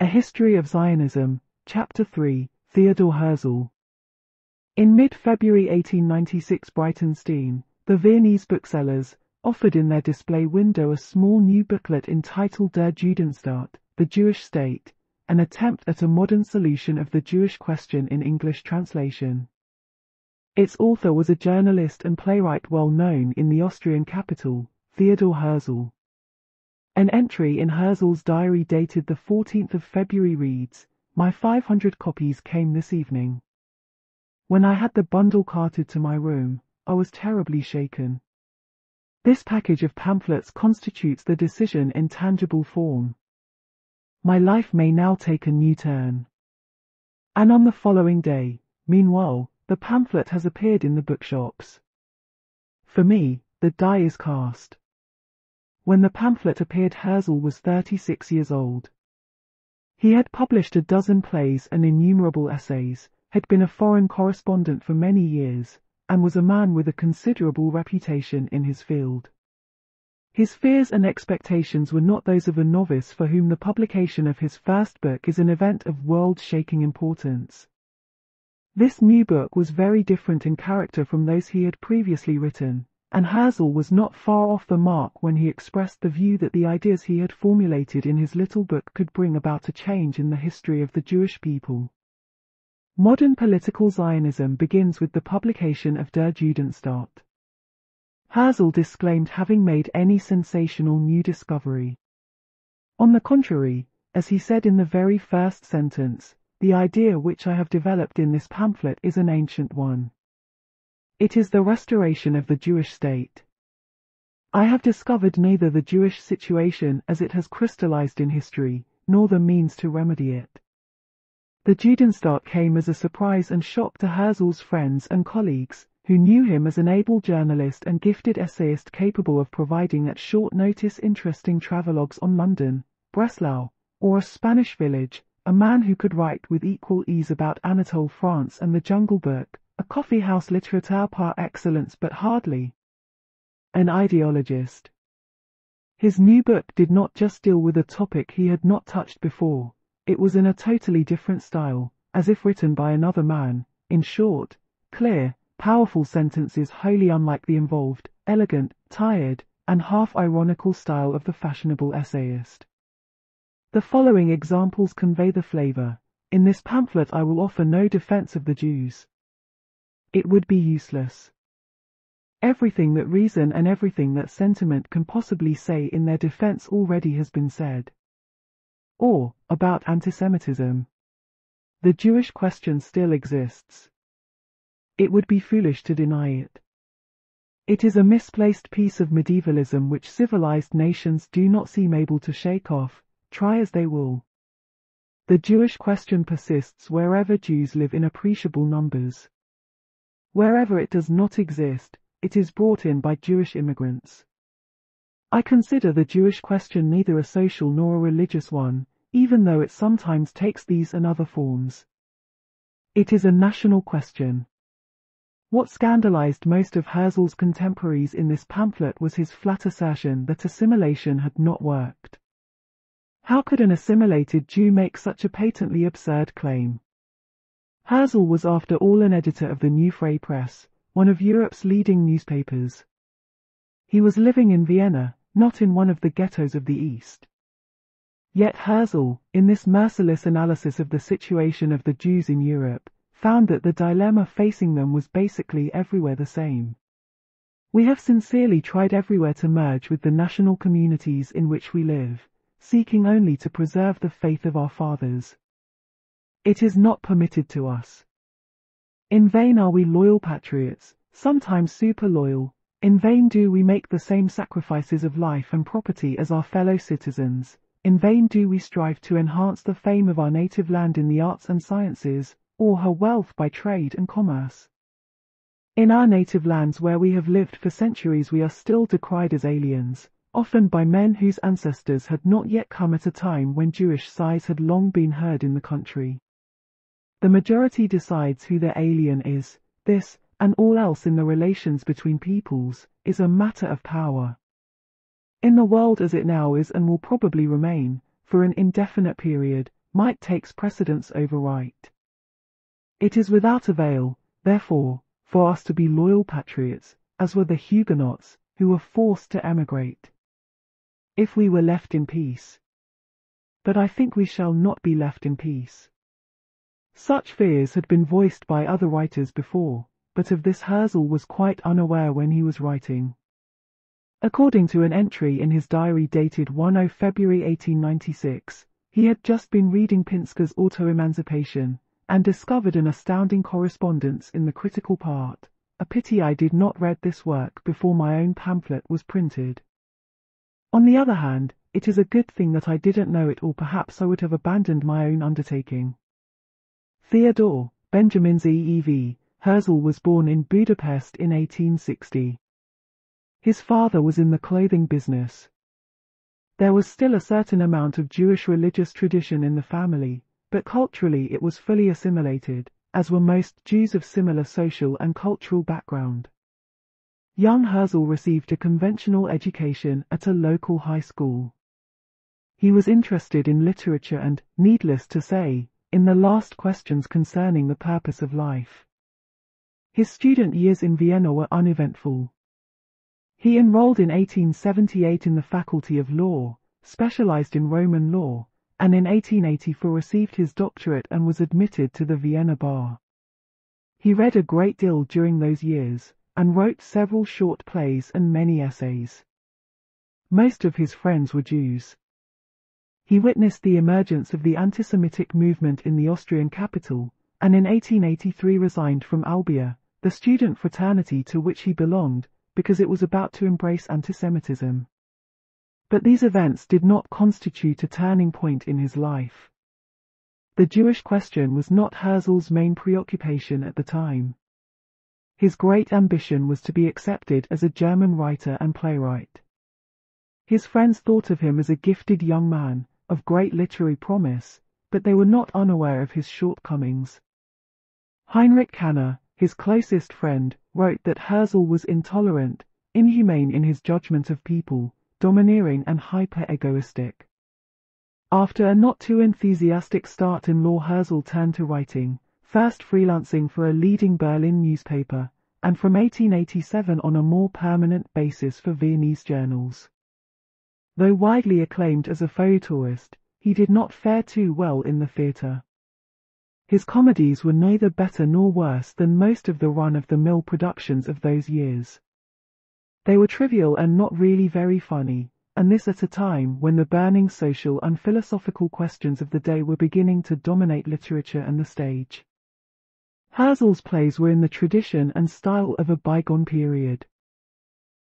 A History of Zionism, Chapter 3, Theodor Herzl. In mid-February 1896, Breitenstein, the Viennese booksellers, offered in their display window a small new booklet entitled Der Judenstaat, The Jewish State, an attempt at a modern solution of the Jewish question in English translation. Its author was a journalist and playwright well known in the Austrian capital, Theodor Herzl. An entry in Herzl's diary dated the 14th of February reads, "My 500 copies came this evening. When I had the bundle carted to my room, I was terribly shaken. This package of pamphlets constitutes the decision in tangible form. My life may now take a new turn." And on the following day, meanwhile, the pamphlet has appeared in the bookshops. For me, the die is cast. When the pamphlet appeared, Herzl was 36 years old. He had published a dozen plays and innumerable essays, had been a foreign correspondent for many years, and was a man with a considerable reputation in his field. His fears and expectations were not those of a novice for whom the publication of his first book is an event of world-shaking importance. This new book was very different in character from those he had previously written, and Herzl was not far off the mark when he expressed the view that the ideas he had formulated in his little book could bring about a change in the history of the Jewish people. Modern political Zionism begins with the publication of Der Judenstaat. Herzl disclaimed having made any sensational new discovery. On the contrary, as he said in the very first sentence, "The idea which I have developed in this pamphlet is an ancient one. It is the restoration of the Jewish state. I have discovered neither the Jewish situation as it has crystallized in history, nor the means to remedy it." The Judenstaat came as a surprise and shock to Herzl's friends and colleagues, who knew him as an able journalist and gifted essayist capable of providing at short notice interesting travelogues on London, Breslau, or a Spanish village, a man who could write with equal ease about Anatole France and the Jungle Book, a coffee-house littérateur par excellence but hardly an ideologist. His new book did not just deal with a topic he had not touched before, it was in a totally different style, as if written by another man, in short, clear, powerful sentences wholly unlike the involved, elegant, tired, and half-ironical style of the fashionable essayist. The following examples convey the flavor. "In this pamphlet I will offer no defense of the Jews. It would be useless. Everything that reason and everything that sentiment can possibly say in their defense already has been said." Or, about antisemitism, "The Jewish question still exists. It would be foolish to deny it. It is a misplaced piece of medievalism which civilized nations do not seem able to shake off, try as they will. The Jewish question persists wherever Jews live in appreciable numbers. Wherever it does not exist, it is brought in by Jewish immigrants. I consider the Jewish question neither a social nor a religious one, even though it sometimes takes these and other forms. It is a national question." What scandalized most of Herzl's contemporaries in this pamphlet was his flat assertion that assimilation had not worked. How could an assimilated Jew make such a patently absurd claim? Herzl was after all an editor of the Neue Freie Presse, one of Europe's leading newspapers. He was living in Vienna, not in one of the ghettos of the East. Yet Herzl, in this merciless analysis of the situation of the Jews in Europe, found that the dilemma facing them was basically everywhere the same. "We have sincerely tried everywhere to merge with the national communities in which we live, seeking only to preserve the faith of our fathers. It is not permitted to us. In vain are we loyal patriots, sometimes super-loyal, in vain do we make the same sacrifices of life and property as our fellow citizens, in vain do we strive to enhance the fame of our native land in the arts and sciences, or her wealth by trade and commerce. In our native lands where we have lived for centuries we are still decried as aliens, often by men whose ancestors had not yet come at a time when Jewish sighs had long been heard in the country. The majority decides who their alien is. This, and all else in the relations between peoples, is a matter of power. In the world as it now is and will probably remain, for an indefinite period, might takes precedence over right. It is without avail, therefore, for us to be loyal patriots, as were the Huguenots, who were forced to emigrate, if we were left in peace. But I think we shall not be left in peace. Such fears had been voiced by other writers before, but of this Herzl was quite unaware when he was writing. According to an entry in his diary dated 10 February 1896, he had just been reading Pinsker's Auto-Emancipation, and discovered an astounding correspondence in the critical part. A pity I did not read this work before my own pamphlet was printed. On the other hand, it is a good thing that I didn't know it, or perhaps I would have abandoned my own undertaking. Theodor Benjamin Zev Herzl was born in Budapest in 1860. His father was in the clothing business. There was still a certain amount of Jewish religious tradition in the family, but culturally it was fully assimilated, as were most Jews of similar social and cultural background. Young Herzl received a conventional education at a local high school. He was interested in literature and, needless to say, in the last questions concerning the purpose of life. His student years in Vienna were uneventful. He enrolled in 1878 in the Faculty of Law, specialized in Roman law, and in 1884 received his doctorate and was admitted to the Vienna bar. He read a great deal during those years, and wrote several short plays and many essays. Most of his friends were Jews. He witnessed the emergence of the anti-Semitic movement in the Austrian capital, and in 1883 resigned from Albia, the student fraternity to which he belonged, because it was about to embrace anti-Semitism. But these events did not constitute a turning point in his life. The Jewish question was not Herzl's main preoccupation at the time. His great ambition was to be accepted as a German writer and playwright. His friends thought of him as a gifted young man, of great literary promise, but they were not unaware of his shortcomings. Heinrich Kanner, his closest friend, wrote that Herzl was intolerant, inhumane in his judgment of people, domineering and hyper-egoistic. After a not too enthusiastic start in law, Herzl turned to writing, first freelancing for a leading Berlin newspaper, and from 1887 on a more permanent basis for Viennese journals. Though widely acclaimed as a feuilletonist, he did not fare too well in the theatre. His comedies were neither better nor worse than most of the run-of-the-mill productions of those years. They were trivial and not really very funny, and this at a time when the burning social and philosophical questions of the day were beginning to dominate literature and the stage. Herzl's plays were in the tradition and style of a bygone period.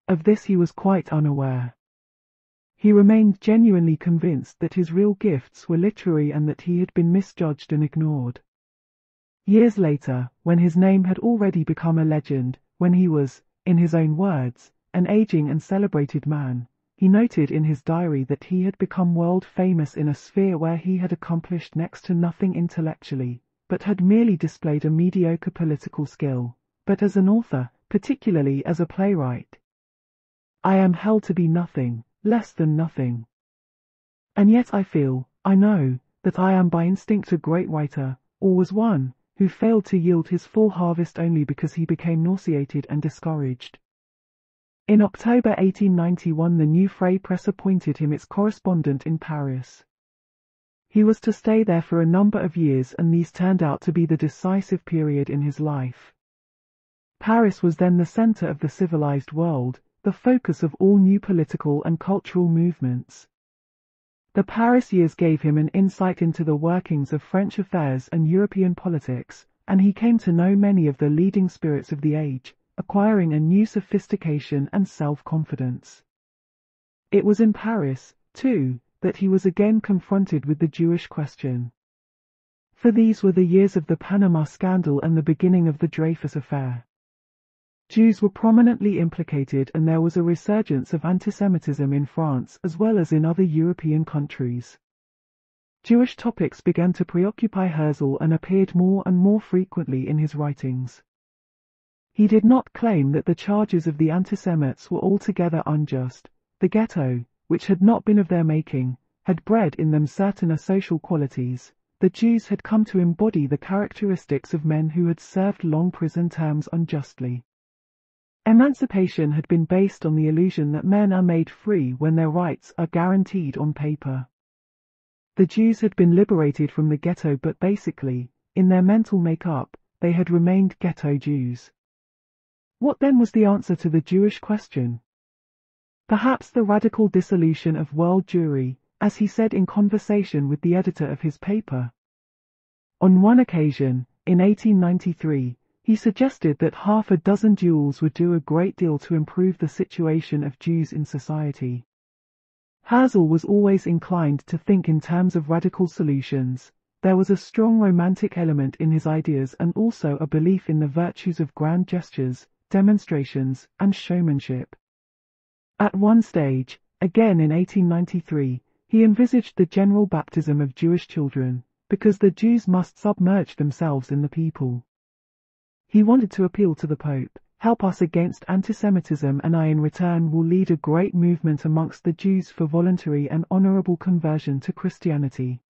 Of this he was quite unaware. He remained genuinely convinced that his real gifts were literary and that he had been misjudged and ignored. Years later, when his name had already become a legend, when he was, in his own words, an aging and celebrated man, he noted in his diary that he had become world famous in a sphere where he had accomplished next to nothing intellectually, but had merely displayed a mediocre political skill, but as an author, particularly as a playwright, I am held to be nothing, less than nothing. And yet I feel, I know, that I am by instinct a great writer, or was one, who failed to yield his full harvest only because he became nauseated and discouraged. In October 1891 the Neue Freie Presse appointed him its correspondent in Paris. He was to stay there for a number of years, and these turned out to be the decisive period in his life. Paris was then the center of the civilized world, the focus of all new political and cultural movements. The Paris years gave him an insight into the workings of French affairs and European politics, and he came to know many of the leading spirits of the age, acquiring a new sophistication and self-confidence. It was in Paris, too, that he was again confronted with the Jewish question. For these were the years of the Panama Scandal and the beginning of the Dreyfus Affair. Jews were prominently implicated, and there was a resurgence of antisemitism in France as well as in other European countries. Jewish topics began to preoccupy Herzl and appeared more and more frequently in his writings. He did not claim that the charges of the antisemites were altogether unjust. The ghetto, which had not been of their making, had bred in them certain asocial qualities, the Jews had come to embody the characteristics of men who had served long prison terms unjustly. Emancipation had been based on the illusion that men are made free when their rights are guaranteed on paper. The Jews had been liberated from the ghetto, but basically, in their mental makeup, they had remained ghetto Jews. What then was the answer to the Jewish question? Perhaps the radical dissolution of world Jewry, as he said in conversation with the editor of his paper. On one occasion, in 1893, he suggested that half a dozen duels would do a great deal to improve the situation of Jews in society. Herzl was always inclined to think in terms of radical solutions. There was a strong romantic element in his ideas and also a belief in the virtues of grand gestures, demonstrations, and showmanship. At one stage, again in 1893, he envisaged the general baptism of Jewish children, because the Jews must submerge themselves in the people. He wanted to appeal to the Pope. Help us against antisemitism, and I in return will lead a great movement amongst the Jews for voluntary and honorable conversion to Christianity.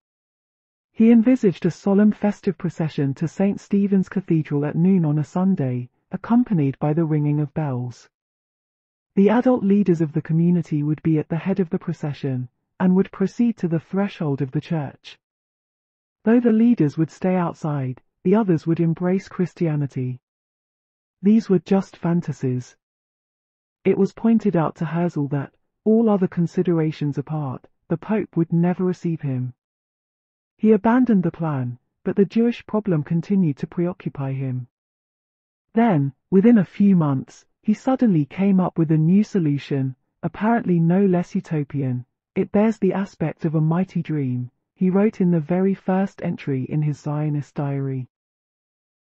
He envisaged a solemn festive procession to St. Stephen's Cathedral at noon on a Sunday, accompanied by the ringing of bells. The adult leaders of the community would be at the head of the procession, and would proceed to the threshold of the church. Though the leaders would stay outside, the others would embrace Christianity. These were just fantasies. It was pointed out to Herzl that, all other considerations apart, the Pope would never receive him. He abandoned the plan, but the Jewish problem continued to preoccupy him. Then, within a few months, he suddenly came up with a new solution, apparently no less utopian. It bears the aspect of a mighty dream, he wrote in the very first entry in his Zionist diary.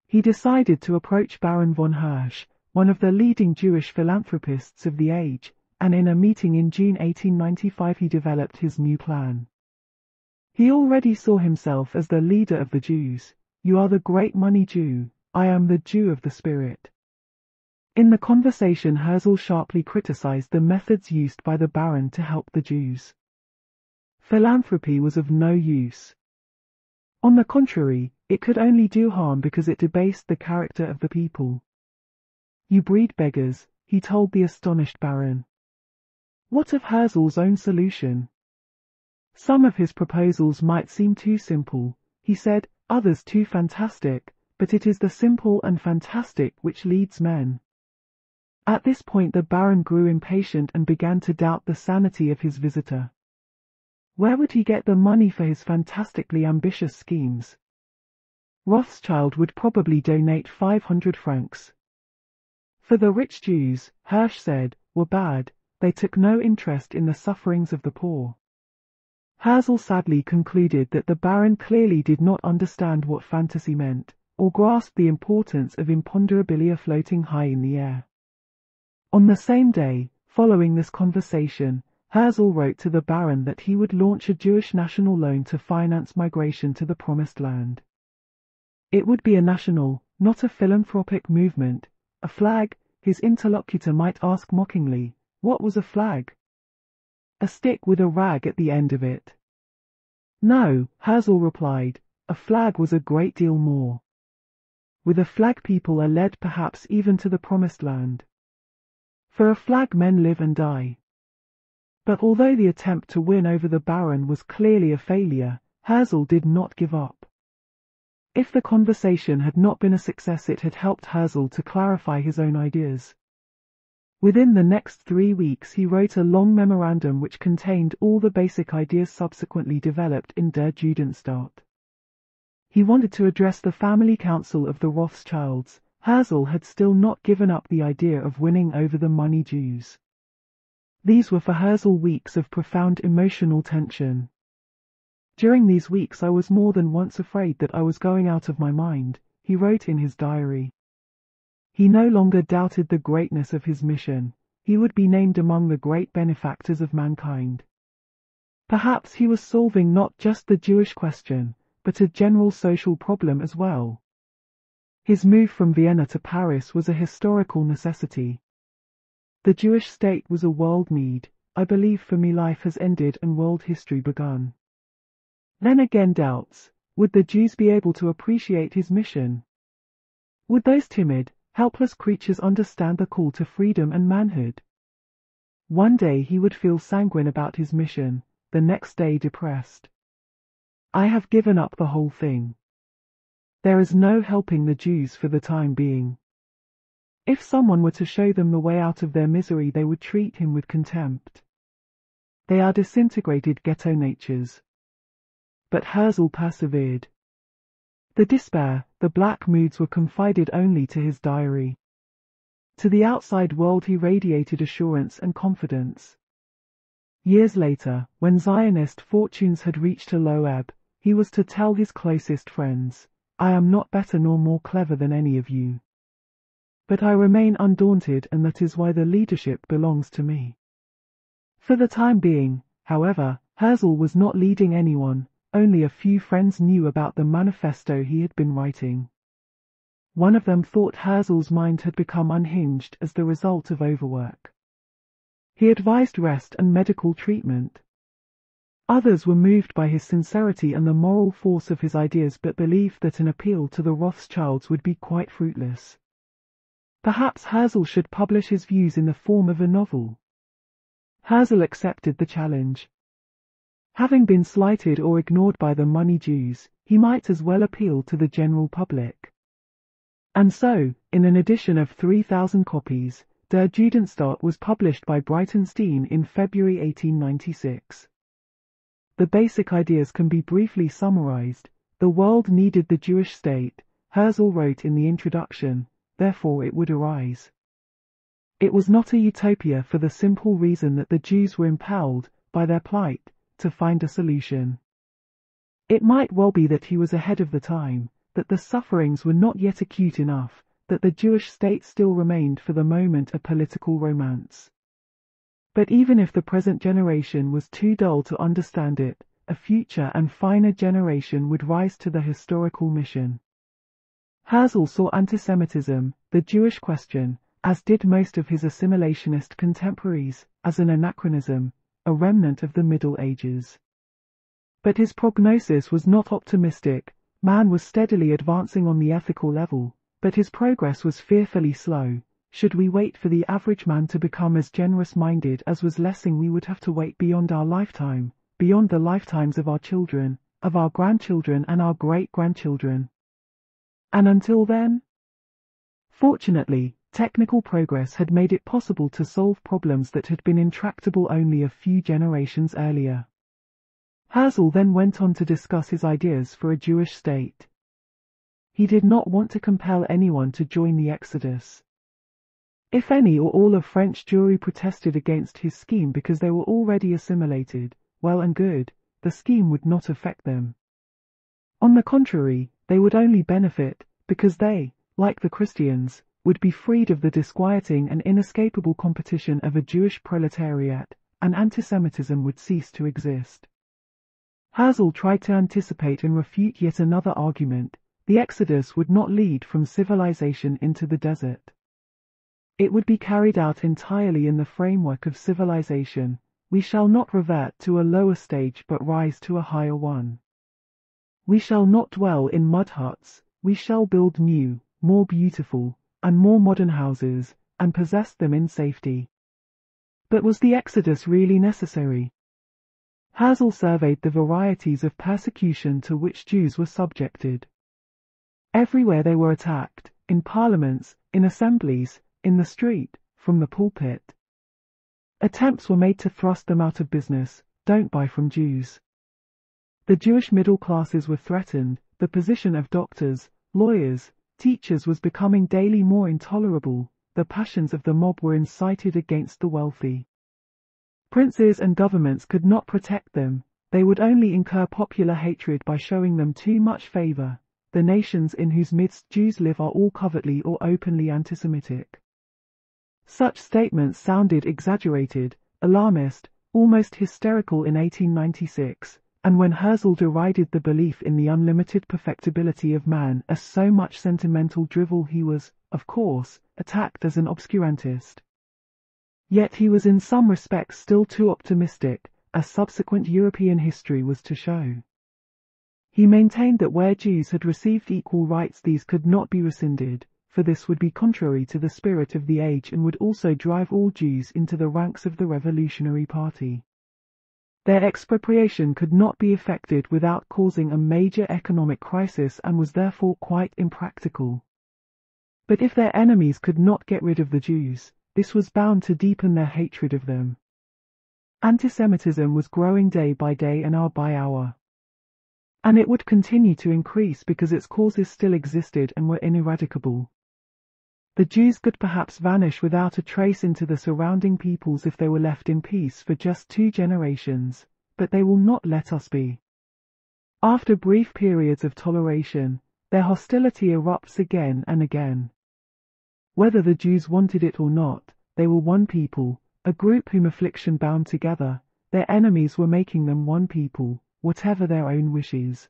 He decided to approach Baron von Hirsch, one of the leading Jewish philanthropists of the age, and in a meeting in June 1895 he developed his new plan. He already saw himself as the leader of the Jews. You are the great money Jew, I am the Jew of the spirit. In the conversation, Herzl sharply criticized the methods used by the Baron to help the Jews. Philanthropy was of no use. On the contrary, it could only do harm because it debased the character of the people. You breed beggars, he told the astonished Baron. What of Herzl's own solution? Some of his proposals might seem too simple, he said, others too fantastic, but it is the simple and fantastic which leads men. At this point the Baron grew impatient and began to doubt the sanity of his visitor. Where would he get the money for his fantastically ambitious schemes? Rothschild would probably donate 500 francs. For the rich Jews, Hirsch said, were bad, they took no interest in the sufferings of the poor. Herzl sadly concluded that the Baron clearly did not understand what fantasy meant, or grasp the importance of imponderabilia floating high in the air. On the same day, following this conversation, Herzl wrote to the Baron that he would launch a Jewish national loan to finance migration to the Promised Land. It would be a national, not a philanthropic movement, a flag. His interlocutor might ask mockingly, what was a flag? A stick with a rag at the end of it. No, Herzl replied, a flag was a great deal more. With a flag people are led perhaps even to the Promised Land. For a flag men live and die. But although the attempt to win over the Baron was clearly a failure, Herzl did not give up. If the conversation had not been a success, it had helped Herzl to clarify his own ideas. Within the next 3 weeks he wrote a long memorandum which contained all the basic ideas subsequently developed in Der Judenstaat. He wanted to address the family council of the Rothschilds. Herzl had still not given up the idea of winning over the money Jews. These were for Herzl weeks of profound emotional tension. During these weeks I was more than once afraid that I was going out of my mind, he wrote in his diary. He no longer doubted the greatness of his mission. He would be named among the great benefactors of mankind. Perhaps he was solving not just the Jewish question, but a general social problem as well. His move from Vienna to Paris was a historical necessity. The Jewish state was a world need. I believe for me life has ended and world history begun. Then again doubts, Would the Jews be able to appreciate his mission? Would those timid, helpless creatures understand the call to freedom and manhood? One day he would feel sanguine about his mission, the next day depressed. I have given up the whole thing. There is no helping the Jews for the time being. If someone were to show them the way out of their misery, they would treat him with contempt. They are disintegrated ghetto natures. But Herzl persevered. The despair, the black moods were confided only to his diary. To the outside world he radiated assurance and confidence. Years later, when Zionist fortunes had reached a low ebb, he was to tell his closest friends, "I am not better nor more clever than any of you. But I remain undaunted, and that is why the leadership belongs to me." For the time being, however, Herzl was not leading anyone. Only a few friends knew about the manifesto he had been writing. One of them thought Herzl's mind had become unhinged as the result of overwork. He advised rest and medical treatment. Others were moved by his sincerity and the moral force of his ideas, but believed that an appeal to the Rothschilds would be quite fruitless. Perhaps Herzl should publish his views in the form of a novel. Herzl accepted the challenge. Having been slighted or ignored by the money Jews, he might as well appeal to the general public. And so, in an edition of 3,000 copies, Der Judenstaat was published by Breitenstein in February 1896. The basic ideas can be briefly summarized. The world needed the Jewish state, Herzl wrote in the introduction, therefore it would arise. It was not a utopia for the simple reason that the Jews were impelled, by their plight, to find a solution. It might well be that he was ahead of the time, that the sufferings were not yet acute enough, that the Jewish state still remained for the moment a political romance. But even if the present generation was too dull to understand it, a future and finer generation would rise to the historical mission. Herzl saw antisemitism, the Jewish question, as did most of his assimilationist contemporaries, as an anachronism, a remnant of the Middle Ages. But his prognosis was not optimistic. Man was steadily advancing on the ethical level, but his progress was fearfully slow. Should we wait for the average man to become as generous-minded as was Lessing, we would have to wait beyond our lifetime, beyond the lifetimes of our children, of our grandchildren and our great-grandchildren. And until then? Fortunately, technical progress had made it possible to solve problems that had been intractable only a few generations earlier. Herzl then went on to discuss his ideas for a Jewish state. He did not want to compel anyone to join the exodus. If any or all of French Jewry protested against his scheme because they were already assimilated, well and good, the scheme would not affect them. On the contrary, they would only benefit, because they, like the Christians, would be freed of the disquieting and inescapable competition of a Jewish proletariat, and antisemitism would cease to exist. Herzl tried to anticipate and refute yet another argument: the exodus would not lead from civilization into the desert. It would be carried out entirely in the framework of civilization. We shall not revert to a lower stage but rise to a higher one. We shall not dwell in mud huts, we shall build new, more beautiful, and more modern houses, and possessed them in safety. But was the exodus really necessary? Herzl surveyed the varieties of persecution to which Jews were subjected. Everywhere they were attacked, in parliaments, in assemblies, in the street, from the pulpit. Attempts were made to thrust them out of business: don't buy from Jews. The Jewish middle classes were threatened, the position of doctors, lawyers, teachers was becoming daily more intolerable, the passions of the mob were incited against the wealthy. Princes and governments could not protect them, they would only incur popular hatred by showing them too much favor. The nations in whose midst Jews live are all covertly or openly anti-Semitic. Such statements sounded exaggerated, alarmist, almost hysterical in 1896. And when Herzl derided the belief in the unlimited perfectibility of man as so much sentimental drivel, he was, of course, attacked as an obscurantist. Yet he was in some respects still too optimistic, as subsequent European history was to show. He maintained that where Jews had received equal rights these could not be rescinded, for this would be contrary to the spirit of the age and would also drive all Jews into the ranks of the Revolutionary Party. Their expropriation could not be effected without causing a major economic crisis and was therefore quite impractical. But if their enemies could not get rid of the Jews, this was bound to deepen their hatred of them. Antisemitism was growing day by day and hour by hour. And it would continue to increase because its causes still existed and were ineradicable. The Jews could perhaps vanish without a trace into the surrounding peoples if they were left in peace for just 2 generations, but they will not let us be. After brief periods of toleration, their hostility erupts again and again. Whether the Jews wanted it or not, they were one people, a group whom affliction bound together. Their enemies were making them one people, whatever their own wishes.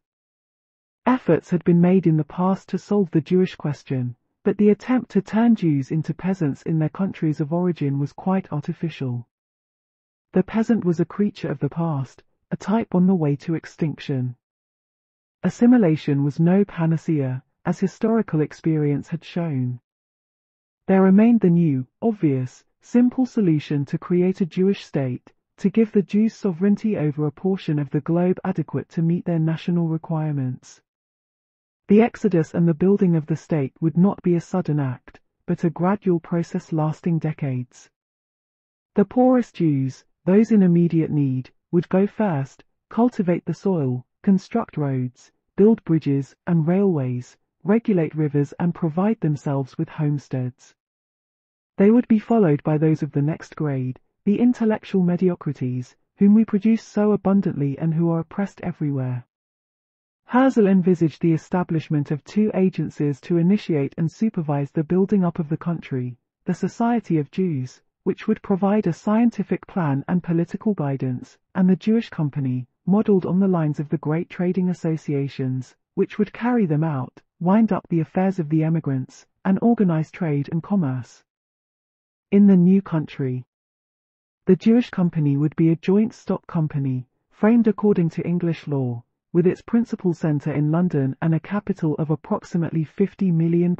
Efforts had been made in the past to solve the Jewish question, but the attempt to turn Jews into peasants in their countries of origin was quite artificial. The peasant was a creature of the past, a type on the way to extinction. Assimilation was no panacea, as historical experience had shown. There remained the new, obvious, simple solution to create a Jewish state, to give the Jews sovereignty over a portion of the globe adequate to meet their national requirements. The exodus and the building of the state would not be a sudden act, but a gradual process lasting decades. The poorest Jews, those in immediate need, would go first, cultivate the soil, construct roads, build bridges and railways, regulate rivers and provide themselves with homesteads. They would be followed by those of the next grade, the intellectual mediocrities, whom we produce so abundantly and who are oppressed everywhere. Herzl envisaged the establishment of 2 agencies to initiate and supervise the building up of the country, the Society of Jews, which would provide a scientific plan and political guidance, and the Jewish Company, modelled on the lines of the great trading associations, which would carry them out, wind up the affairs of the emigrants, and organise trade and commerce. In the new country, the Jewish Company would be a joint stock company, framed according to English law, with its principal centre in London and a capital of approximately £50 million.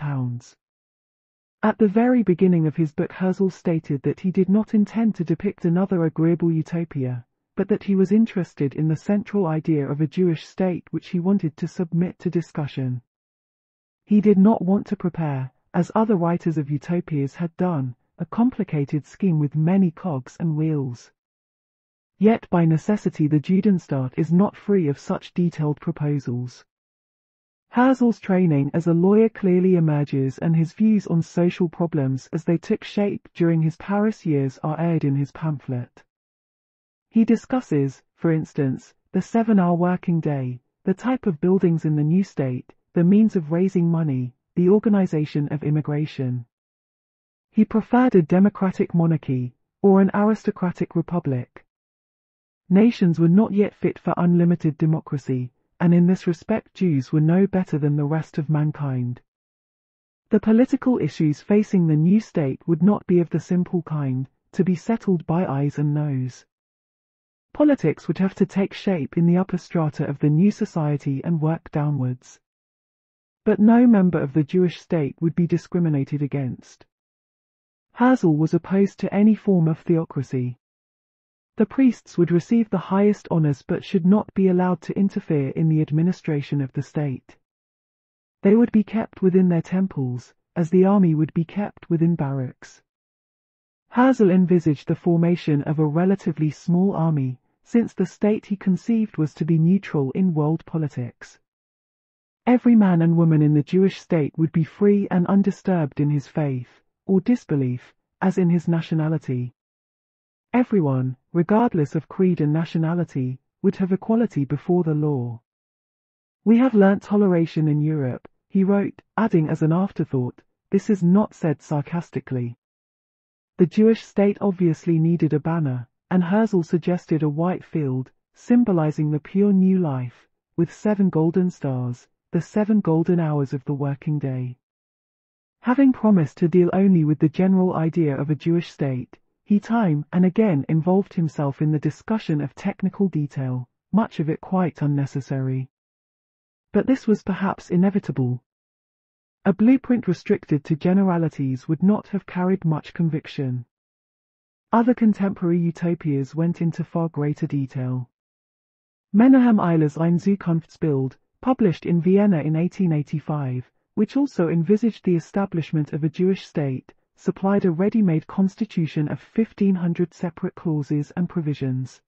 At the very beginning of his book, Herzl stated that he did not intend to depict another agreeable utopia, but that he was interested in the central idea of a Jewish state which he wanted to submit to discussion. He did not want to prepare, as other writers of utopias had done, a complicated scheme with many cogs and wheels. Yet by necessity the Judenstaat is not free of such detailed proposals. Herzl's training as a lawyer clearly emerges, and his views on social problems as they took shape during his Paris years are aired in his pamphlet. He discusses, for instance, the 7-hour working day, the type of buildings in the new state, the means of raising money, the organization of immigration. He preferred a democratic monarchy, or an aristocratic republic. Nations were not yet fit for unlimited democracy, and in this respect Jews were no better than the rest of mankind. The political issues facing the new state would not be of the simple kind, to be settled by eyes and nose. Politics would have to take shape in the upper strata of the new society and work downwards. But no member of the Jewish state would be discriminated against. Herzl was opposed to any form of theocracy. The priests would receive the highest honours but should not be allowed to interfere in the administration of the state. They would be kept within their temples, as the army would be kept within barracks. Herzl envisaged the formation of a relatively small army, since the state he conceived was to be neutral in world politics. Every man and woman in the Jewish state would be free and undisturbed in his faith, or disbelief, as in his nationality. Everyone, regardless of creed and nationality, would have equality before the law. "We have learnt toleration in Europe," he wrote, adding as an afterthought, "this is not said sarcastically." The Jewish state obviously needed a banner, and Herzl suggested a white field, symbolizing the pure new life, with 7 golden stars, the 7 golden hours of the working day. Having promised to deal only with the general idea of a Jewish state, he time and again involved himself in the discussion of technical detail, much of it quite unnecessary. But this was perhaps inevitable. A blueprint restricted to generalities would not have carried much conviction. Other contemporary utopias went into far greater detail. Menahem Eilers' Ein Zukunftsbild, published in Vienna in 1885, which also envisaged the establishment of a Jewish state, supplied a ready-made constitution of 1,500 separate clauses and provisions.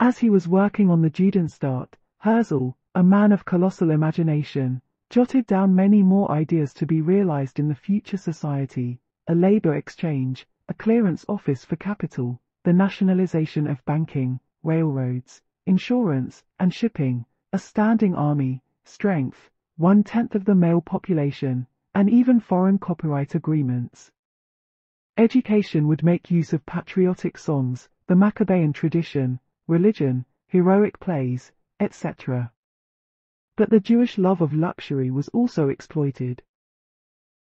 As he was working on the Judenstaat, Herzl, a man of colossal imagination, jotted down many more ideas to be realized in the future society: a labor exchange, a clearance office for capital, the nationalization of banking, railroads, insurance, and shipping, a standing army, strength, 1/10 of the male population, and even foreign copyright agreements. Education would make use of patriotic songs, the Maccabean tradition, religion, heroic plays, etc. But the Jewish love of luxury was also exploited.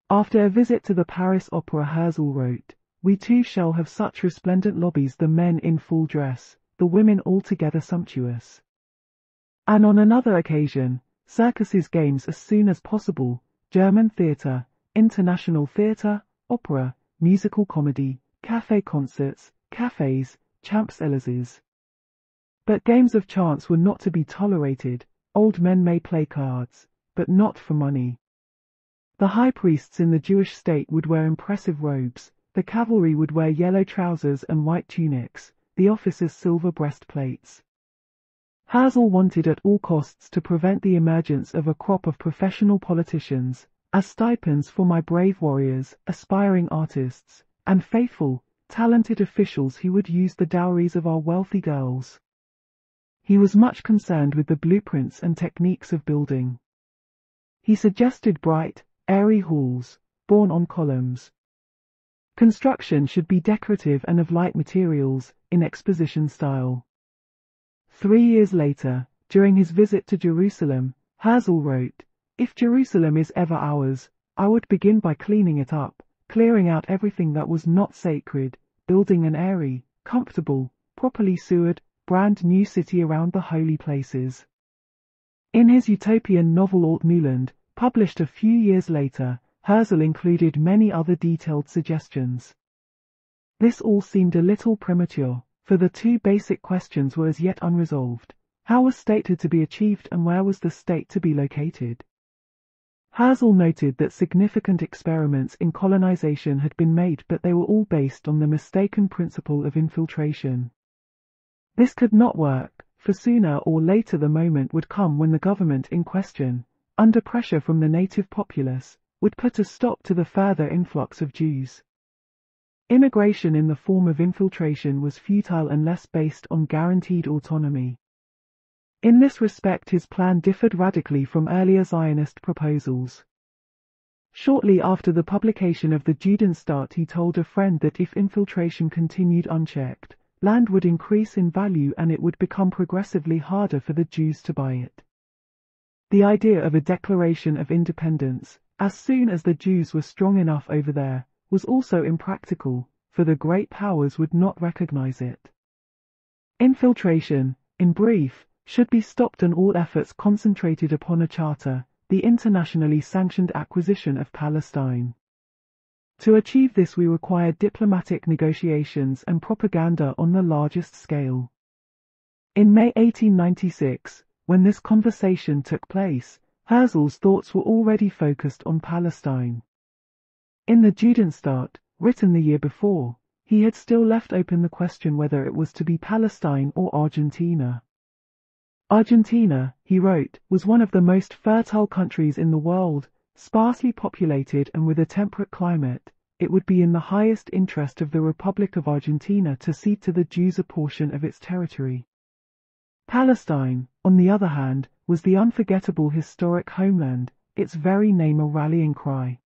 After a visit to the Paris Opera, Herzl wrote, "We too shall have such resplendent lobbies, the men in full dress, the women altogether sumptuous." And on another occasion, circuses, games as soon as possible, German theatre, international theatre, opera, musical comedy, café concerts, cafés, Champs-Élysées. But games of chance were not to be tolerated. Old men may play cards, but not for money. The high priests in the Jewish state would wear impressive robes, the cavalry would wear yellow trousers and white tunics, the officers silver breastplates. Herzl wanted at all costs to prevent the emergence of a crop of professional politicians, as stipends for my brave warriors, aspiring artists, and faithful, talented officials who would use the dowries of our wealthy girls. He was much concerned with the blueprints and techniques of building. He suggested bright, airy halls, borne on columns. Construction should be decorative and of light materials, in exposition style. 3 years later, during his visit to Jerusalem, Herzl wrote, "If Jerusalem is ever ours, I would begin by cleaning it up, clearing out everything that was not sacred, building an airy, comfortable, properly sewered, brand new city around the holy places." In his utopian novel Altneuland, published a few years later, Herzl included many other detailed suggestions. This all seemed a little premature, for the two basic questions were as yet unresolved: how was statehood to be achieved, and where was the state to be located? Herzl noted that significant experiments in colonization had been made, but they were all based on the mistaken principle of infiltration. This could not work, for sooner or later the moment would come when the government in question, under pressure from the native populace, would put a stop to the further influx of Jews. Immigration in the form of infiltration was futile unless based on guaranteed autonomy. In this respect his plan differed radically from earlier Zionist proposals. Shortly after the publication of the Judenstaat, he told a friend that if infiltration continued unchecked, land would increase in value and it would become progressively harder for the Jews to buy it. The idea of a declaration of independence, as soon as the Jews were strong enough over there, was also impractical, for the great powers would not recognize it. Infiltration, in brief, should be stopped and all efforts concentrated upon a charter, the internationally sanctioned acquisition of Palestine. To achieve this we require diplomatic negotiations and propaganda on the largest scale. In May 1896, when this conversation took place, Herzl's thoughts were already focused on Palestine. In the Judenstaat, written the year before, he had still left open the question whether it was to be Palestine or Argentina. Argentina, he wrote, was one of the most fertile countries in the world, sparsely populated and with a temperate climate. It would be in the highest interest of the Republic of Argentina to cede to the Jews a portion of its territory. Palestine, on the other hand, was the unforgettable historic homeland, its very name a rallying cry.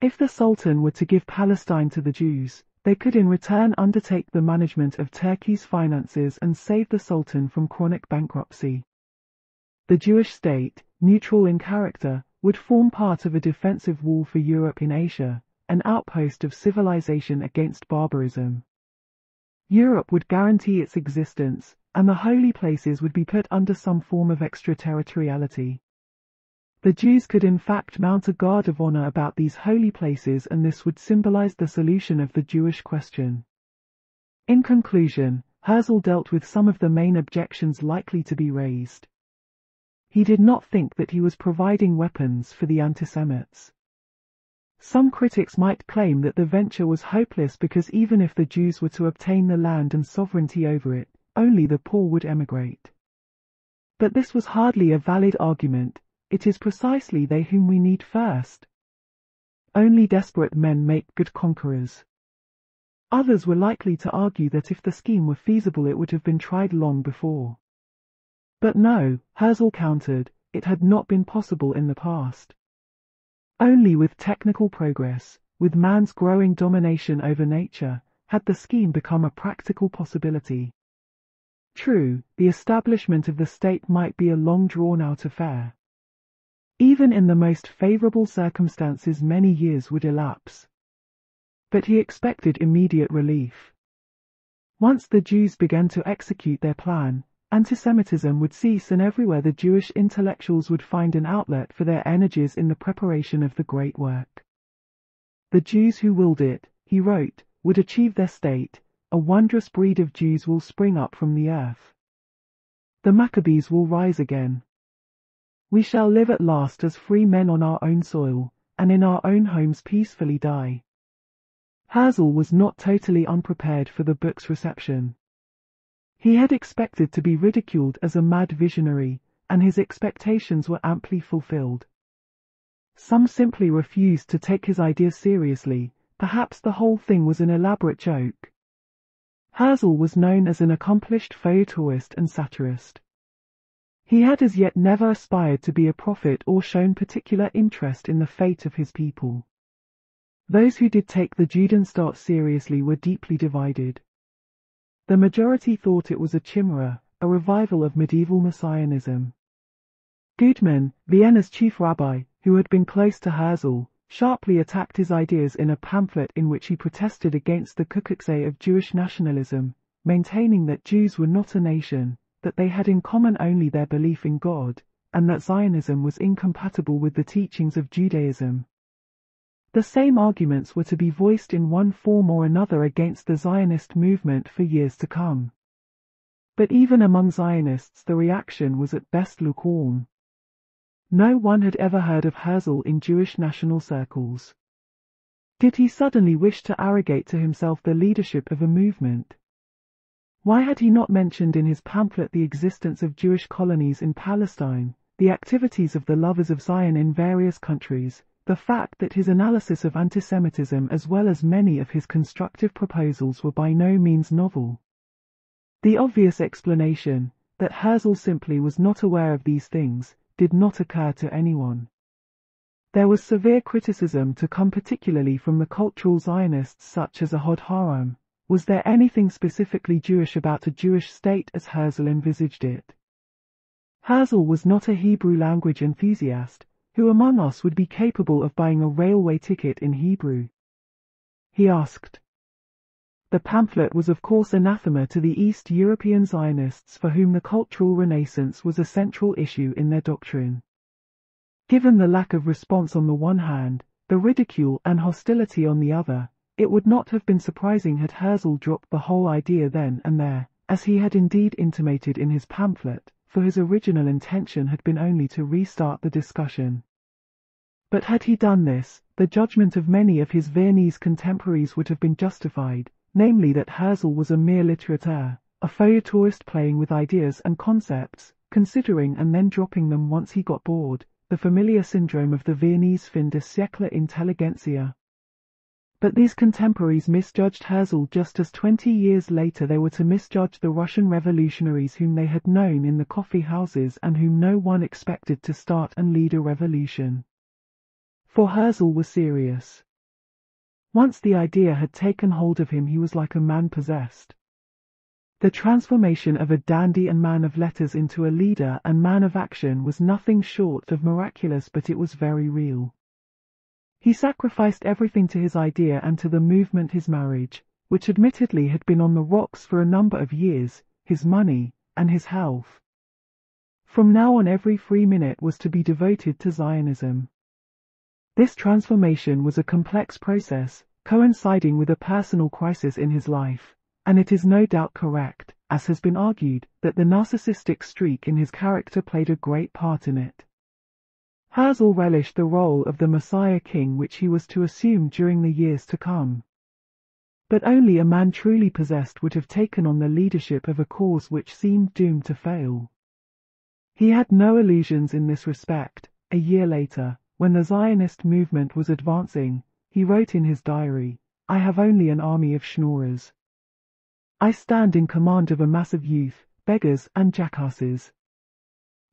If the Sultan were to give Palestine to the Jews, they could in return undertake the management of Turkey's finances and save the Sultan from chronic bankruptcy. The Jewish state, neutral in character, would form part of a defensive wall for Europe in Asia, an outpost of civilization against barbarism. Europe would guarantee its existence, and the holy places would be put under some form of extraterritoriality. The Jews could in fact mount a guard of honor about these holy places, and this would symbolize the solution of the Jewish question. In conclusion, Herzl dealt with some of the main objections likely to be raised. He did not think that he was providing weapons for the antisemites. Some critics might claim that the venture was hopeless because even if the Jews were to obtain the land and sovereignty over it, only the poor would emigrate. But this was hardly a valid argument. It is precisely they whom we need first. Only desperate men make good conquerors. Others were likely to argue that if the scheme were feasible it would have been tried long before. But no, Herzl countered, it had not been possible in the past. Only with technical progress, with man's growing domination over nature, had the scheme become a practical possibility. True, the establishment of the state might be a long drawn-out affair. Even in the most favorable circumstances many years would elapse. But he expected immediate relief. Once the Jews began to execute their plan, antisemitism would cease, and everywhere the Jewish intellectuals would find an outlet for their energies in the preparation of the great work. The Jews who willed it, he wrote, would achieve their state. A wondrous breed of Jews will spring up from the earth. The Maccabees will rise again. We shall live at last as free men on our own soil, and in our own homes peacefully die. Herzl was not totally unprepared for the book's reception. He had expected to be ridiculed as a mad visionary, and his expectations were amply fulfilled. Some simply refused to take his ideas seriously. Perhaps the whole thing was an elaborate joke. Herzl was known as an accomplished feuilletonist and satirist. He had as yet never aspired to be a prophet or shown particular interest in the fate of his people. Those who did take the Judenstaat seriously were deeply divided. The majority thought it was a chimera, a revival of medieval messianism. Gudemann, Vienna's chief rabbi, who had been close to Herzl, sharply attacked his ideas in a pamphlet in which he protested against the Kuckucksei of Jewish nationalism, maintaining that Jews were not a nation, that they had in common only their belief in God, and that Zionism was incompatible with the teachings of Judaism. The same arguments were to be voiced in one form or another against the Zionist movement for years to come. But even among Zionists the reaction was at best lukewarm. No one had ever heard of Herzl in Jewish national circles. Did he suddenly wish to arrogate to himself the leadership of a movement? Why had he not mentioned in his pamphlet the existence of Jewish colonies in Palestine, the activities of the Lovers of Zion in various countries, the fact that his analysis of antisemitism as well as many of his constructive proposals were by no means novel? The obvious explanation, that Herzl simply was not aware of these things, did not occur to anyone. There was severe criticism to come, particularly from the cultural Zionists such as Ahad Ha'am. Was there anything specifically Jewish about a Jewish state as Herzl envisaged it? Herzl was not a Hebrew language enthusiast, who among us would be capable of buying a railway ticket in Hebrew? He asked. The pamphlet was of course anathema to the East European Zionists, for whom the Cultural Renaissance was a central issue in their doctrine. Given the lack of response on the one hand, the ridicule and hostility on the other, it would not have been surprising had Herzl dropped the whole idea then and there, as he had indeed intimated in his pamphlet, for his original intention had been only to restart the discussion. But had he done this, the judgment of many of his Viennese contemporaries would have been justified, namely that Herzl was a mere litterateur, a feuilletonist playing with ideas and concepts, considering and then dropping them once he got bored, the familiar syndrome of the Viennese fin de siècle intelligentsia. But these contemporaries misjudged Herzl just as 20 years later they were to misjudge the Russian revolutionaries whom they had known in the coffee houses and whom no one expected to start and lead a revolution. For Herzl was serious. Once the idea had taken hold of him he was like a man possessed. The transformation of a dandy and man of letters into a leader and man of action was nothing short of miraculous, but it was very real. He sacrificed everything to his idea and to the movement: his marriage, which admittedly had been on the rocks for a number of years, his money, and his health. From now on, every free minute was to be devoted to Zionism. This transformation was a complex process, coinciding with a personal crisis in his life, and it is no doubt correct, as has been argued, that the narcissistic streak in his character played a great part in it. Herzl relished the role of the Messiah king which he was to assume during the years to come. But only a man truly possessed would have taken on the leadership of a cause which seemed doomed to fail. He had no illusions in this respect. A year later, when the Zionist movement was advancing, he wrote in his diary, "I have only an army of schnorrers. I stand in command of a mass of youth, beggars and jackasses."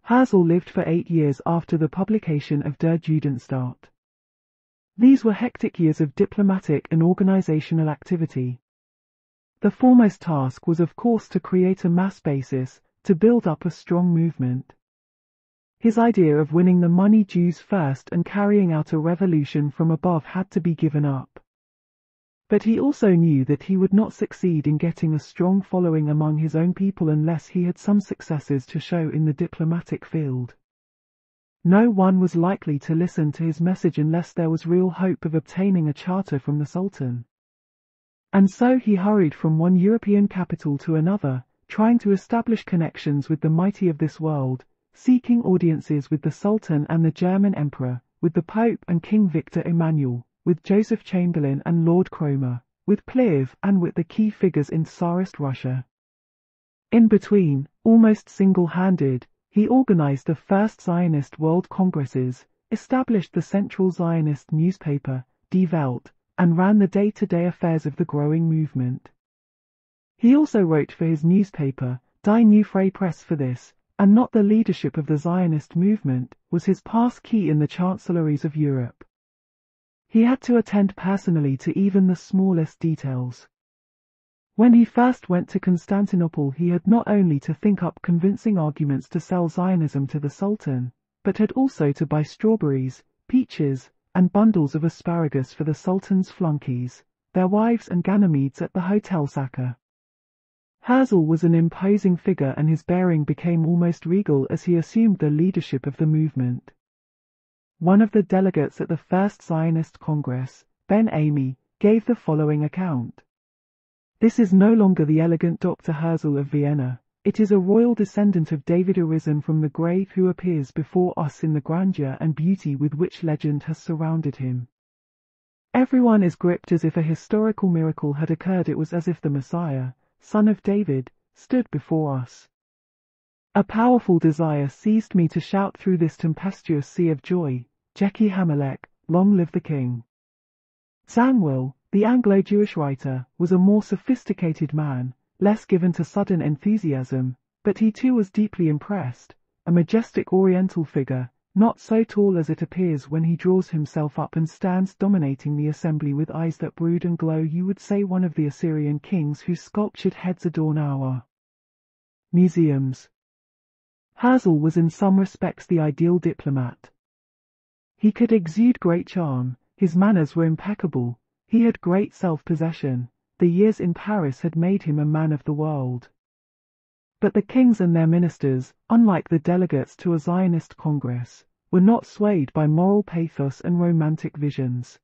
Herzl lived for 8 years after the publication of Der Judenstaat. These were hectic years of diplomatic and organizational activity. The foremost task was, of course, to create a mass basis, to build up a strong movement. His idea of winning the money Jews first and carrying out a revolution from above had to be given up. But he also knew that he would not succeed in getting a strong following among his own people unless he had some successes to show in the diplomatic field. No one was likely to listen to his message unless there was real hope of obtaining a charter from the Sultan. And so he hurried from one European capital to another, trying to establish connections with the mighty of this world, seeking audiences with the Sultan and the German Emperor, with the Pope and King Victor Emmanuel, with Joseph Chamberlain and Lord Cromer, with Plehve and with the key figures in Tsarist Russia. In between, almost single-handed, he organized the first Zionist World Congresses, established the central Zionist newspaper, Die Welt, and ran the day-to-day affairs of the growing movement. He also wrote for his newspaper, Die Neue Freie Presse. For this, and not the leadership of the Zionist movement, was his pass-key in the chancelleries of Europe. He had to attend personally to even the smallest details. When he first went to Constantinople, he had not only to think up convincing arguments to sell Zionism to the Sultan, but had also to buy strawberries, peaches, and bundles of asparagus for the Sultan's flunkies, their wives and Ganymedes at the Hotel Saka. Herzl was an imposing figure, and his bearing became almost regal as he assumed the leadership of the movement. One of the delegates at the First Zionist Congress, Ben Amy, gave the following account. "This is no longer the elegant Dr. Herzl of Vienna. It is a royal descendant of David arisen from the grave who appears before us in the grandeur and beauty with which legend has surrounded him. Everyone is gripped as if a historical miracle had occurred. It was as if the Messiah, son of David, stood before us." A powerful desire seized me to shout through this tempestuous sea of joy, "Jeki Hamelech, long live the king!" Zangwill, the Anglo-Jewish writer, was a more sophisticated man, less given to sudden enthusiasm, but he too was deeply impressed, a majestic oriental figure, not so tall as it appears when he draws himself up and stands dominating the assembly with eyes that brood and glow. You would say one of the Assyrian kings whose sculptured heads adorn our museums. Herzl was in some respects the ideal diplomat. He could exude great charm, his manners were impeccable, he had great self-possession, the years in Paris had made him a man of the world. But the kings and their ministers, unlike the delegates to a Zionist Congress, were not swayed by moral pathos and romantic visions.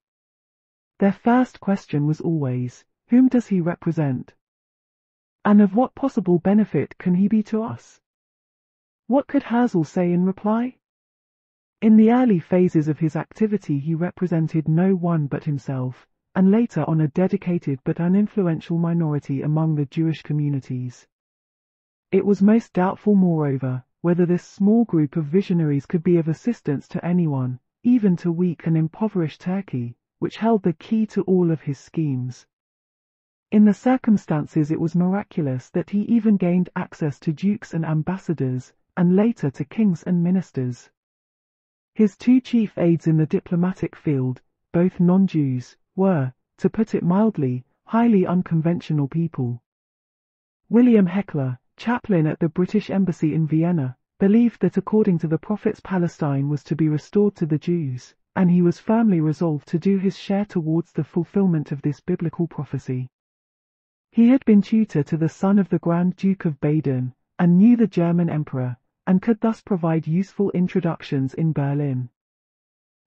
Their first question was always, whom does he represent? And of what possible benefit can he be to us? What could Herzl say in reply? In the early phases of his activity he represented no one but himself, and later on a dedicated but uninfluential minority among the Jewish communities. It was most doubtful, moreover, whether this small group of visionaries could be of assistance to anyone, even to weak and impoverished Turkey, which held the key to all of his schemes. In the circumstances, it was miraculous that he even gained access to dukes and ambassadors, and later to kings and ministers. His two chief aides in the diplomatic field, both non-Jews, were, to put it mildly, highly unconventional people. William Hechler, chaplain at the British Embassy in Vienna, believed that according to the prophets Palestine was to be restored to the Jews, and he was firmly resolved to do his share towards the fulfillment of this biblical prophecy. He had been tutor to the son of the Grand Duke of Baden, and knew the German emperor, and could thus provide useful introductions in Berlin.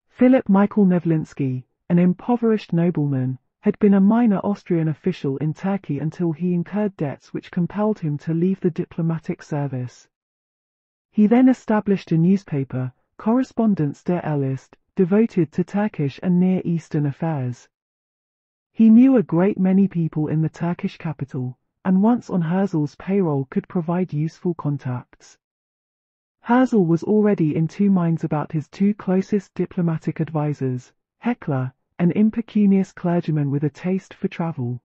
Philip Michael Nevlinski, an impoverished nobleman, had been a minor Austrian official in Turkey until he incurred debts which compelled him to leave the diplomatic service. He then established a newspaper, Correspondence der Elist, devoted to Turkish and Near Eastern affairs. He knew a great many people in the Turkish capital, and once on Herzl's payroll could provide useful contacts. Herzl was already in two minds about his two closest diplomatic advisers, Hechler, an impecunious clergyman with a taste for travel.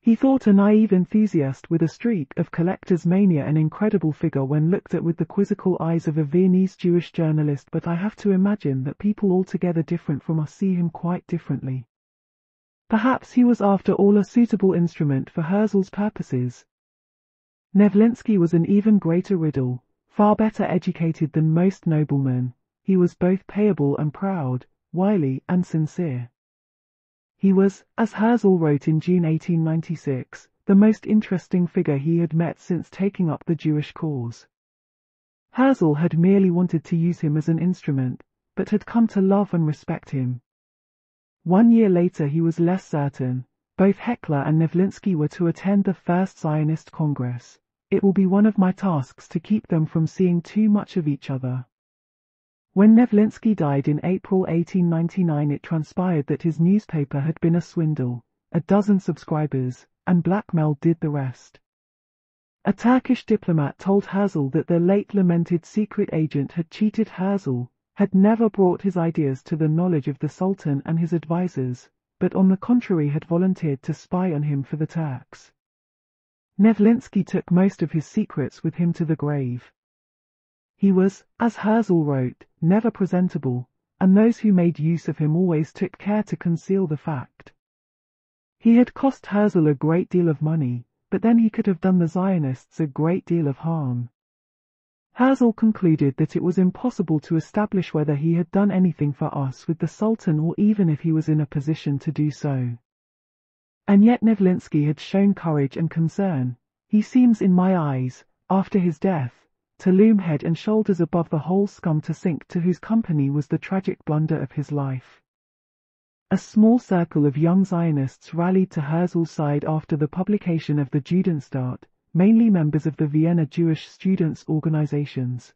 He thought a naive enthusiast with a streak of collector's mania an incredible figure when looked at with the quizzical eyes of a Viennese Jewish journalist, but I have to imagine that people altogether different from us see him quite differently. Perhaps he was after all a suitable instrument for Herzl's purposes. Nevlinski was an even greater riddle, far better educated than most noblemen. He was both payable and proud, wily and sincere. He was, as Herzl wrote in June 1896, the most interesting figure he had met since taking up the Jewish cause. Herzl had merely wanted to use him as an instrument, but had come to love and respect him. 1 year later he was less certain. Both Hechler and Nevlinski were to attend the First Zionist Congress. It will be one of my tasks to keep them from seeing too much of each other. When Nevlinski died in April 1899, it transpired that his newspaper had been a swindle. A dozen subscribers, and blackmail did the rest. A Turkish diplomat told Herzl that the late lamented secret agent had cheated Herzl, had never brought his ideas to the knowledge of the Sultan and his advisers, but on the contrary had volunteered to spy on him for the Turks. Nevlinski took most of his secrets with him to the grave. He was, as Herzl wrote, never presentable, and those who made use of him always took care to conceal the fact. He had cost Herzl a great deal of money, but then he could have done the Zionists a great deal of harm. Herzl concluded that it was impossible to establish whether he had done anything for us with the Sultan or even if he was in a position to do so. And yet Nevlinski had shown courage and concern. He seems in my eyes, after his death, to loom head and shoulders above the whole scum to sink to whose company was the tragic blunder of his life. A small circle of young Zionists rallied to Herzl's side after the publication of the Judenstaat, mainly members of the Vienna Jewish students' organizations.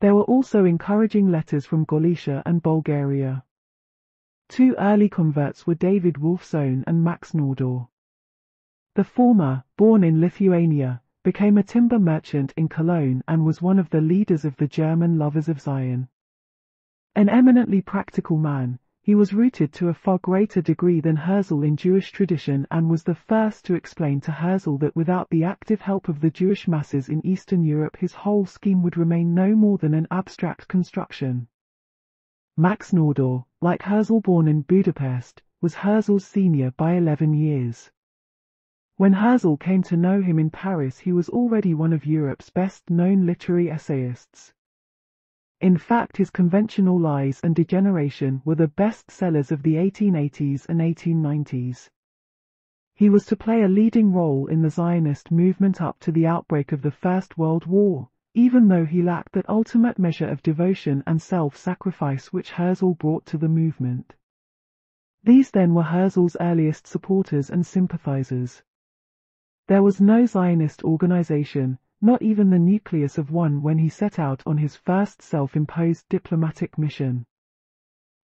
There were also encouraging letters from Galicia and Bulgaria. Two early converts were David Wolffsohn and Max Nordau. The former, born in Lithuania, became a timber merchant in Cologne and was one of the leaders of the German Lovers of Zion. An eminently practical man, he was rooted to a far greater degree than Herzl in Jewish tradition and was the first to explain to Herzl that without the active help of the Jewish masses in Eastern Europe his whole scheme would remain no more than an abstract construction. Max Nordau, like Herzl, born in Budapest, was Herzl's senior by 11 years. When Herzl came to know him in Paris, he was already one of Europe's best-known literary essayists. In fact, his conventional lies and degeneration were the best-sellers of the 1880s and 1890s. He was to play a leading role in the Zionist movement up to the outbreak of the First World War, even though he lacked that ultimate measure of devotion and self-sacrifice which Herzl brought to the movement. These then were Herzl's earliest supporters and sympathizers. There was no Zionist organization, not even the nucleus of one, when he set out on his first self-imposed diplomatic mission.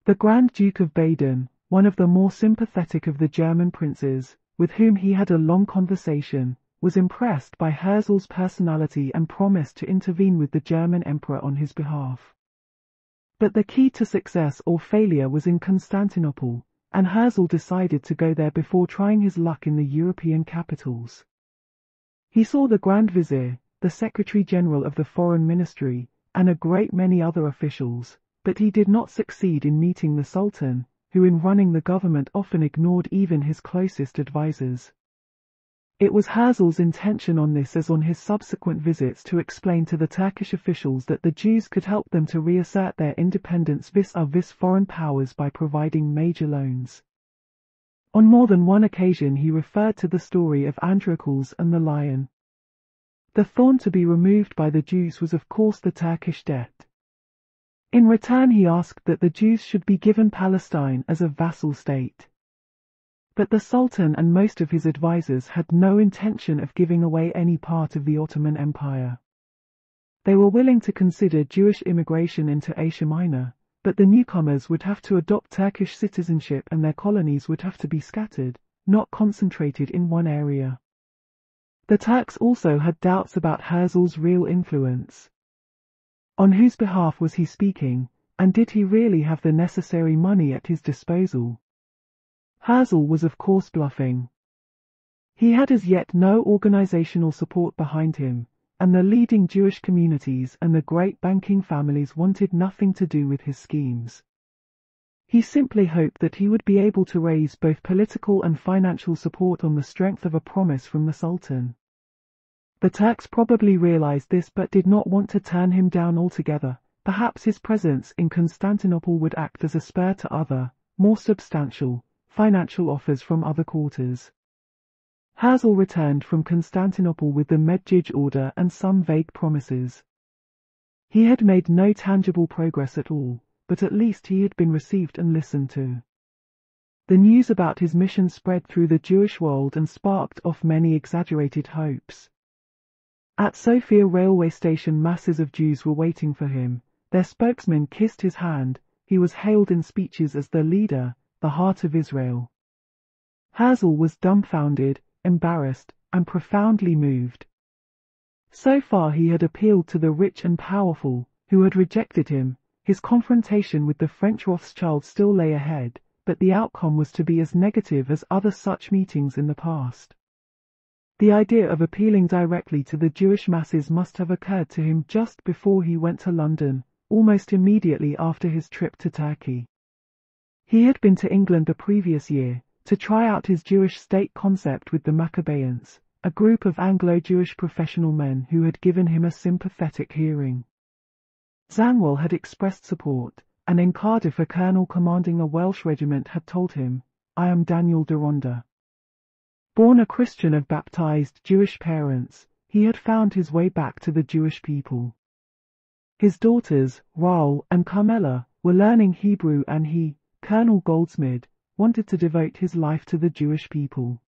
The Grand Duke of Baden, one of the more sympathetic of the German princes, with whom he had a long conversation, was impressed by Herzl's personality and promised to intervene with the German emperor on his behalf. But the key to success or failure was in Constantinople, and Herzl decided to go there before trying his luck in the European capitals. He saw the Grand Vizier, the Secretary-General of the Foreign Ministry, and a great many other officials, but he did not succeed in meeting the Sultan, who in running the government often ignored even his closest advisers. It was Herzl's intention on this as on his subsequent visits to explain to the Turkish officials that the Jews could help them to reassert their independence vis-a-vis foreign powers by providing major loans. On more than one occasion he referred to the story of Androcles and the lion. The thorn to be removed by the Jews was of course the Turkish debt. In return he asked that the Jews should be given Palestine as a vassal state. But the Sultan and most of his advisers had no intention of giving away any part of the Ottoman Empire. They were willing to consider Jewish immigration into Asia Minor, but the newcomers would have to adopt Turkish citizenship and their colonies would have to be scattered, not concentrated in one area. The Turks also had doubts about Herzl's real influence. On whose behalf was he speaking, and did he really have the necessary money at his disposal? Herzl was of course bluffing. He had as yet no organizational support behind him, and the leading Jewish communities and the great banking families wanted nothing to do with his schemes. He simply hoped that he would be able to raise both political and financial support on the strength of a promise from the Sultan. The Turks probably realized this but did not want to turn him down altogether. Perhaps his presence in Constantinople would act as a spur to other, more substantial, financial offers from other quarters. Herzl returned from Constantinople with the Medjid order and some vague promises. He had made no tangible progress at all, but at least he had been received and listened to. The news about his mission spread through the Jewish world and sparked off many exaggerated hopes. At Sofia railway station masses of Jews were waiting for him, their spokesman kissed his hand, he was hailed in speeches as the leader, the heart of Israel. Herzl was dumbfounded, embarrassed, and profoundly moved. So far he had appealed to the rich and powerful, who had rejected him. His confrontation with the French Rothschild still lay ahead, but the outcome was to be as negative as other such meetings in the past. The idea of appealing directly to the Jewish masses must have occurred to him just before he went to London, almost immediately after his trip to Turkey. He had been to England the previous year, to try out his Jewish state concept with the Maccabeans, a group of Anglo-Jewish professional men who had given him a sympathetic hearing. Zangwill had expressed support, and in Cardiff a colonel commanding a Welsh regiment had told him, "I am Daniel Deronda." Born a Christian of baptized Jewish parents, he had found his way back to the Jewish people. His daughters, Raoul and Carmela, were learning Hebrew and he, Colonel Goldsmith, wanted to devote his life to the Jewish people.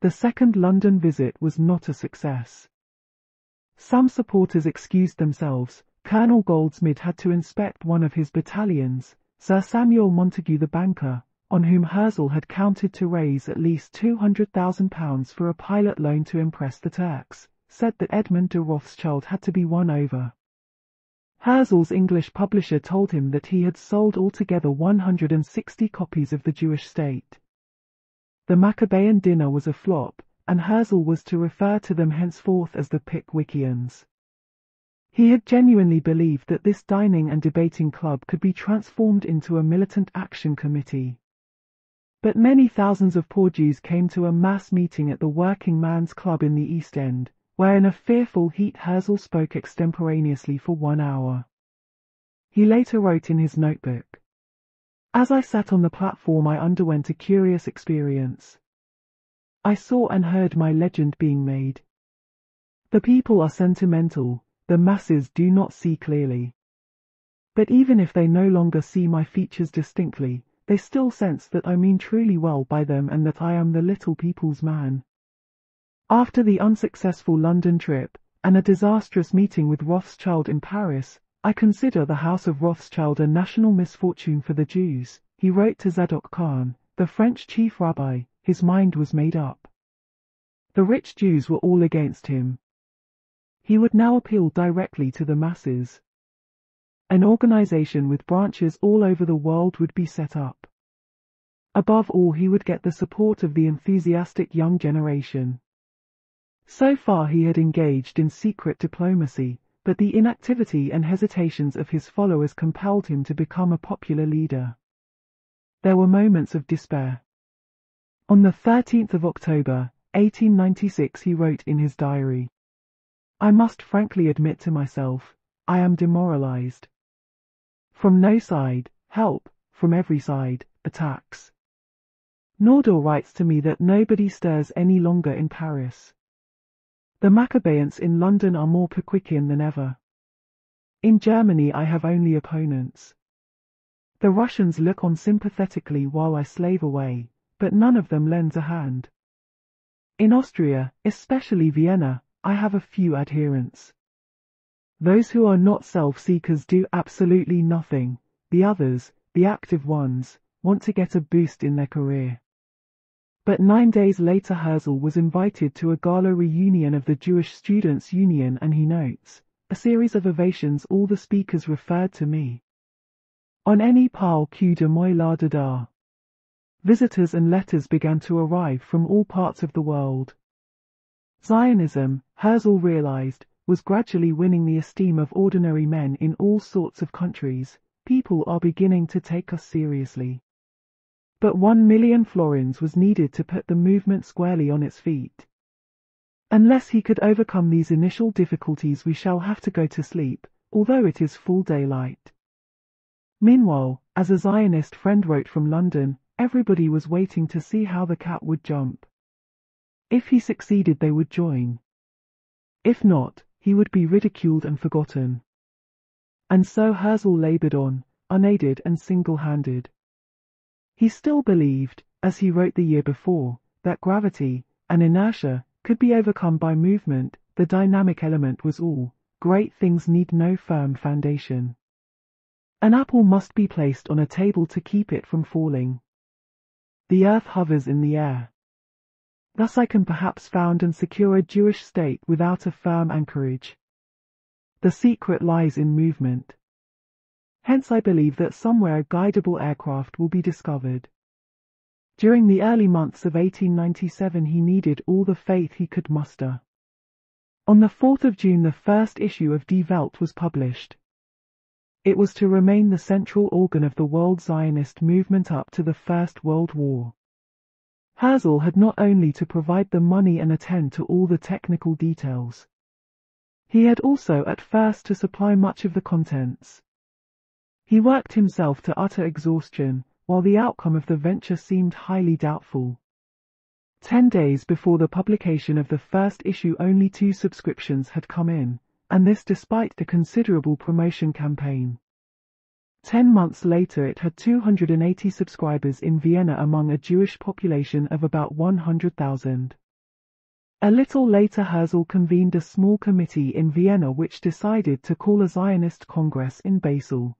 The second London visit was not a success. Some supporters excused themselves. Colonel Goldsmith had to inspect one of his battalions, Sir Samuel Montague the banker, on whom Herzl had counted to raise at least £200,000 for a pilot loan to impress the Turks, said that Edmund de Rothschild had to be won over. Herzl's English publisher told him that he had sold altogether 160 copies of The Jewish State. The Maccabean dinner was a flop, and Herzl was to refer to them henceforth as the Pickwickians. He had genuinely believed that this dining and debating club could be transformed into a militant action committee. But many thousands of poor Jews came to a mass meeting at the Working Man's Club in the East End, where in a fearful heat Herzl spoke extemporaneously for 1 hour. He later wrote in his notebook, "As I sat on the platform I underwent a curious experience. I saw and heard my legend being made. The people are sentimental. The masses do not see clearly. But even if they no longer see my features distinctly, they still sense that I mean truly well by them and that I am the little people's man." After the unsuccessful London trip, and a disastrous meeting with Rothschild in Paris, "I consider the House of Rothschild a national misfortune for the Jews," he wrote to Zadok Khan, the French chief rabbi. His mind was made up. The rich Jews were all against him. He would now appeal directly to the masses. An organization with branches all over the world would be set up. Above all, he would get the support of the enthusiastic young generation. So far he had engaged in secret diplomacy, but the inactivity and hesitations of his followers compelled him to become a popular leader. There were moments of despair. On the 13th of October, 1896 he wrote in his diary, "I must frankly admit to myself, I am demoralized. From no side, help, from every side, attacks. Nordau writes to me that nobody stirs any longer in Paris. The Maccabeans in London are more Pickwickian than ever. In Germany I have only opponents. The Russians look on sympathetically while I slave away, but none of them lends a hand. In Austria, especially Vienna, I have a few adherents. Those who are not self-seekers do absolutely nothing. The others, the active ones, want to get a boost in their career. But 9 days later Herzl was invited to a gala reunion of the Jewish Students' Union, and he notes, "A series of ovations, all the speakers referred to me. On any pal que de moi la dadar." Visitors and letters began to arrive from all parts of the world. Zionism, Herzl realized, was gradually winning the esteem of ordinary men in all sorts of countries. People are beginning to take us seriously. But 1,000,000 florins was needed to put the movement squarely on its feet. Unless he could overcome these initial difficulties, we shall have to go to sleep, although it is full daylight. Meanwhile, as a Zionist friend wrote from London, everybody was waiting to see how the cat would jump. If he succeeded, they would join. If not, he would be ridiculed and forgotten. And so Herzl labored on, unaided and single-handed. He still believed, as he wrote the year before, that gravity and inertia could be overcome by movement. The dynamic element was all. Great things need no firm foundation. An apple must be placed on a table to keep it from falling. The earth hovers in the air. Thus I can perhaps found and secure a Jewish state without a firm anchorage. The secret lies in movement. Hence I believe that somewhere a guidable aircraft will be discovered. During the early months of 1897 he needed all the faith he could muster. On the 4th of June the first issue of Die Welt was published. It was to remain the central organ of the world Zionist movement up to the First World War. Herzl had not only to provide the money and attend to all the technical details. He had also at first to supply much of the contents. He worked himself to utter exhaustion, while the outcome of the venture seemed highly doubtful. 10 days before the publication of the first issue only 2 subscriptions had come in, and this despite a considerable promotion campaign. 10 months later it had 280 subscribers in Vienna among a Jewish population of about 100,000. A little later Herzl convened a small committee in Vienna which decided to call a Zionist Congress in Basel.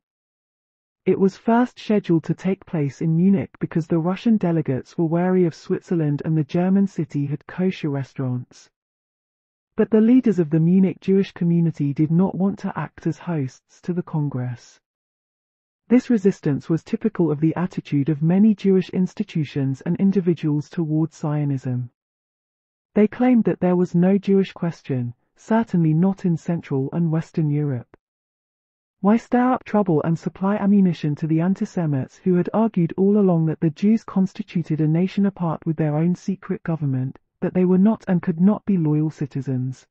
It was first scheduled to take place in Munich because the Russian delegates were wary of Switzerland and the German city had kosher restaurants. But the leaders of the Munich Jewish community did not want to act as hosts to the Congress. This resistance was typical of the attitude of many Jewish institutions and individuals toward Zionism. They claimed that there was no Jewish question, certainly not in Central and Western Europe. Why stir up trouble and supply ammunition to the antisemites who had argued all along that the Jews constituted a nation apart with their own secret government, that they were not and could not be loyal citizens?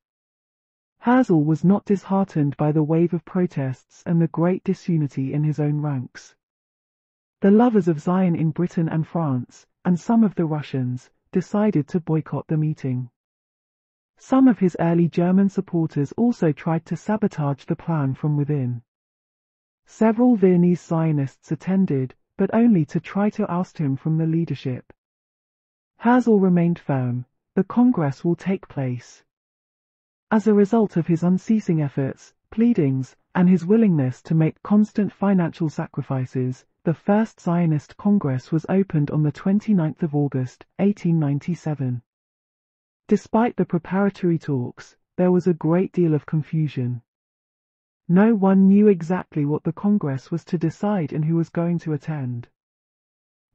Herzl was not disheartened by the wave of protests and the great disunity in his own ranks. The lovers of Zion in Britain and France, and some of the Russians, decided to boycott the meeting. Some of his early German supporters also tried to sabotage the plan from within. Several Viennese Zionists attended, but only to try to oust him from the leadership. Herzl remained firm. The Congress will take place. As a result of his unceasing efforts, pleadings, and his willingness to make constant financial sacrifices, the first Zionist Congress was opened on the 29th of August, 1897. Despite the preparatory talks, there was a great deal of confusion. No one knew exactly what the Congress was to decide and who was going to attend.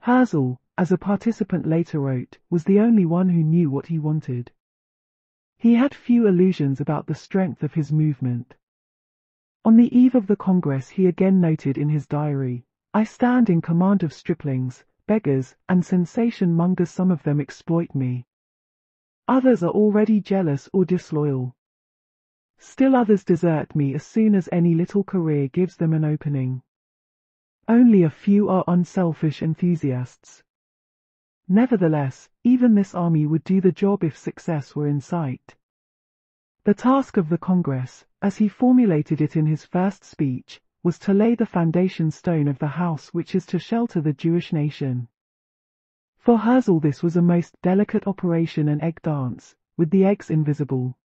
Herzl, as a participant later wrote, was the only one who knew what he wanted. He had few illusions about the strength of his movement. On the eve of the Congress he again noted in his diary, "I stand in command of striplings, beggars, and sensation-mongers. Some of them exploit me. Others are already jealous or disloyal. Still others desert me as soon as any little career gives them an opening. Only a few are unselfish enthusiasts." Nevertheless, even this army would do the job if success were in sight. The task of the Congress, as he formulated it in his first speech, was to lay the foundation stone of the house which is to shelter the Jewish nation. For Herzl this was a most delicate operation and egg dance, with the eggs invisible.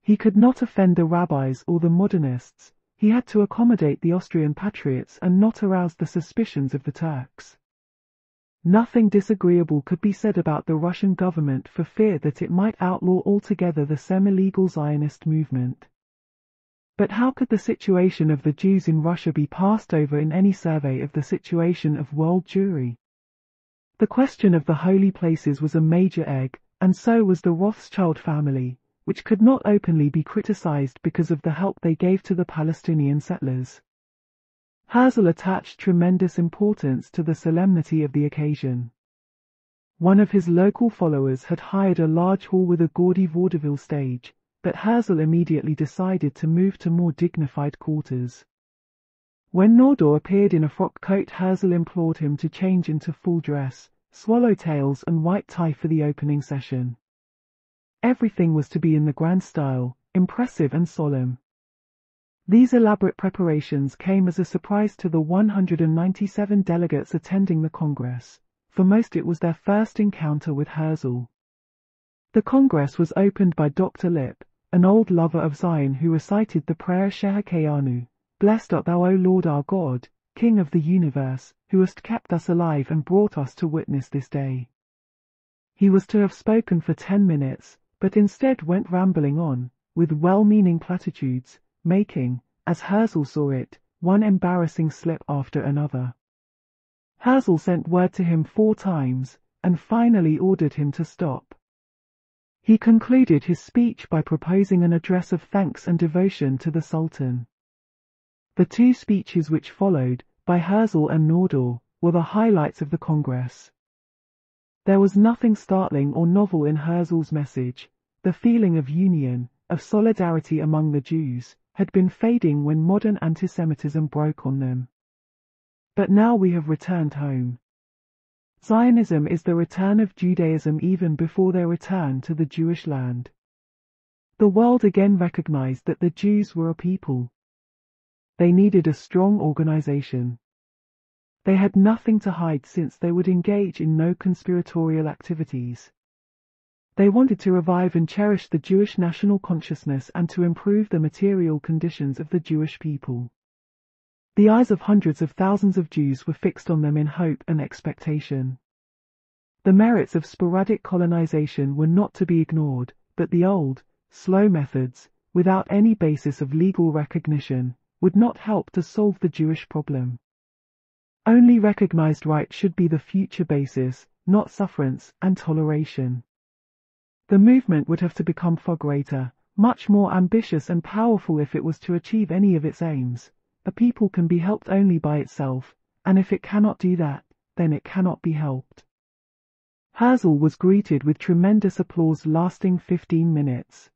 He could not offend the rabbis or the modernists, he had to accommodate the Austrian patriots and not arouse the suspicions of the Turks. Nothing disagreeable could be said about the Russian government for fear that it might outlaw altogether the semi-legal Zionist movement. But how could the situation of the Jews in Russia be passed over in any survey of the situation of world Jewry? The question of the holy places was a major egg, and so was the Rothschild family, which could not openly be criticized because of the help they gave to the Palestinian settlers. Herzl attached tremendous importance to the solemnity of the occasion. One of his local followers had hired a large hall with a gaudy vaudeville stage, but Herzl immediately decided to move to more dignified quarters. When Nordau appeared in a frock coat, Herzl implored him to change into full dress, swallowtails and white tie for the opening session. Everything was to be in the grand style, impressive and solemn. These elaborate preparations came as a surprise to the 197 delegates attending the Congress. For most it was their first encounter with Herzl. The Congress was opened by Dr. Lipp, an old lover of Zion who recited the prayer Shehekeyanu, Blessed art thou, O Lord our God, King of the universe, who hast kept us alive and brought us to witness this day. He was to have spoken for 10 minutes, but instead went rambling on, with well-meaning platitudes, making, as Herzl saw it, one embarrassing slip after another. Herzl sent word to him 4 times, and finally ordered him to stop. He concluded his speech by proposing an address of thanks and devotion to the Sultan. The 2 speeches which followed, by Herzl and Nordau, were the highlights of the Congress. There was nothing startling or novel in Herzl's message. The feeling of union, of solidarity among the Jews, had been fading when modern antisemitism broke on them. But now we have returned home. Zionism is the return of Judaism even before their return to the Jewish land. The world again recognized that the Jews were a people. They needed a strong organization. They had nothing to hide since they would engage in no conspiratorial activities. They wanted to revive and cherish the Jewish national consciousness and to improve the material conditions of the Jewish people. The eyes of hundreds of thousands of Jews were fixed on them in hope and expectation. The merits of sporadic colonization were not to be ignored, but the old, slow methods, without any basis of legal recognition, would not help to solve the Jewish problem. Only recognized right should be the future basis, not sufferance and toleration. The movement would have to become far greater, much more ambitious and powerful if it was to achieve any of its aims. A people can be helped only by itself, and if it cannot do that, then it cannot be helped. Herzl was greeted with tremendous applause lasting 15 minutes.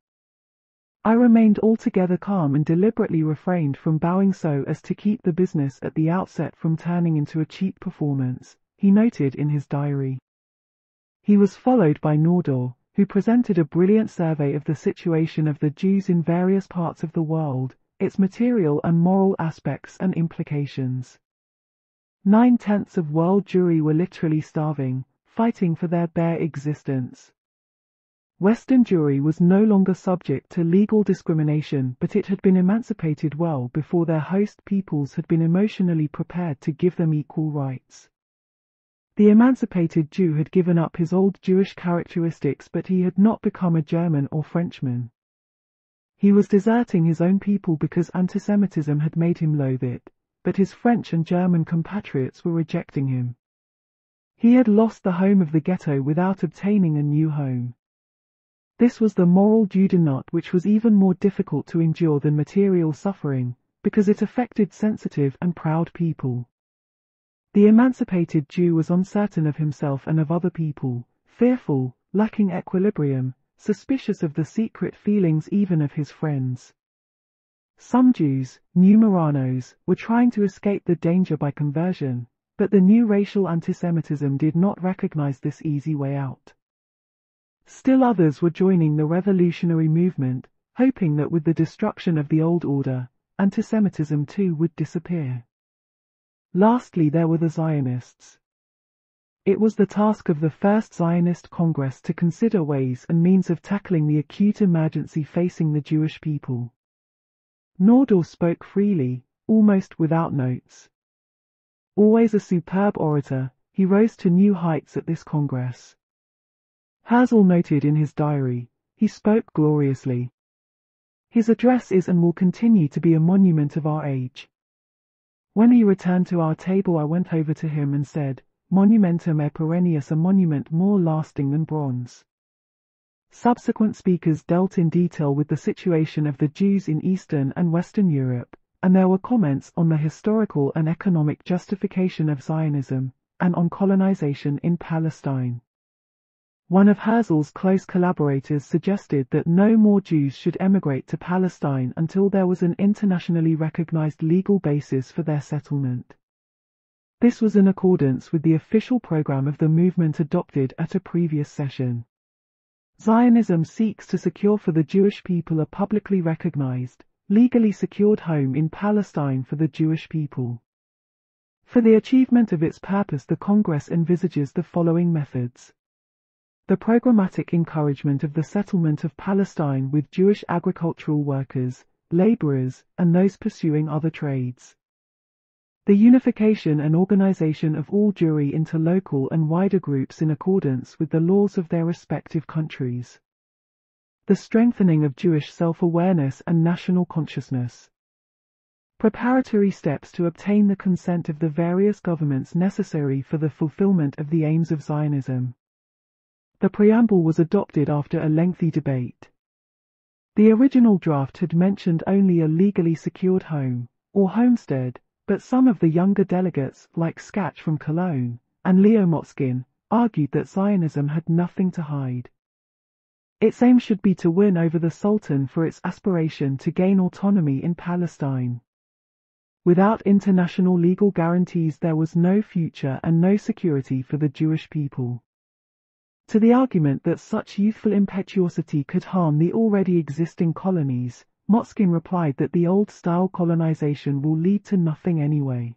I remained altogether calm and deliberately refrained from bowing so as to keep the business at the outset from turning into a cheap performance, he noted in his diary. He was followed by Nordau, who presented a brilliant survey of the situation of the Jews in various parts of the world, its material and moral aspects and implications. 9/10 of world Jewry were literally starving, fighting for their bare existence. Western Jewry was no longer subject to legal discrimination, but it had been emancipated well before their host peoples had been emotionally prepared to give them equal rights. The emancipated Jew had given up his old Jewish characteristics, but he had not become a German or Frenchman. He was deserting his own people because antisemitism had made him loathe it, but his French and German compatriots were rejecting him. He had lost the home of the ghetto without obtaining a new home. This was the moral Judenstaat which was even more difficult to endure than material suffering, because it affected sensitive and proud people. The emancipated Jew was uncertain of himself and of other people, fearful, lacking equilibrium, suspicious of the secret feelings even of his friends. Some Jews, numeranos, were trying to escape the danger by conversion, but the new racial antisemitism did not recognize this easy way out. Still others were joining the revolutionary movement, hoping that with the destruction of the old order, antisemitism too would disappear. Lastly, there were the Zionists. It was the task of the First Zionist Congress to consider ways and means of tackling the acute emergency facing the Jewish people. Nordau spoke freely, almost without notes. Always a superb orator, he rose to new heights at this Congress. Herzl noted in his diary, "He spoke gloriously. His address is and will continue to be a monument of our age." When he returned to our table, I went over to him and said, "Monumentum e perennius, a monument more lasting than bronze." Subsequent speakers dealt in detail with the situation of the Jews in Eastern and Western Europe, and there were comments on the historical and economic justification of Zionism, and on colonization in Palestine. One of Herzl's close collaborators suggested that no more Jews should emigrate to Palestine until there was an internationally recognized legal basis for their settlement. This was in accordance with the official program of the movement adopted at a previous session. Zionism seeks to secure for the Jewish people a publicly recognized, legally secured home in Palestine for the Jewish people. For the achievement of its purpose, the Congress envisages the following methods: the programmatic encouragement of the settlement of Palestine with Jewish agricultural workers, laborers, and those pursuing other trades. The unification and organization of all Jewry into local and wider groups in accordance with the laws of their respective countries. The strengthening of Jewish self-awareness and national consciousness. Preparatory steps to obtain the consent of the various governments necessary for the fulfillment of the aims of Zionism. The preamble was adopted after a lengthy debate. The original draft had mentioned only a legally secured home, or homestead, but some of the younger delegates, like Skatch from Cologne, and Leo Motzkin, argued that Zionism had nothing to hide. Its aim should be to win over the Sultan for its aspiration to gain autonomy in Palestine. Without international legal guarantees, there was no future and no security for the Jewish people. To the argument that such youthful impetuosity could harm the already existing colonies, Motzkin replied that the old-style colonization will lead to nothing anyway.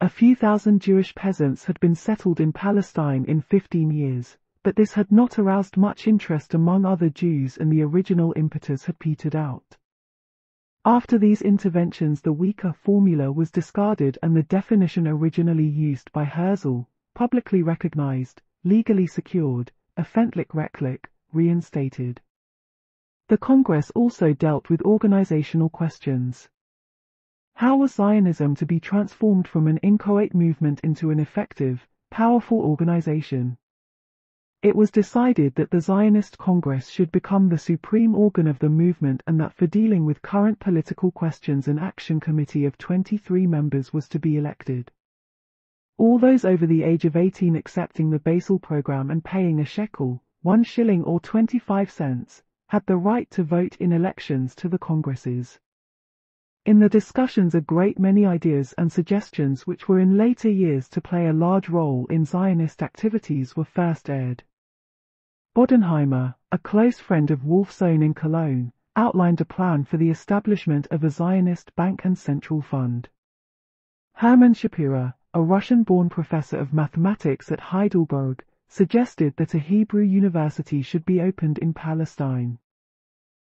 A few thousand Jewish peasants had been settled in Palestine in 15 years, but this had not aroused much interest among other Jews, and the original impetus had petered out. After these interventions, the weaker formula was discarded and the definition originally used by Herzl, publicly recognized, legally secured, öffentlich rechtlich, reinstated. The Congress also dealt with organizational questions. How was Zionism to be transformed from an inchoate movement into an effective, powerful organization? It was decided that the Zionist Congress should become the supreme organ of the movement, and that for dealing with current political questions, an action committee of 23 members was to be elected. All those over the age of 18 accepting the basal program and paying a shekel, 1 shilling or 25 cents, had the right to vote in elections to the Congresses. In the discussions, a great many ideas and suggestions which were in later years to play a large role in Zionist activities were first aired. Bodenheimer, a close friend of Wolffsohn in Cologne, outlined a plan for the establishment of a Zionist bank and central fund. Hermann Shapira, a Russian-born professor of mathematics at Heidelberg, suggested that a Hebrew university should be opened in Palestine.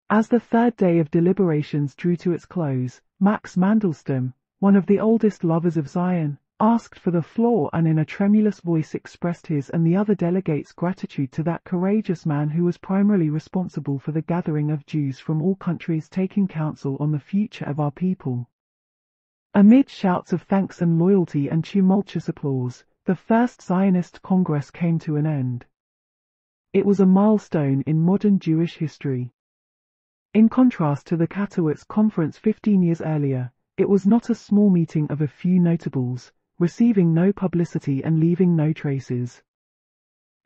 As the third day of deliberations drew to its close, Max Mandelstamm, one of the oldest lovers of Zion, asked for the floor and in a tremulous voice expressed his and the other delegates' gratitude to that courageous man who was primarily responsible for the gathering of Jews from all countries taking counsel on the future of our people. Amid shouts of thanks and loyalty and tumultuous applause, the First Zionist Congress came to an end. It was a milestone in modern Jewish history. In contrast to the Katowitz Conference 15 years earlier, it was not a small meeting of a few notables, receiving no publicity and leaving no traces.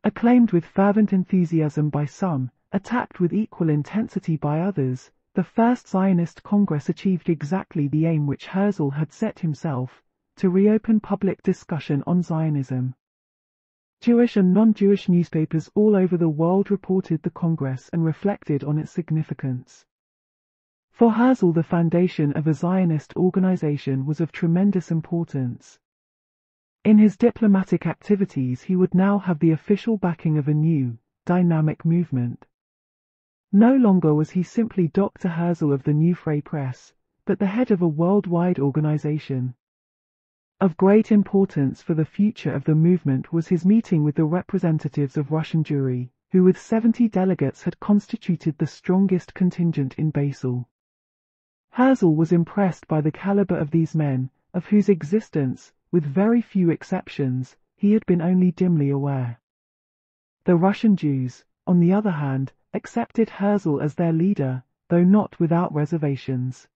Acclaimed with fervent enthusiasm by some, attacked with equal intensity by others, the First Zionist Congress achieved exactly the aim which Herzl had set himself, to reopen public discussion on Zionism. Jewish and non-Jewish newspapers all over the world reported the Congress and reflected on its significance. For Herzl, the foundation of a Zionist organization was of tremendous importance. In his diplomatic activities he would now have the official backing of a new, dynamic movement. No longer was he simply Dr. Herzl of the Neue Freie Presse, but the head of a worldwide organization. Of great importance for the future of the movement was his meeting with the representatives of Russian Jewry, who with 70 delegates had constituted the strongest contingent in Basel. Herzl was impressed by the caliber of these men, of whose existence, with very few exceptions, he had been only dimly aware. The Russian Jews, on the other hand, accepted Herzl as their leader, though not without reservations.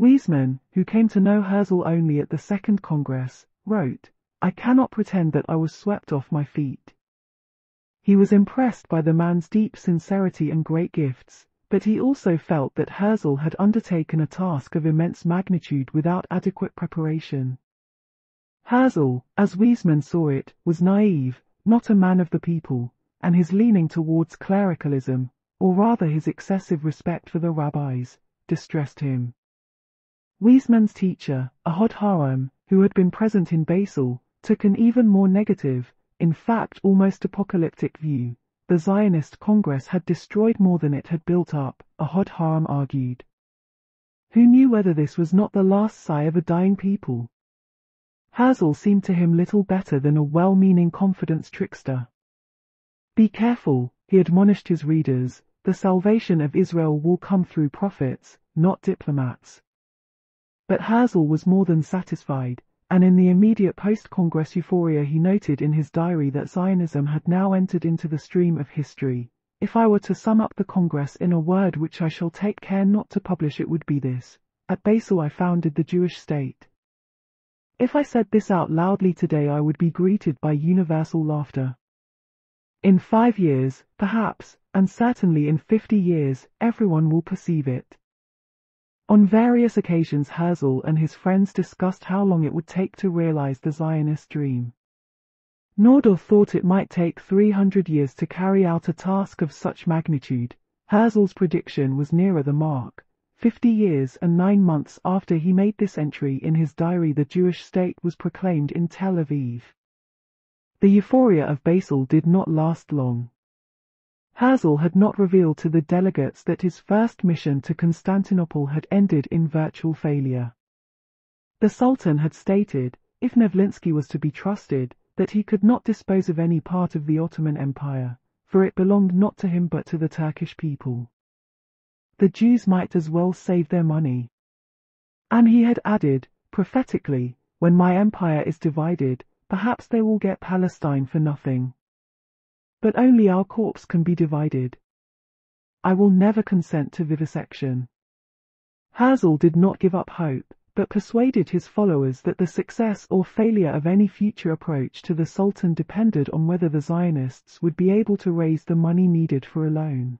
Weizmann, who came to know Herzl only at the Second Congress, wrote, "I cannot pretend that I was swept off my feet." He was impressed by the man's deep sincerity and great gifts, but he also felt that Herzl had undertaken a task of immense magnitude without adequate preparation. Herzl, as Weizmann saw it, was naive, not a man of the people, and his leaning towards clericalism, or rather his excessive respect for the rabbis, distressed him. Weizmann's teacher, Ahad Ha'am, who had been present in Basel, took an even more negative, in fact almost apocalyptic view. The Zionist Congress had destroyed more than it had built up, Ahad Ha'am argued. Who knew whether this was not the last sigh of a dying people? Herzl seemed to him little better than a well-meaning confidence trickster. "Be careful," he admonished his readers, "the salvation of Israel will come through prophets, not diplomats." But Herzl was more than satisfied, and in the immediate post-Congress euphoria he noted in his diary that Zionism had now entered into the stream of history. "If I were to sum up the Congress in a word which I shall take care not to publish, it would be this: at Basel I founded the Jewish state." If I said this out loudly today, I would be greeted by universal laughter. In 5 years, perhaps, and certainly in 50 years, everyone will perceive it. On various occasions Herzl and his friends discussed how long it would take to realize the Zionist dream. Nordau thought it might take 300 years to carry out a task of such magnitude. Herzl's prediction was nearer the mark. 50 years and 9 months after he made this entry in his diary, the Jewish state was proclaimed in Tel Aviv. The euphoria of Basel did not last long. Herzl had not revealed to the delegates that his first mission to Constantinople had ended in virtual failure. The Sultan had stated, if Nevlinski was to be trusted, that he could not dispose of any part of the Ottoman Empire, for it belonged not to him but to the Turkish people. The Jews might as well save their money. And he had added, prophetically, "When my empire is divided, perhaps they will get Palestine for nothing. But only our corpse can be divided. I will never consent to vivisection." Herzl did not give up hope, but persuaded his followers that the success or failure of any future approach to the Sultan depended on whether the Zionists would be able to raise the money needed for a loan.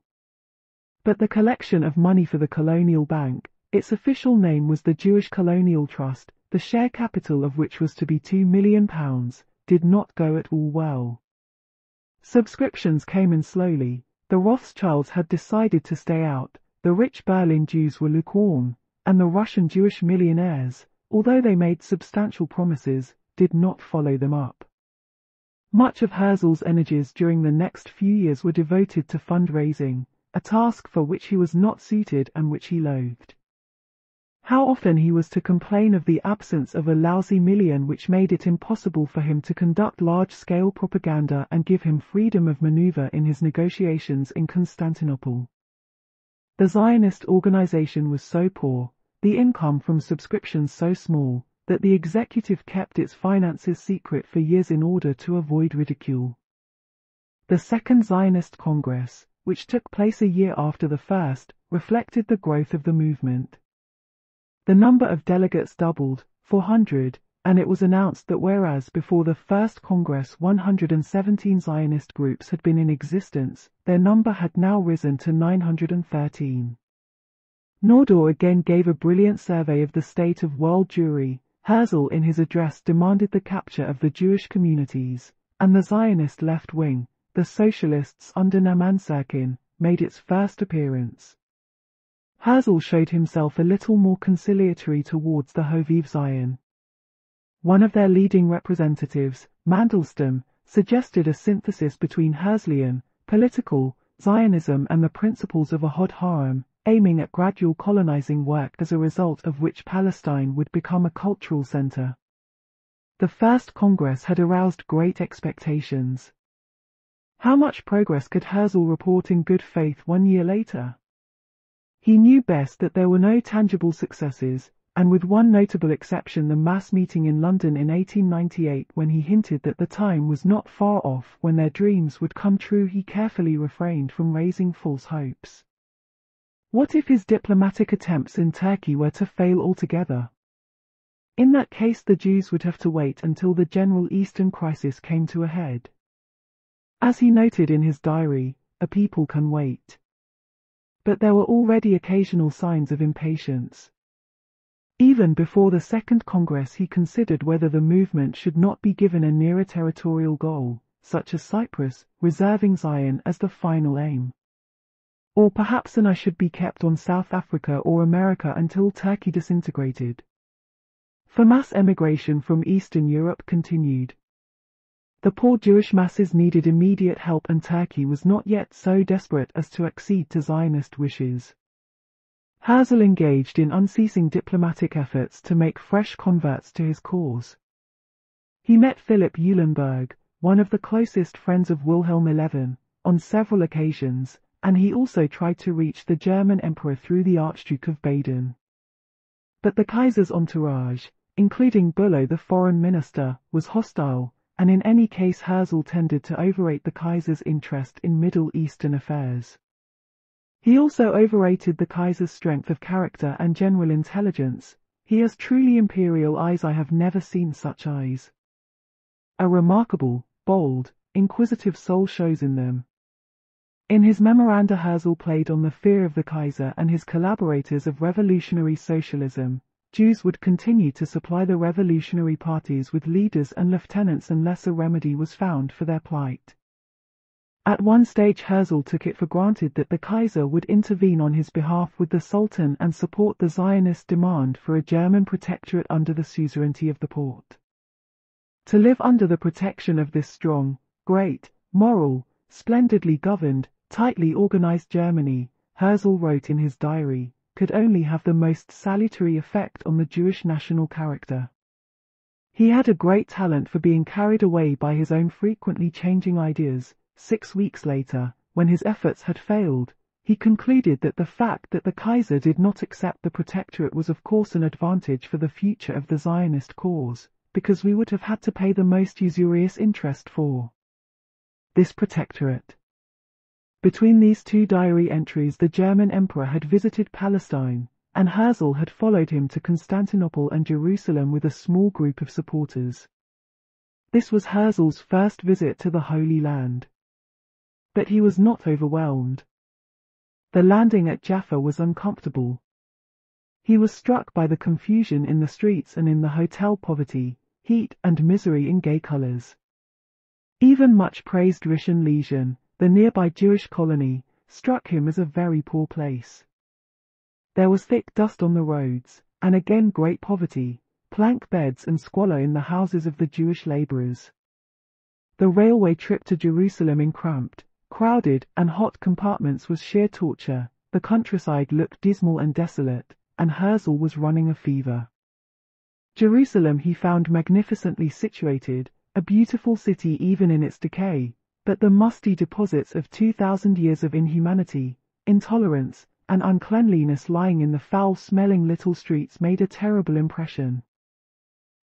But the collection of money for the Colonial Bank, its official name was the Jewish Colonial Trust, the share capital of which was to be £2 million, did not go at all well. Subscriptions came in slowly. The Rothschilds had decided to stay out, the rich Berlin Jews were lukewarm, and the Russian Jewish millionaires, although they made substantial promises, did not follow them up. Much of Herzl's energies during the next few years were devoted to fundraising, a task for which he was not suited and which he loathed. How often he was to complain of the absence of a lousy million which made it impossible for him to conduct large-scale propaganda and give him freedom of maneuver in his negotiations in Constantinople. The Zionist organization was so poor, the income from subscriptions so small, that the executive kept its finances secret for years in order to avoid ridicule. The Second Zionist Congress, which took place a year after the first, reflected the growth of the movement. The number of delegates doubled, 400, and it was announced that whereas before the First Congress 117 Zionist groups had been in existence, their number had now risen to 913. Nordau again gave a brilliant survey of the state of world Jewry. Herzl in his address demanded the capture of the Jewish communities, and the Zionist left wing, the socialists under Nachman Syrkin, made its first appearance. Herzl showed himself a little more conciliatory towards the Hoviv Zion. One of their leading representatives, Mandelstamm, suggested a synthesis between Herzlian, political, Zionism and the principles of Ahad Ha'am, aiming at gradual colonizing work as a result of which Palestine would become a cultural center. The First Congress had aroused great expectations. How much progress could Herzl report in good faith 1 year later? He knew best that there were no tangible successes, and with one notable exception, the mass meeting in London in 1898, when he hinted that the time was not far off when their dreams would come true, he carefully refrained from raising false hopes. What if his diplomatic attempts in Turkey were to fail altogether? In that case, the Jews would have to wait until the general Eastern crisis came to a head. As he noted in his diary, "A people can wait." But there were already occasional signs of impatience. Even before the Second Congress, he considered whether the movement should not be given a nearer territorial goal, such as Cyprus, reserving Zion as the final aim. Or perhaps an eye should be kept on South Africa or America until Turkey disintegrated. For mass emigration from Eastern Europe continued. The poor Jewish masses needed immediate help, and Turkey was not yet so desperate as to accede to Zionist wishes. Herzl engaged in unceasing diplomatic efforts to make fresh converts to his cause. He met Philip Eulenburg, one of the closest friends of Wilhelm XI, on several occasions, and he also tried to reach the German emperor through the Archduke of Baden. But the Kaiser's entourage, including Bülow the foreign minister, was hostile, and in any case Herzl tended to overrate the Kaiser's interest in Middle Eastern affairs. He also overrated the Kaiser's strength of character and general intelligence. "He has truly imperial eyes. I have never seen such eyes. A remarkable, bold, inquisitive soul shows in them." In his memoranda, Herzl played on the fear of the Kaiser and his collaborators of revolutionary socialism. Jews would continue to supply the revolutionary parties with leaders and lieutenants unless a remedy was found for their plight. At one stage, Herzl took it for granted that the Kaiser would intervene on his behalf with the Sultan and support the Zionist demand for a German protectorate under the suzerainty of the Porte. To live under the protection of this strong, great, moral, splendidly governed, tightly organized Germany, Herzl wrote in his diary, could only have the most salutary effect on the Jewish national character. He had a great talent for being carried away by his own frequently changing ideas. 6 weeks later, when his efforts had failed, he concluded that the fact that the Kaiser did not accept the protectorate was of course an advantage for the future of the Zionist cause, because we would have had to pay the most usurious interest for this protectorate. Between these two diary entries, the German emperor had visited Palestine, and Herzl had followed him to Constantinople and Jerusalem with a small group of supporters. This was Herzl's first visit to the Holy Land. But he was not overwhelmed. The landing at Jaffa was uncomfortable. He was struck by the confusion in the streets and in the hotel, poverty, heat and misery in gay colors. Even much praised Rishon Lezion, the nearby Jewish colony, struck him as a very poor place. There was thick dust on the roads, and again great poverty, plank beds and squalor in the houses of the Jewish laborers. The railway trip to Jerusalem in cramped, crowded and hot compartments was sheer torture. The countryside looked dismal and desolate, and Herzl was running a fever. Jerusalem he found magnificently situated, a beautiful city even in its decay, but the musty deposits of 2,000 years of inhumanity, intolerance, and uncleanliness lying in the foul-smelling little streets made a terrible impression.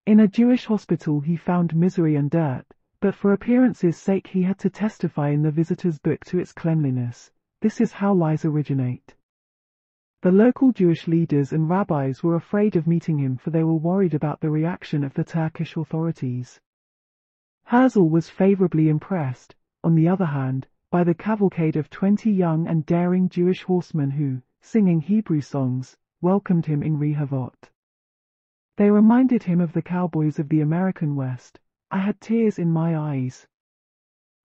In a Jewish hospital he found misery and dirt, but for appearance's sake he had to testify in the visitor's book to its cleanliness. This is how lies originate. The local Jewish leaders and rabbis were afraid of meeting him, for they were worried about the reaction of the Turkish authorities. Herzl was favorably impressed, on the other hand, by the cavalcade of 20 young and daring Jewish horsemen who, singing Hebrew songs, welcomed him in Rehovot. They reminded him of the cowboys of the American West. "I had tears in my eyes.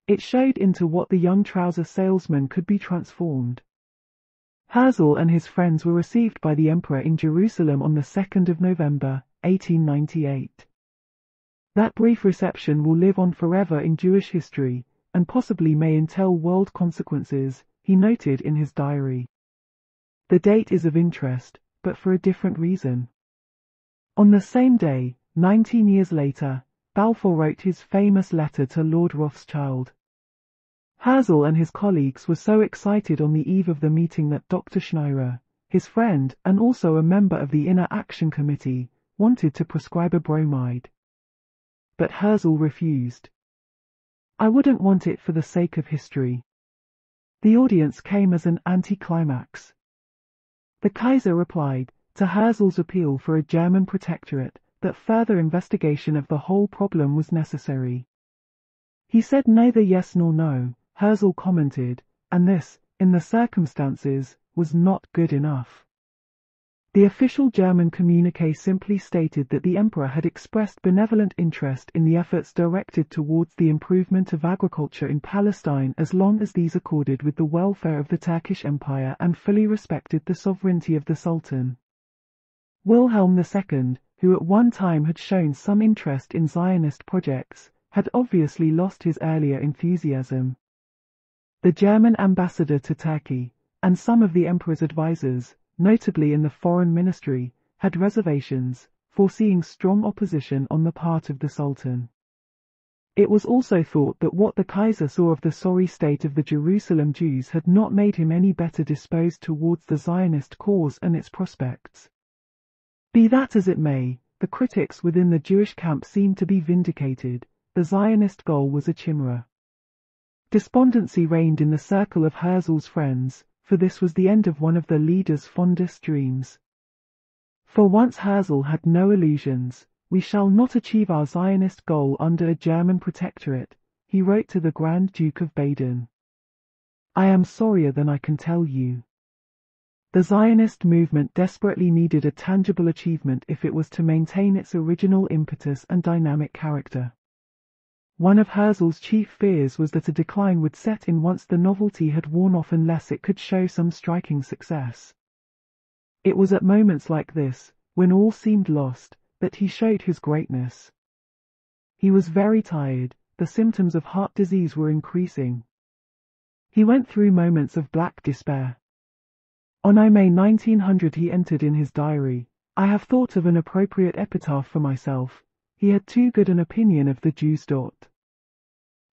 It showed into what the young trouser salesman could be transformed. Herzl and his friends were received by the emperor in Jerusalem on the 2nd of November, 1898. That brief reception will live on forever in Jewish history, and possibly may entail world consequences, he noted in his diary. The date is of interest, but for a different reason. On the same day, 19 years later, Balfour wrote his famous letter to Lord Rothschild. Herzl and his colleagues were so excited on the eve of the meeting that Dr. Schneirer, his friend and also a member of the Inner Action Committee, wanted to prescribe a bromide. But Herzl refused. "I wouldn't want it for the sake of history." The audience came as an anticlimax. The Kaiser replied to Herzl's appeal for a German protectorate that further investigation of the whole problem was necessary. He said neither yes nor no, Herzl commented, and this, in the circumstances, was not good enough. The official German communique simply stated that the emperor had expressed benevolent interest in the efforts directed towards the improvement of agriculture in Palestine as long as these accorded with the welfare of the Turkish Empire and fully respected the sovereignty of the Sultan. Wilhelm II, who at one time had shown some interest in Zionist projects, had obviously lost his earlier enthusiasm. The German ambassador to Turkey, and some of the emperor's advisers, notably in the foreign ministry, had reservations, foreseeing strong opposition on the part of the Sultan. It was also thought that what the Kaiser saw of the sorry state of the Jerusalem Jews had not made him any better disposed towards the Zionist cause and its prospects. Be that as it may, the critics within the Jewish camp seemed to be vindicated. The Zionist goal was a chimera. Despondency reigned in the circle of Herzl's friends, for this was the end of one of the leader's fondest dreams. For once Herzl had no illusions. "We shall not achieve our Zionist goal under a German protectorate," he wrote to the Grand Duke of Baden. "I am sorrier than I can tell you." The Zionist movement desperately needed a tangible achievement if it was to maintain its original impetus and dynamic character. One of Herzl's chief fears was that a decline would set in once the novelty had worn off unless it could show some striking success. It was at moments like this, when all seemed lost, that he showed his greatness. He was very tired, the symptoms of heart disease were increasing. He went through moments of black despair. On May 1900 he entered in his diary, "I have thought of an appropriate epitaph for myself." He had too good an opinion of the Jews.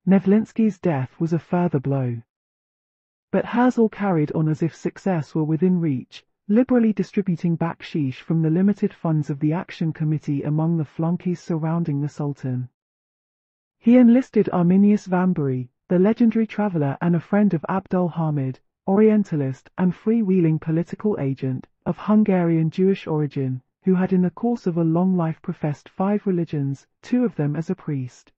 Nevlinski's death was a further blow. But Herzl carried on as if success were within reach, liberally distributing bakshish from the limited funds of the Action Committee among the flunkies surrounding the Sultan. He enlisted Arminius Vámbéry, the legendary traveller and a friend of Abdul Hamid, Orientalist and free-wheeling political agent, of Hungarian Jewish origin, who had in the course of a long life professed 5 religions, 2 of them as a priest.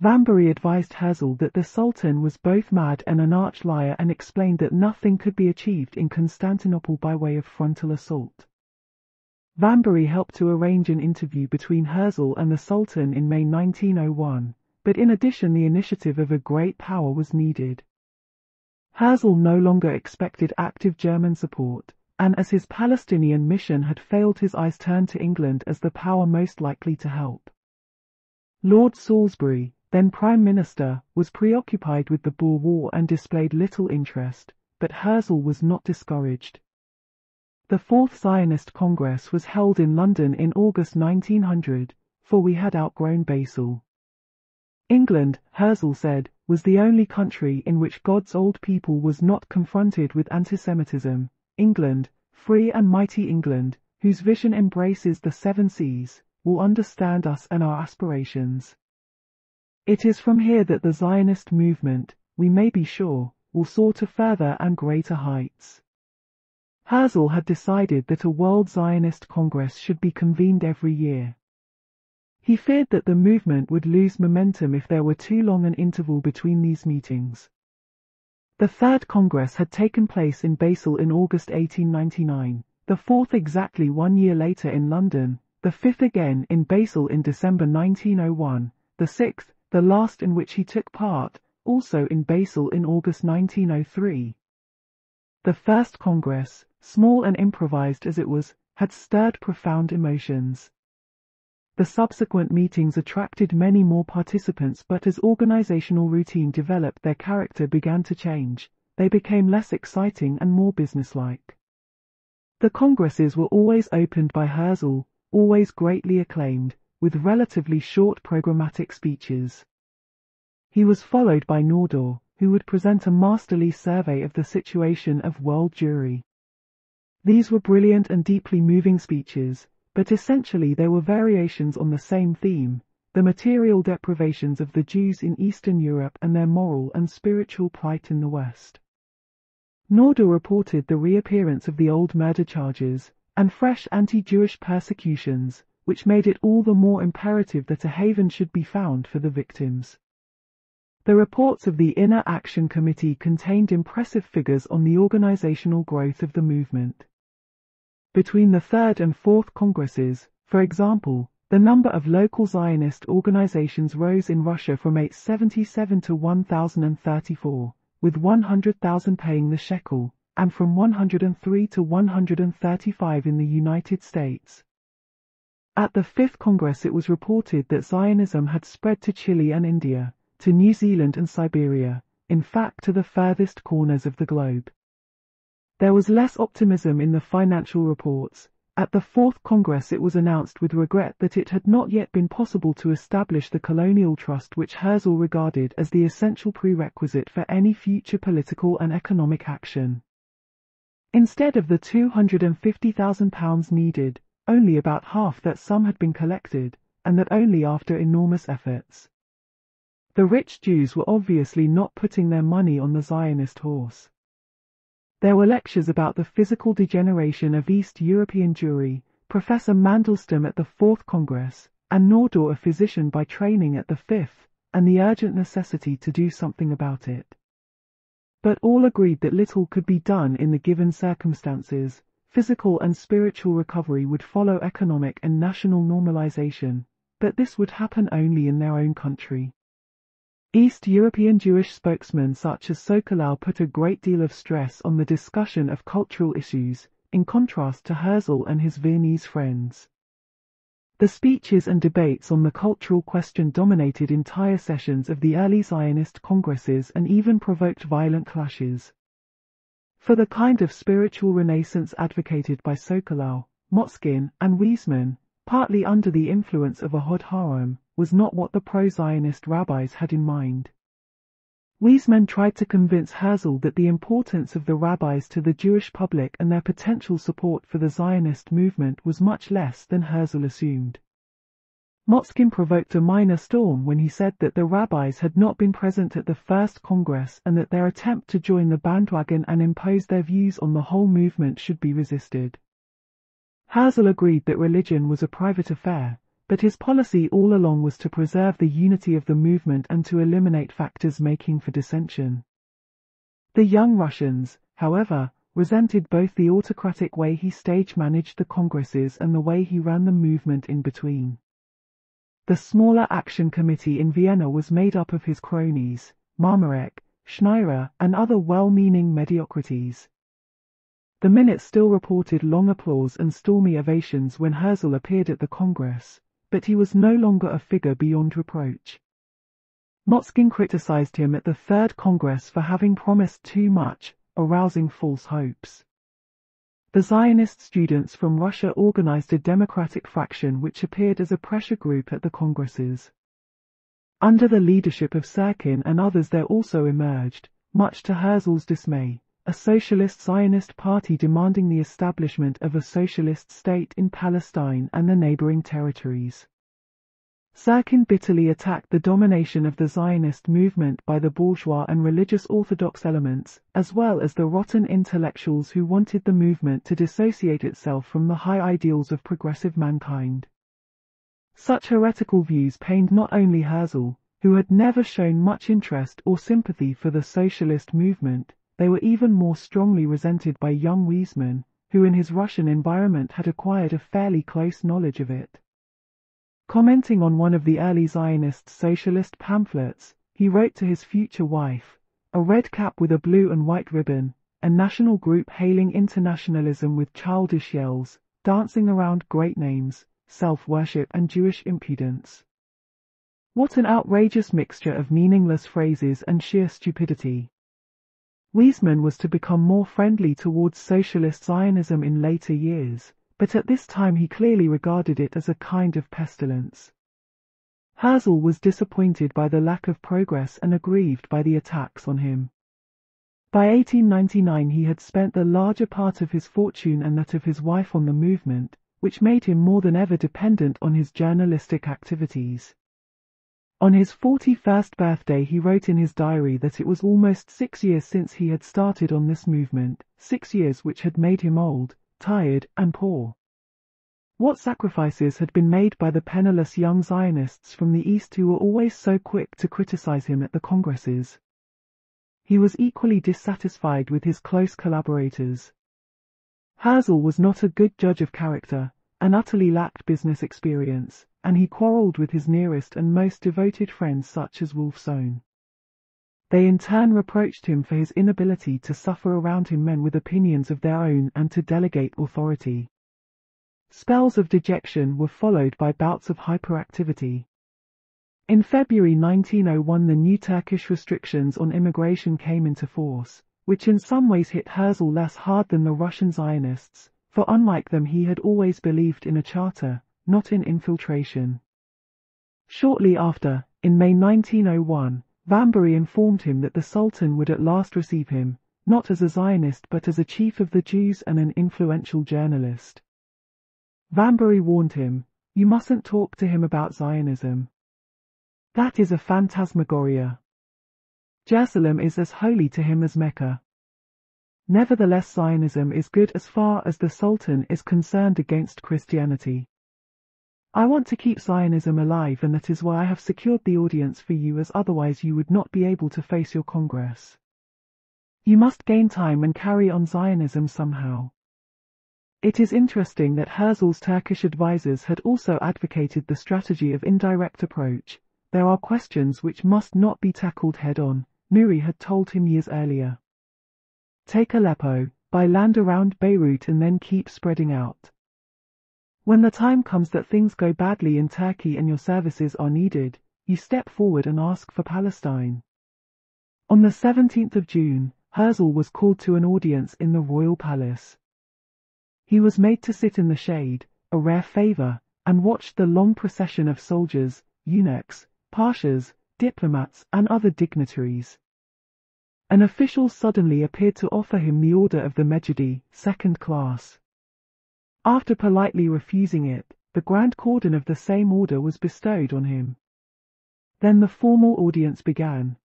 Vámbéry advised Herzl that the Sultan was both mad and an arch-liar and explained that nothing could be achieved in Constantinople by way of frontal assault. Vámbéry helped to arrange an interview between Herzl and the Sultan in May 1901, but in addition the initiative of a great power was needed. Herzl no longer expected active German support, and as his Palestinian mission had failed, his eyes turned to England as the power most likely to help. Lord Salisbury, then Prime Minister, was preoccupied with the Boer War and displayed little interest, but Herzl was not discouraged. The Fourth Zionist Congress was held in London in August 1900, for we had outgrown Basel. England, Herzl said, was the only country in which God's old people was not confronted with antisemitism. England, free and mighty England, whose vision embraces the 7 seas, will understand us and our aspirations. It is from here that the Zionist movement, we may be sure, will soar to further and greater heights. Herzl had decided that a World Zionist Congress should be convened every year. He feared that the movement would lose momentum if there were too long an interval between these meetings. The Third Congress had taken place in Basel in August 1899, the Fourth exactly 1 year later in London, the Fifth again in Basel in December 1901, the Sixth, the last in which he took part, also in Basel in August 1903. The First Congress, small and improvised as it was, had stirred profound emotions. The subsequent meetings attracted many more participants, but as organizational routine developed, their character began to change. They became less exciting and more businesslike. The congresses were always opened by Herzl, always greatly acclaimed, with relatively short programmatic speeches. He was followed by Nordau, who would present a masterly survey of the situation of world Jewry. These were brilliant and deeply moving speeches, but essentially they were variations on the same theme, the material deprivations of the Jews in Eastern Europe and their moral and spiritual plight in the West. Nordau reported the reappearance of the old murder charges and fresh anti-Jewish persecutions, which made it all the more imperative that a haven should be found for the victims. The reports of the Inner Action Committee contained impressive figures on the organizational growth of the movement. Between the Third and Fourth Congresses, for example, the number of local Zionist organizations rose in Russia from 877 to 1,034. With 100,000 paying the shekel, and from 103 to 135 in the United States. At the Fifth Congress it was reported that Zionism had spread to Chile and India, to New Zealand and Siberia, in fact to the furthest corners of the globe. There was less optimism in the financial reports. At the Fourth Congress it was announced with regret that it had not yet been possible to establish the colonial trust which Herzl regarded as the essential prerequisite for any future political and economic action. Instead of the £250,000 needed, only about half that sum had been collected, and that only after enormous efforts. The rich Jews were obviously not putting their money on the Zionist horse. There were lectures about the physical degeneration of East European Jewry, Professor Mandelstamm at the Fourth Congress, and Nordau, a physician by training, at the Fifth, and the urgent necessity to do something about it. But all agreed that little could be done in the given circumstances. Physical and spiritual recovery would follow economic and national normalization, but this would happen only in their own country. East European Jewish spokesmen such as Sokolow put a great deal of stress on the discussion of cultural issues, in contrast to Herzl and his Viennese friends. The speeches and debates on the cultural question dominated entire sessions of the early Zionist congresses and even provoked violent clashes. For the kind of spiritual renaissance advocated by Sokolow, Motzkin, and Weizmann, partly under the influence of Ahad Ha'am, was not what the pro-Zionist rabbis had in mind. Weizmann tried to convince Herzl that the importance of the rabbis to the Jewish public and their potential support for the Zionist movement was much less than Herzl assumed. Motzkin provoked a minor storm when he said that the rabbis had not been present at the First Congress and that their attempt to join the bandwagon and impose their views on the whole movement should be resisted. Herzl agreed that religion was a private affair, but his policy all along was to preserve the unity of the movement and to eliminate factors making for dissension. The young Russians, however, resented both the autocratic way he stage-managed the congresses and the way he ran the movement in between. The smaller action committee in Vienna was made up of his cronies, Marmarek, Schneirer, and other well-meaning mediocrities. The minutes still reported long applause and stormy ovations when Herzl appeared at the Congress, but he was no longer a figure beyond reproach. Motzkin criticized him at the Third Congress for having promised too much, arousing false hopes. The Zionist students from Russia organized a democratic faction which appeared as a pressure group at the Congresses. Under the leadership of Syrkin and others there also emerged, much to Herzl's dismay, a socialist Zionist party demanding the establishment of a socialist state in Palestine and the neighboring territories. Syrkin bitterly attacked the domination of the Zionist movement by the bourgeois and religious orthodox elements, as well as the rotten intellectuals who wanted the movement to dissociate itself from the high ideals of progressive mankind. Such heretical views pained not only Herzl, who had never shown much interest or sympathy for the socialist movement. They were even more strongly resented by young Weizmann, who in his Russian environment had acquired a fairly close knowledge of it. Commenting on one of the early Zionist socialist pamphlets, he wrote to his future wife, "A red cap with a blue and white ribbon, a national group hailing internationalism with childish yells, dancing around great names, self-worship and Jewish impudence. What an outrageous mixture of meaningless phrases and sheer stupidity." Weizmann was to become more friendly towards socialist Zionism in later years, but at this time he clearly regarded it as a kind of pestilence. Herzl was disappointed by the lack of progress and aggrieved by the attacks on him. By 1899 he had spent the larger part of his fortune and that of his wife on the movement, which made him more than ever dependent on his journalistic activities. On his 41st birthday he wrote in his diary that it was almost 6 years since he had started on this movement, 6 years which had made him old, tired, and poor. What sacrifices had been made by the penniless young Zionists from the East who were always so quick to criticize him at the congresses. He was equally dissatisfied with his close collaborators. Herzl was not a good judge of character, and utterly lacked business experience, and he quarreled with his nearest and most devoted friends such as Wolffsohn. They in turn reproached him for his inability to suffer around him men with opinions of their own and to delegate authority. Spells of dejection were followed by bouts of hyperactivity. In February 1901 the new Turkish restrictions on immigration came into force, which in some ways hit Herzl less hard than the Russian Zionists, for unlike them he had always believed in a charter, not in infiltration. Shortly after, in May 1901, Vámbéry informed him that the Sultan would at last receive him, not as a Zionist but as a chief of the Jews and an influential journalist. Vámbéry warned him, "You mustn't talk to him about Zionism. That is a phantasmagoria. Jerusalem is as holy to him as Mecca." Nevertheless, Zionism is good as far as the Sultan is concerned against Christianity. "I want to keep Zionism alive, and that is why I have secured the audience for you, as otherwise you would not be able to face your Congress. You must gain time and carry on Zionism somehow." It is interesting that Herzl's Turkish advisers had also advocated the strategy of indirect approach. "There are questions which must not be tackled head-on," Nuri had told him years earlier. "Take Aleppo, by land around Beirut, and then keep spreading out. When the time comes that things go badly in Turkey and your services are needed, you step forward and ask for Palestine." On the 17th of June, Herzl was called to an audience in the royal palace. He was made to sit in the shade, a rare favor, and watched the long procession of soldiers, eunuchs, pashas, diplomats, and other dignitaries. An official suddenly appeared to offer him the order of the Mejidi, second class. After politely refusing it, the Grand Cordon of the same order was bestowed on him. Then the formal audience began.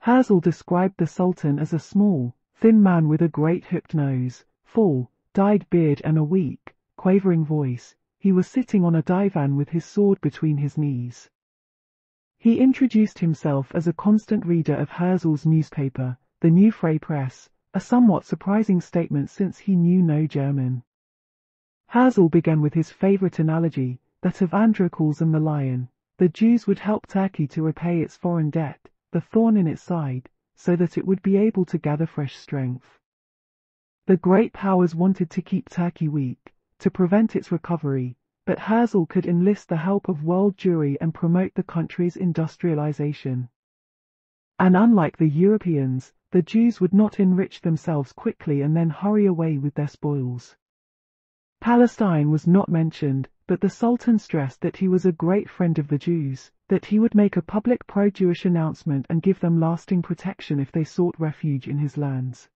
Herzl described the Sultan as a small, thin man with a great hooked nose, full, dyed beard and a weak, quavering voice. He was sitting on a divan with his sword between his knees. He introduced himself as a constant reader of Herzl's newspaper, the Neue Freie Presse, a somewhat surprising statement since he knew no German. Herzl began with his favorite analogy, that of Androcles and the lion. The Jews would help Turkey to repay its foreign debt, the thorn in its side, so that it would be able to gather fresh strength. The great powers wanted to keep Turkey weak, to prevent its recovery, but Herzl could enlist the help of world Jewry and promote the country's industrialization. And unlike the Europeans, the Jews would not enrich themselves quickly and then hurry away with their spoils. Palestine was not mentioned, but the Sultan stressed that he was a great friend of the Jews, that he would make a public pro-Jewish announcement and give them lasting protection if they sought refuge in his lands.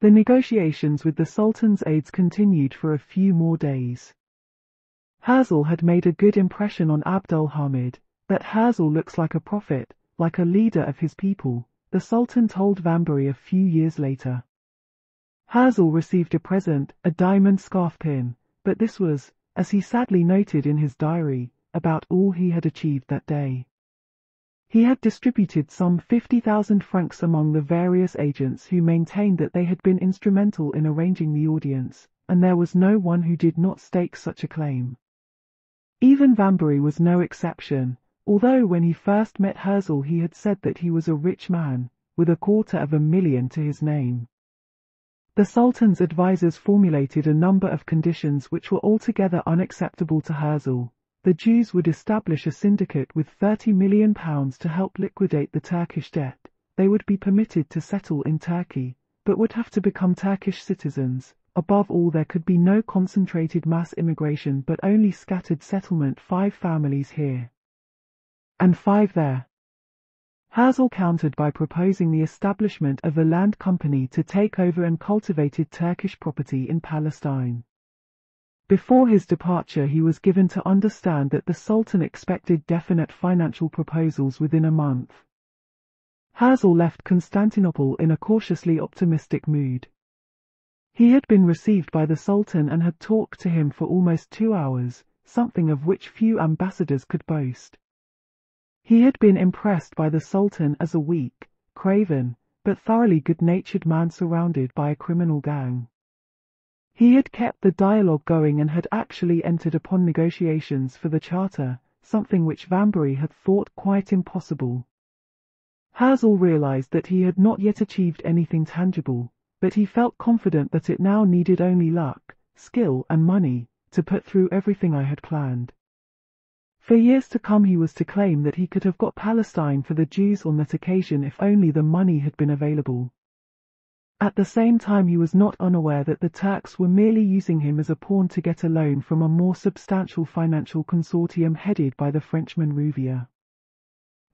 The negotiations with the Sultan's aides continued for a few more days. Herzl had made a good impression on Abdul Hamid. "That Herzl looks like a prophet, like a leader of his people," the Sultan told Vámbéry a few years later. Herzl received a present, a diamond scarf pin, but this was, as he sadly noted in his diary, about all he had achieved that day. He had distributed some 50,000 francs among the various agents who maintained that they had been instrumental in arranging the audience, and there was no one who did not stake such a claim. Even Vámbéry was no exception, although when he first met Herzl he had said that he was a rich man, with $250,000 to his name. The Sultan's advisers formulated a number of conditions which were altogether unacceptable to Herzl. The Jews would establish a syndicate with £30 million to help liquidate the Turkish debt. They would be permitted to settle in Turkey, but would have to become Turkish citizens. Above all, there could be no concentrated mass immigration but only scattered settlement, 5 families here and 5 there. Herzl countered by proposing the establishment of a land company to take over and cultivated Turkish property in Palestine. Before his departure he was given to understand that the Sultan expected definite financial proposals within a month. Herzl left Constantinople in a cautiously optimistic mood. He had been received by the Sultan and had talked to him for almost 2 hours, something of which few ambassadors could boast. He had been impressed by the Sultan as a weak, craven, but thoroughly good-natured man surrounded by a criminal gang. He had kept the dialogue going and had actually entered upon negotiations for the charter, something which Vámbéry had thought quite impossible. Herzl realized that he had not yet achieved anything tangible, but he felt confident that it now needed only luck, skill and money, to put through everything I had planned. For years to come he was to claim that he could have got Palestine for the Jews on that occasion if only the money had been available. At the same time he was not unaware that the Turks were merely using him as a pawn to get a loan from a more substantial financial consortium headed by the Frenchman Rouvier.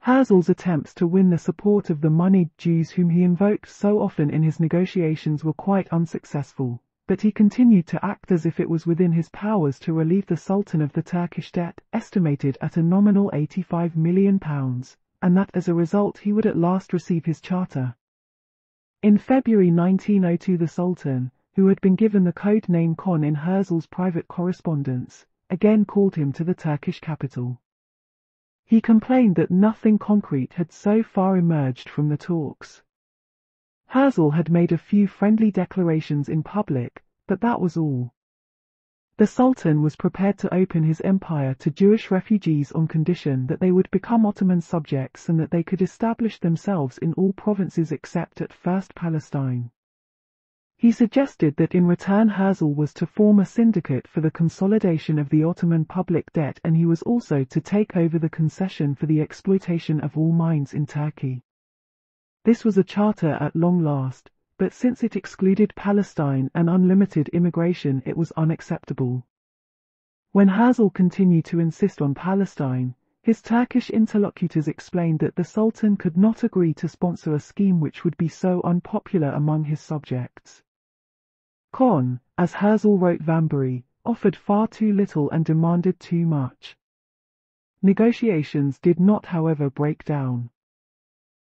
Herzl's attempts to win the support of the moneyed Jews whom he invoked so often in his negotiations were quite unsuccessful, but he continued to act as if it was within his powers to relieve the Sultan of the Turkish debt, estimated at a nominal £85 million, and that as a result he would at last receive his charter. In February 1902 the Sultan, who had been given the code name Khan in Herzl's private correspondence, again called him to the Turkish capital. He complained that nothing concrete had so far emerged from the talks. Herzl had made a few friendly declarations in public, but that was all. The Sultan was prepared to open his empire to Jewish refugees on condition that they would become Ottoman subjects and that they could establish themselves in all provinces except at first Palestine. He suggested that in return Herzl was to form a syndicate for the consolidation of the Ottoman public debt, and he was also to take over the concession for the exploitation of all mines in Turkey. This was a charter at long last, but since it excluded Palestine and unlimited immigration it was unacceptable. When Herzl continued to insist on Palestine, his Turkish interlocutors explained that the Sultan could not agree to sponsor a scheme which would be so unpopular among his subjects. Khan, as Herzl wrote Vámbéry, offered far too little and demanded too much. Negotiations did not, however, break down.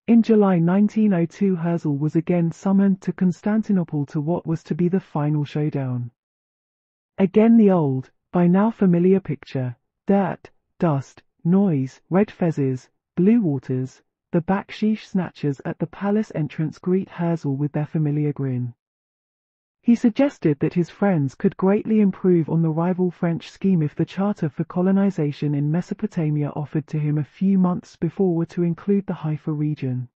In July 1902 Herzl was again summoned to Constantinople to what was to be the final showdown. Again the old, by now familiar picture: dirt, dust, noise, red fezzes, blue waters. The bakshish snatchers at the palace entrance greet Herzl with their familiar grin. He suggested that his friends could greatly improve on the rival French scheme if the charter for colonization in Mesopotamia offered to him a few months before were to include the Haifa region.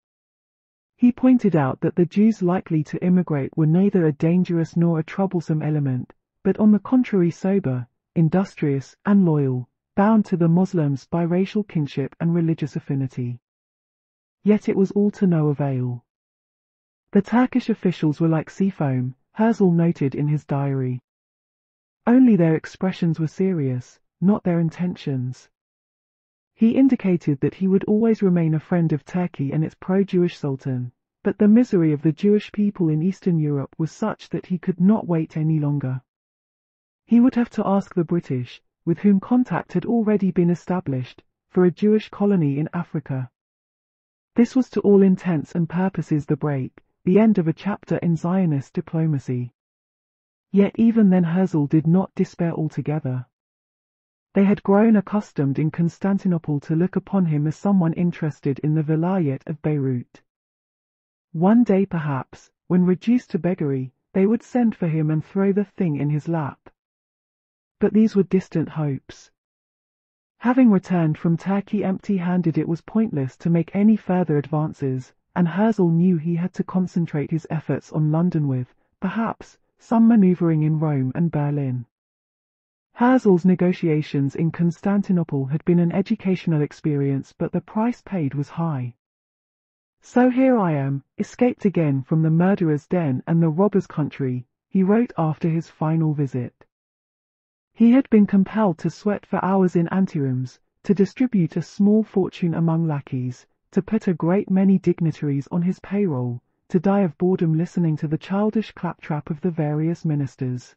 He pointed out that the Jews likely to immigrate were neither a dangerous nor a troublesome element, but on the contrary sober, industrious, and loyal, bound to the Moslems by racial kinship and religious affinity. Yet it was all to no avail. The Turkish officials were like sea foam, Herzl noted in his diary. Only their expressions were serious, not their intentions. He indicated that he would always remain a friend of Turkey and its pro-Jewish Sultan, but the misery of the Jewish people in Eastern Europe was such that he could not wait any longer. He would have to ask the British, with whom contact had already been established, for a Jewish colony in Africa. This was to all intents and purposes the break, the end of a chapter in Zionist diplomacy. Yet even then Herzl did not despair altogether. They had grown accustomed in Constantinople to look upon him as someone interested in the Vilayet of Beirut. One day perhaps, when reduced to beggary, they would send for him and throw the thing in his lap. But these were distant hopes. Having returned from Turkey empty-handed, it was pointless to make any further advances, and Herzl knew he had to concentrate his efforts on London with, perhaps, some manoeuvring in Rome and Berlin. Herzl's negotiations in Constantinople had been an educational experience, but the price paid was high. "So here I am, escaped again from the murderer's den and the robber's country," he wrote after his final visit. He had been compelled to sweat for hours in anterooms, to distribute a small fortune among lackeys, to put a great many dignitaries on his payroll, to die of boredom listening to the childish claptrap of the various ministers.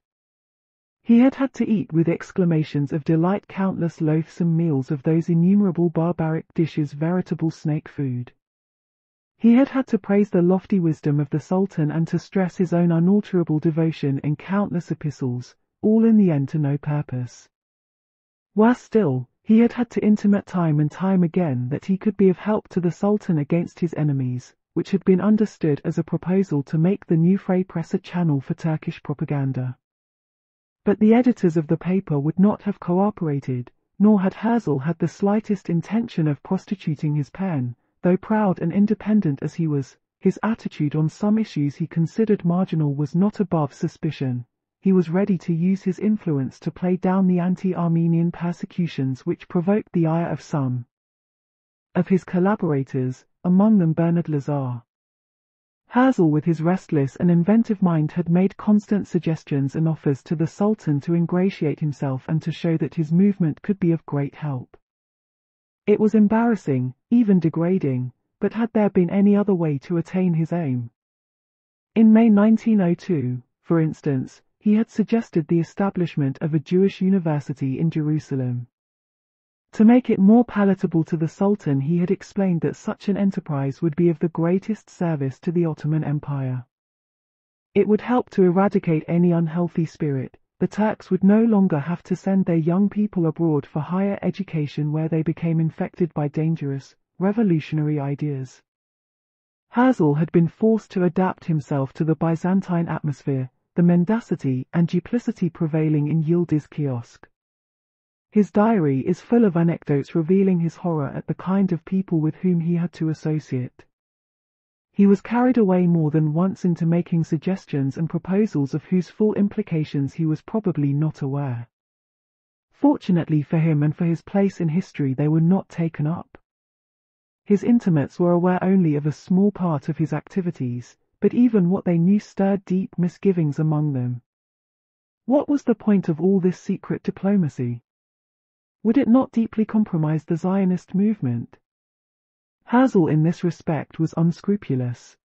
He had had to eat with exclamations of delight countless loathsome meals of those innumerable barbaric dishes, veritable snake food. He had had to praise the lofty wisdom of the Sultan and to stress his own unalterable devotion in countless epistles, all in the end to no purpose. Worse still, he had had to intimate time and time again that he could be of help to the Sultan against his enemies, which had been understood as a proposal to make the Neue Freie Presse a channel for Turkish propaganda. But the editors of the paper would not have cooperated, nor had Herzl had the slightest intention of prostituting his pen. Though proud and independent as he was, his attitude on some issues he considered marginal was not above suspicion. He was ready to use his influence to play down the anti-Armenian persecutions which provoked the ire of some of his collaborators, among them Bernard Lazar. Herzl, with his restless and inventive mind, had made constant suggestions and offers to the Sultan to ingratiate himself and to show that his movement could be of great help. It was embarrassing, even degrading, but had there been any other way to attain his aim? In May 1902, for instance, he had suggested the establishment of a Jewish university in Jerusalem. To make it more palatable to the Sultan, he had explained that such an enterprise would be of the greatest service to the Ottoman Empire. It would help to eradicate any unhealthy spirit. The Turks would no longer have to send their young people abroad for higher education, where they became infected by dangerous, revolutionary ideas. Herzl had been forced to adapt himself to the Byzantine atmosphere, the mendacity and duplicity prevailing in Yildiz Kiosk. His diary is full of anecdotes revealing his horror at the kind of people with whom he had to associate. He was carried away more than once into making suggestions and proposals of whose full implications he was probably not aware. Fortunately for him and for his place in history, they were not taken up. His intimates were aware only of a small part of his activities, but even what they knew stirred deep misgivings among them. What was the point of all this secret diplomacy? Would it not deeply compromise the Zionist movement? Herzl in this respect was unscrupulous.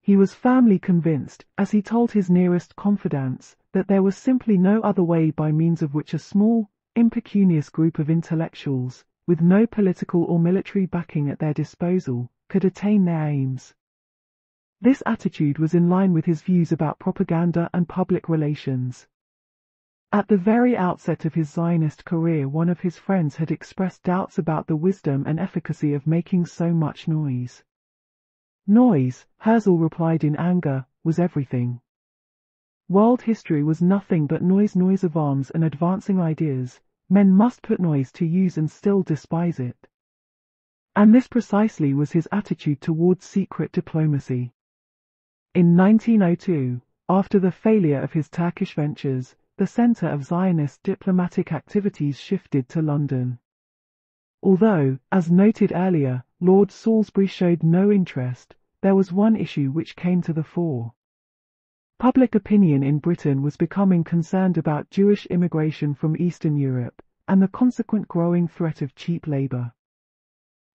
He was firmly convinced, as he told his nearest confidants, that there was simply no other way by means of which a small, impecunious group of intellectuals, with no political or military backing at their disposal, could attain their aims. This attitude was in line with his views about propaganda and public relations. At the very outset of his Zionist career, one of his friends had expressed doubts about the wisdom and efficacy of making so much noise. Noise, Herzl replied in anger, was everything. World history was nothing but noise of arms and advancing ideas. Men must put noise to use and still despise it. And this precisely was his attitude towards secret diplomacy. In 1902, after the failure of his Turkish ventures, the center of Zionist diplomatic activities shifted to London. Although, as noted earlier, Lord Salisbury showed no interest, there was one issue which came to the fore. Public opinion in Britain was becoming concerned about Jewish immigration from Eastern Europe, and the consequent growing threat of cheap labor.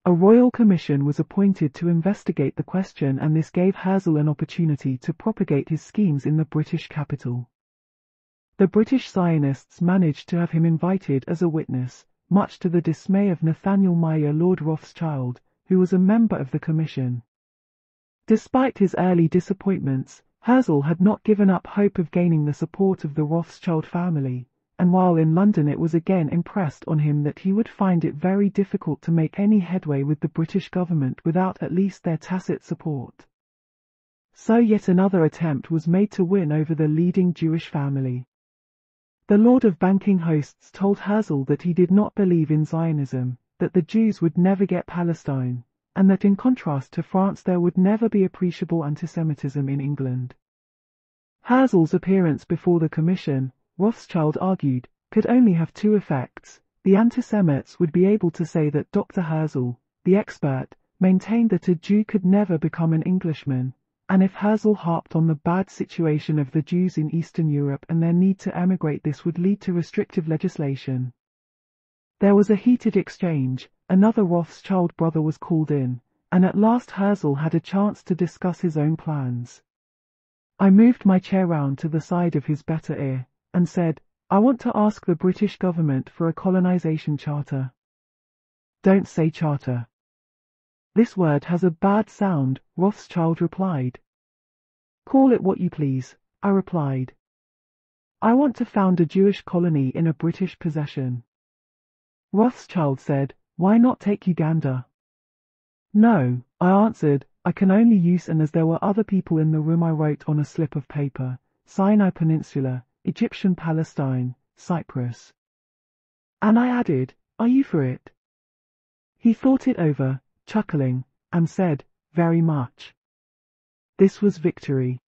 A royal commission was appointed to investigate the question, and this gave Herzl an opportunity to propagate his schemes in the British capital. The British Zionists managed to have him invited as a witness, much to the dismay of Nathaniel Meyer, Lord Rothschild, who was a member of the commission. Despite his early disappointments, Herzl had not given up hope of gaining the support of the Rothschild family, and while in London it was again impressed on him that he would find it very difficult to make any headway with the British government without at least their tacit support. So yet another attempt was made to win over the leading Jewish family. The Lord of Banking Hosts told Herzl that he did not believe in Zionism, that the Jews would never get Palestine, and that in contrast to France there would never be appreciable antisemitism in England. Herzl's appearance before the commission, Rothschild argued, could only have two effects. The antisemites would be able to say that Dr. Herzl, the expert, maintained that a Jew could never become an Englishman, and if Herzl harped on the bad situation of the Jews in Eastern Europe and their need to emigrate, this would lead to restrictive legislation. There was a heated exchange. Another Rothschild brother was called in, and at last Herzl had a chance to discuss his own plans. I moved my chair round to the side of his better ear, and said, I want to ask the British government for a colonization charter. Don't say charter. This word has a bad sound, Rothschild replied. Call it what you please, I replied. I want to found a Jewish colony in a British possession. Rothschild said, why not take Uganda? No, I answered, I can only use, and as there were other people in the room I wrote on a slip of paper, Sinai Peninsula, Egyptian Palestine, Cyprus. And I added, are you for it? He thought it over, chuckling, and said, very much. This was victory.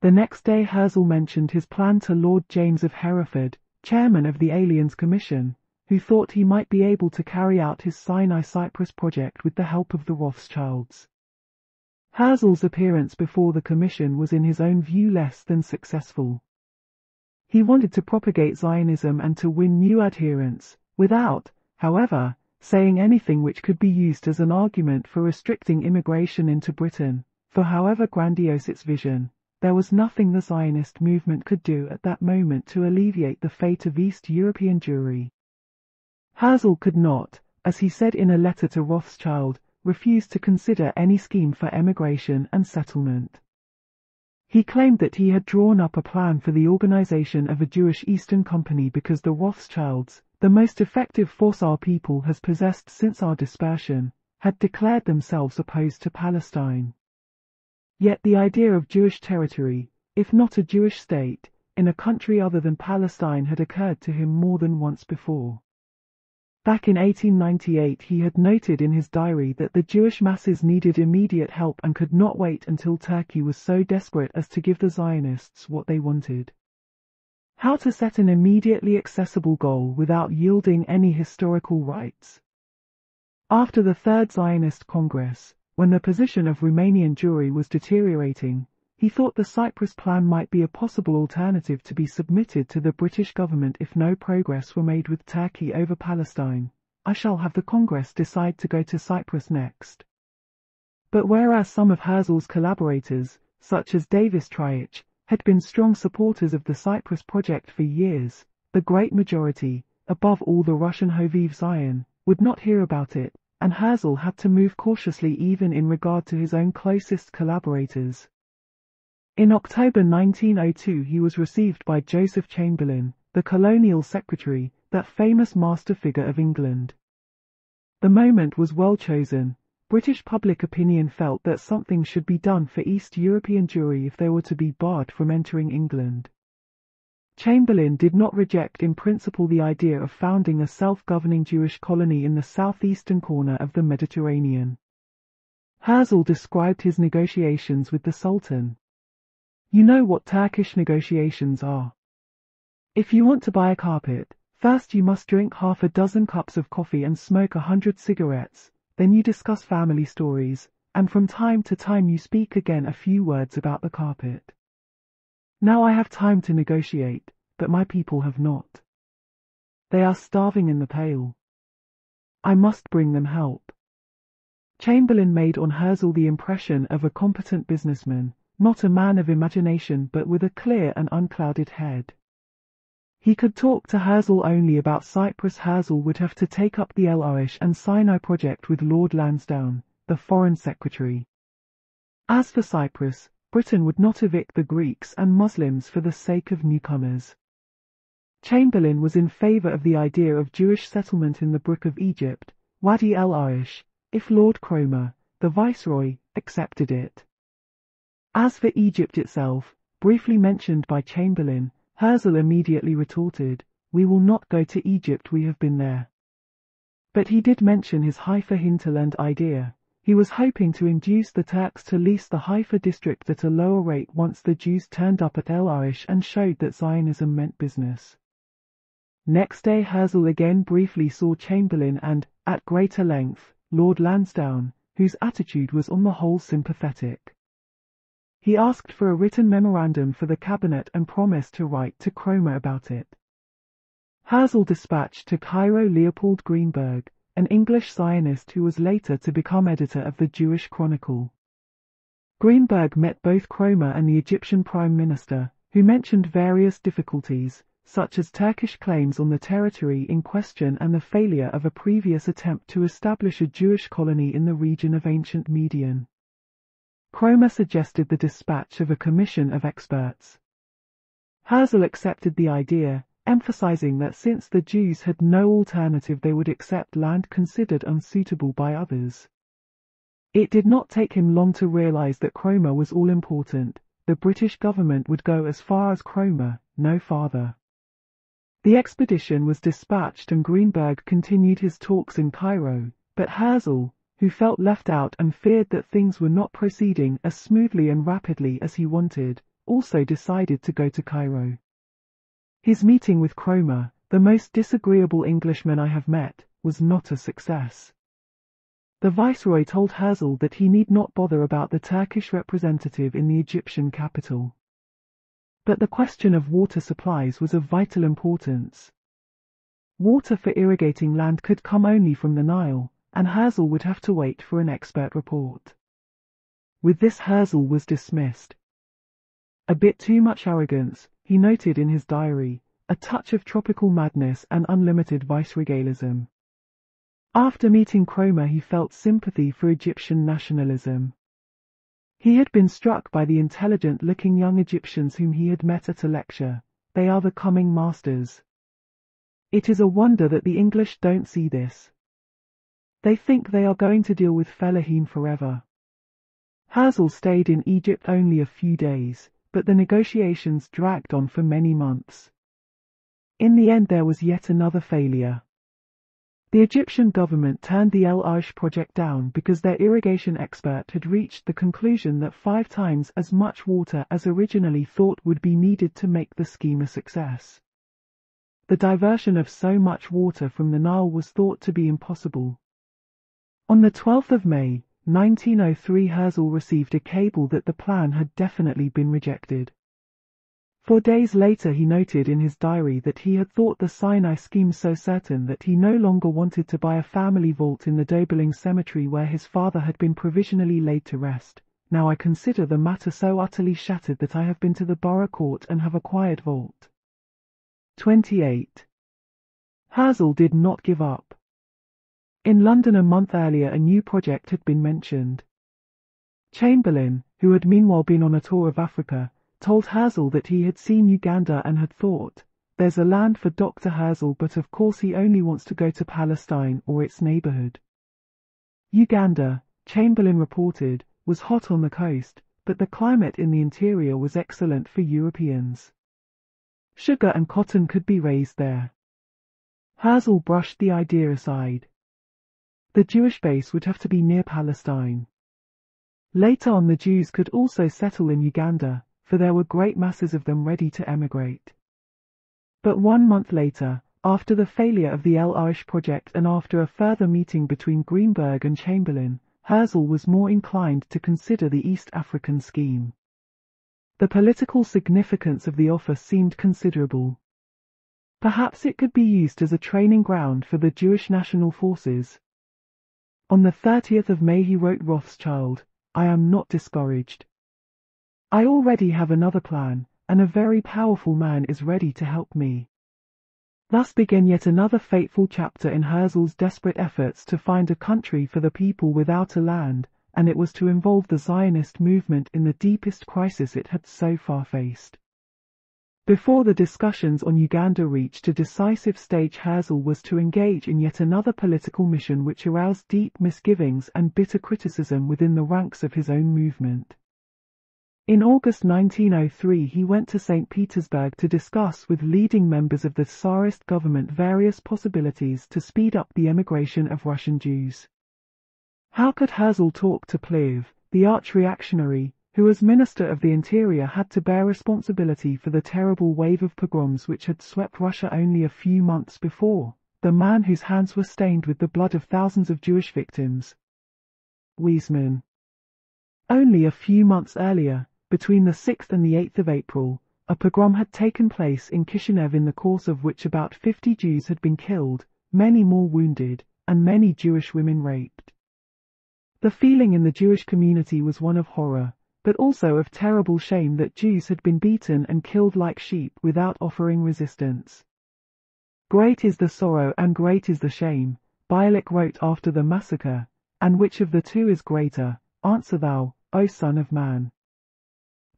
The next day Herzl mentioned his plan to Lord James of Hereford, chairman of the Aliens Commission, who thought he might be able to carry out his Sinai-Cyprus project with the help of the Rothschilds. Herzl's appearance before the commission was in his own view less than successful. He wanted to propagate Zionism and to win new adherents, without, however, saying anything which could be used as an argument for restricting immigration into Britain, for however grandiose its vision, there was nothing the Zionist movement could do at that moment to alleviate the fate of East European Jewry. Herzl could not, as he said in a letter to Rothschild, refuse to consider any scheme for emigration and settlement. He claimed that he had drawn up a plan for the organization of a Jewish Eastern Company because the Rothschilds, the most effective force our people has possessed since our dispersion, had declared themselves opposed to Palestine. Yet the idea of Jewish territory, if not a Jewish state, in a country other than Palestine had occurred to him more than once before. Back in 1898 he had noted in his diary that the Jewish masses needed immediate help and could not wait until Turkey was so desperate as to give the Zionists what they wanted. How to set an immediately accessible goal without yielding any historical rights? After the Third Zionist Congress, when the position of Romanian Jewry was deteriorating, he thought the Cyprus plan might be a possible alternative to be submitted to the British government if no progress were made with Turkey over Palestine. I shall have the Congress decide to go to Cyprus next. But whereas some of Herzl's collaborators, such as Davis Triach, had been strong supporters of the Cyprus project for years, the great majority, above all the Russian Hoviv Zion, would not hear about it, and Herzl had to move cautiously even in regard to his own closest collaborators. In October 1902 he was received by Joseph Chamberlain, the colonial secretary, that famous master figure of England. The moment was well chosen. British public opinion felt that something should be done for East European Jewry if they were to be barred from entering England. Chamberlain did not reject in principle the idea of founding a self-governing Jewish colony in the southeastern corner of the Mediterranean. Herzl described his negotiations with the Sultan. You know what Turkish negotiations are. If you want to buy a carpet, first you must drink half a dozen cups of coffee and smoke 100 cigarettes, then you discuss family stories, and from time to time you speak again a few words about the carpet. Now I have time to negotiate, but my people have not. They are starving in the Pale. I must bring them help. Chamberlain made on Herzl the impression of a competent businessman, not a man of imagination but with a clear and unclouded head. He could talk to Herzl only about Cyprus. Herzl would have to take up the El Arish and Sinai project with Lord Lansdowne, the Foreign Secretary. As for Cyprus, Britain would not evict the Greeks and Muslims for the sake of newcomers. Chamberlain was in favour of the idea of Jewish settlement in the Brook of Egypt, Wadi El Arish, if Lord Cromer, the Viceroy, accepted it. As for Egypt itself, briefly mentioned by Chamberlain, Herzl immediately retorted, "We will not go to Egypt, we have been there." But he did mention his Haifa hinterland idea. He was hoping to induce the Turks to lease the Haifa district at a lower rate once the Jews turned up at El Arish and showed that Zionism meant business. Next day Herzl again briefly saw Chamberlain and, at greater length, Lord Lansdowne, whose attitude was on the whole sympathetic. He asked for a written memorandum for the cabinet and promised to write to Cromer about it. Herzl dispatched to Cairo Leopold Greenberg, an English Zionist who was later to become editor of the Jewish Chronicle. Greenberg met both Cromer and the Egyptian Prime Minister, who mentioned various difficulties, such as Turkish claims on the territory in question and the failure of a previous attempt to establish a Jewish colony in the region of ancient Median. Cromer suggested the dispatch of a commission of experts. Herzl accepted the idea, emphasizing that since the Jews had no alternative they would accept land considered unsuitable by others. It did not take him long to realize that Cromer was all-important. The British government would go as far as Cromer, no farther. The expedition was dispatched and Greenberg continued his talks in Cairo, but Herzl, who felt left out and feared that things were not proceeding as smoothly and rapidly as he wanted, also decided to go to Cairo. His meeting with Cromer, the most disagreeable Englishman I have met, was not a success. The viceroy told Herzl that he need not bother about the Turkish representative in the Egyptian capital. But the question of water supplies was of vital importance. Water for irrigating land could come only from the Nile, and Herzl would have to wait for an expert report. With this Herzl was dismissed. A bit too much arrogance, he noted in his diary, a touch of tropical madness and unlimited viceregalism. After meeting Cromer he felt sympathy for Egyptian nationalism. He had been struck by the intelligent-looking young Egyptians whom he had met at a lecture. They are the coming masters. It is a wonder that the English don't see this. They think they are going to deal with Fellaheen forever. Herzl stayed in Egypt only a few days, but the negotiations dragged on for many months. In the end there was yet another failure. The Egyptian government turned the El Arish project down because their irrigation expert had reached the conclusion that 5 times as much water as originally thought would be needed to make the scheme a success. The diversion of so much water from the Nile was thought to be impossible. On the 12th of May, 1903, Herzl received a cable that the plan had definitely been rejected. 4 days later he noted in his diary that he had thought the Sinai scheme so certain that he no longer wanted to buy a family vault in the Döbeling cemetery where his father had been provisionally laid to rest. Now I consider the matter so utterly shattered that I have been to the borough court and have acquired vault 28. Herzl did not give up. In London a month earlier a new project had been mentioned. Chamberlain, who had meanwhile been on a tour of Africa, told Herzl that he had seen Uganda and had thought, "There's a land for Dr. Herzl, but of course he only wants to go to Palestine or its neighborhood." Uganda, Chamberlain reported, was hot on the coast, but the climate in the interior was excellent for Europeans. Sugar and cotton could be raised there. Herzl brushed the idea aside. The Jewish base would have to be near Palestine. Later on the Jews could also settle in Uganda, for there were great masses of them ready to emigrate. But 1 month later, after the failure of the El Arish project and after a further meeting between Greenberg and Chamberlain, Herzl was more inclined to consider the East African scheme. The political significance of the offer seemed considerable. Perhaps it could be used as a training ground for the Jewish national forces. On the 30th of May he wrote Rothschild, "I am not discouraged. I already have another plan, and a very powerful man is ready to help me." Thus began yet another fateful chapter in Herzl's desperate efforts to find a country for the people without a land, and it was to involve the Zionist movement in the deepest crisis it had so far faced. Before the discussions on Uganda reached a decisive stage, Herzl was to engage in yet another political mission which aroused deep misgivings and bitter criticism within the ranks of his own movement. In August 1903 he went to St. Petersburg to discuss with leading members of the Tsarist government various possibilities to speed up the emigration of Russian Jews. How could Herzl talk to Plehve, the arch-reactionary, who as Minister of the Interior had to bear responsibility for the terrible wave of pogroms which had swept Russia only a few months before, the man whose hands were stained with the blood of thousands of Jewish victims? Weizmann. Only a few months earlier, between the 6th and the 8th of April, a pogrom had taken place in Kishinev in the course of which about 50 Jews had been killed, many more wounded, and many Jewish women raped. The feeling in the Jewish community was one of horror, but also of terrible shame that Jews had been beaten and killed like sheep without offering resistance. "Great is the sorrow and great is the shame," Bialik wrote after the massacre, "and which of the two is greater? Answer thou, O Son of Man."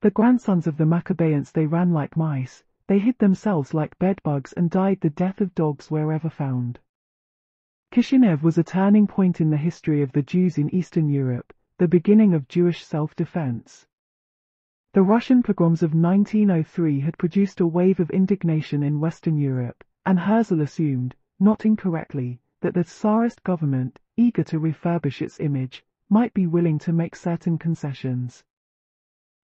The grandsons of the Maccabeans, they ran like mice, they hid themselves like bedbugs and died the death of dogs wherever found. Kishinev was a turning point in the history of the Jews in Eastern Europe, the beginning of Jewish self-defense. The Russian pogroms of 1903 had produced a wave of indignation in Western Europe, and Herzl assumed, not incorrectly, that the Tsarist government, eager to refurbish its image, might be willing to make certain concessions.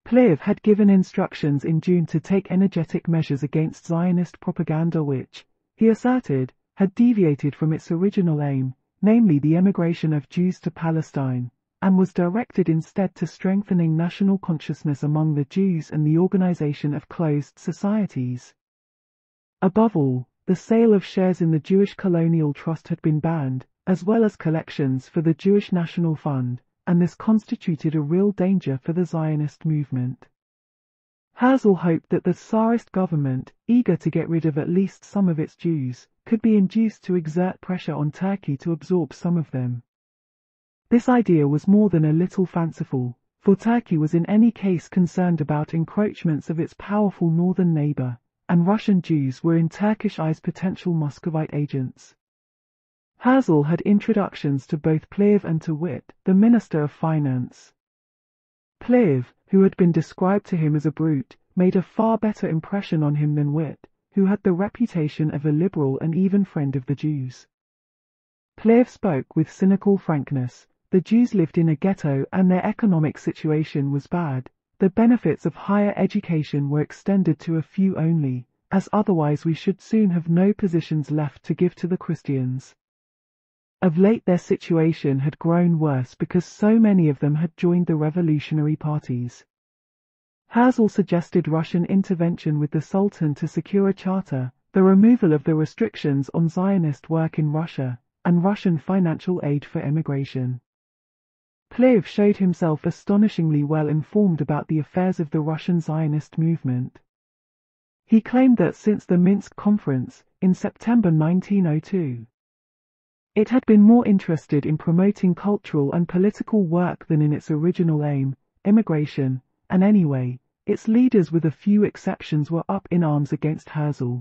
Plehve had given instructions in June to take energetic measures against Zionist propaganda which, he asserted, had deviated from its original aim, namely the emigration of Jews to Palestine, and was directed instead to strengthening national consciousness among the Jews and the organization of closed societies. Above all, the sale of shares in the Jewish Colonial Trust had been banned, as well as collections for the Jewish National Fund, and this constituted a real danger for the Zionist movement. Herzl hoped that the Tsarist government, eager to get rid of at least some of its Jews, could be induced to exert pressure on Turkey to absorb some of them. This idea was more than a little fanciful, for Turkey was in any case concerned about encroachments of its powerful northern neighbor, and Russian Jews were in Turkish eyes potential Muscovite agents. Herzl had introductions to both Plehve and to Witt, the Minister of Finance. Plehve, who had been described to him as a brute, made a far better impression on him than Witt, who had the reputation of a liberal and even friend of the Jews. Plehve spoke with cynical frankness. The Jews lived in a ghetto and their economic situation was bad. The benefits of higher education were extended to a few only, as otherwise we should soon have no positions left to give to the Christians. Of late their situation had grown worse because so many of them had joined the revolutionary parties. Herzl suggested Russian intervention with the Sultan to secure a charter, the removal of the restrictions on Zionist work in Russia, and Russian financial aid for emigration. Plehve showed himself astonishingly well informed about the affairs of the Russian Zionist movement. He claimed that since the Minsk Conference, in September 1902, it had been more interested in promoting cultural and political work than in its original aim, emigration, and anyway, its leaders with a few exceptions were up in arms against Herzl.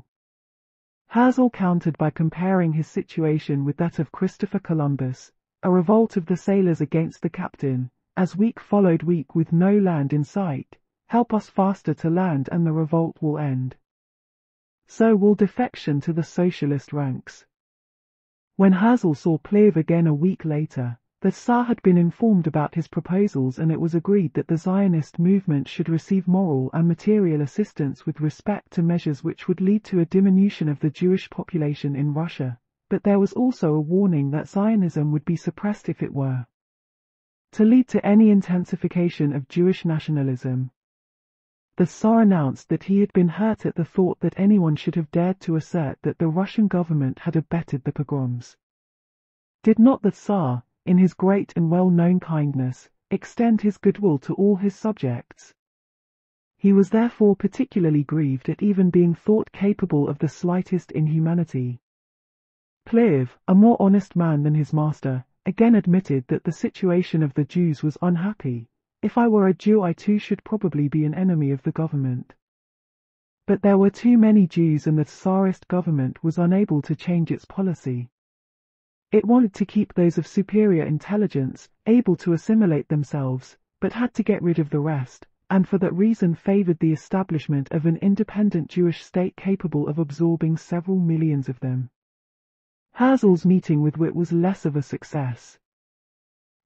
Herzl countered by comparing his situation with that of Christopher Columbus, a revolt of the sailors against the captain, as week followed week with no land in sight. "Help us faster to land and the revolt will end. So will defection to the socialist ranks." When Herzl saw Plehve again a week later, the Tsar had been informed about his proposals and it was agreed that the Zionist movement should receive moral and material assistance with respect to measures which would lead to a diminution of the Jewish population in Russia, but there was also a warning that Zionism would be suppressed if it were to lead to any intensification of Jewish nationalism. The Tsar announced that he had been hurt at the thought that anyone should have dared to assert that the Russian government had abetted the pogroms. Did not the Tsar, in his great and well-known kindness, extend his goodwill to all his subjects? He was therefore particularly grieved at even being thought capable of the slightest inhumanity. Plehve, a more honest man than his master, again admitted that the situation of the Jews was unhappy. "If I were a Jew I too should probably be an enemy of the government." But there were too many Jews and the Tsarist government was unable to change its policy. It wanted to keep those of superior intelligence, able to assimilate themselves, but had to get rid of the rest, and for that reason favored the establishment of an independent Jewish state capable of absorbing several millions of them. Herzl's meeting with Witt was less of a success.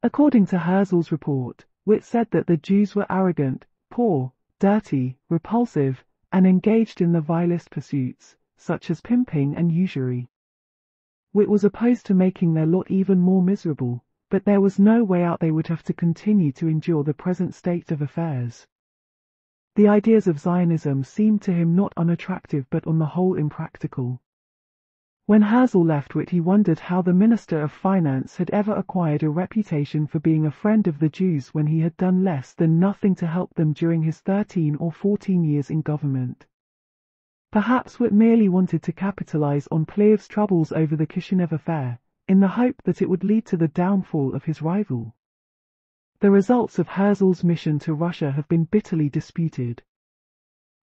According to Herzl's report, Witt said that the Jews were arrogant, poor, dirty, repulsive, and engaged in the vilest pursuits, such as pimping and usury. Witt was opposed to making their lot even more miserable, but there was no way out. They would have to continue to endure the present state of affairs. The ideas of Zionism seemed to him not unattractive but on the whole impractical. When Herzl left Witt, he wondered how the Minister of Finance had ever acquired a reputation for being a friend of the Jews when he had done less than nothing to help them during his 13 or 14 years in government. Perhaps Witt merely wanted to capitalize on Plehve's troubles over the Kishinev affair, in the hope that it would lead to the downfall of his rival. The results of Herzl's mission to Russia have been bitterly disputed.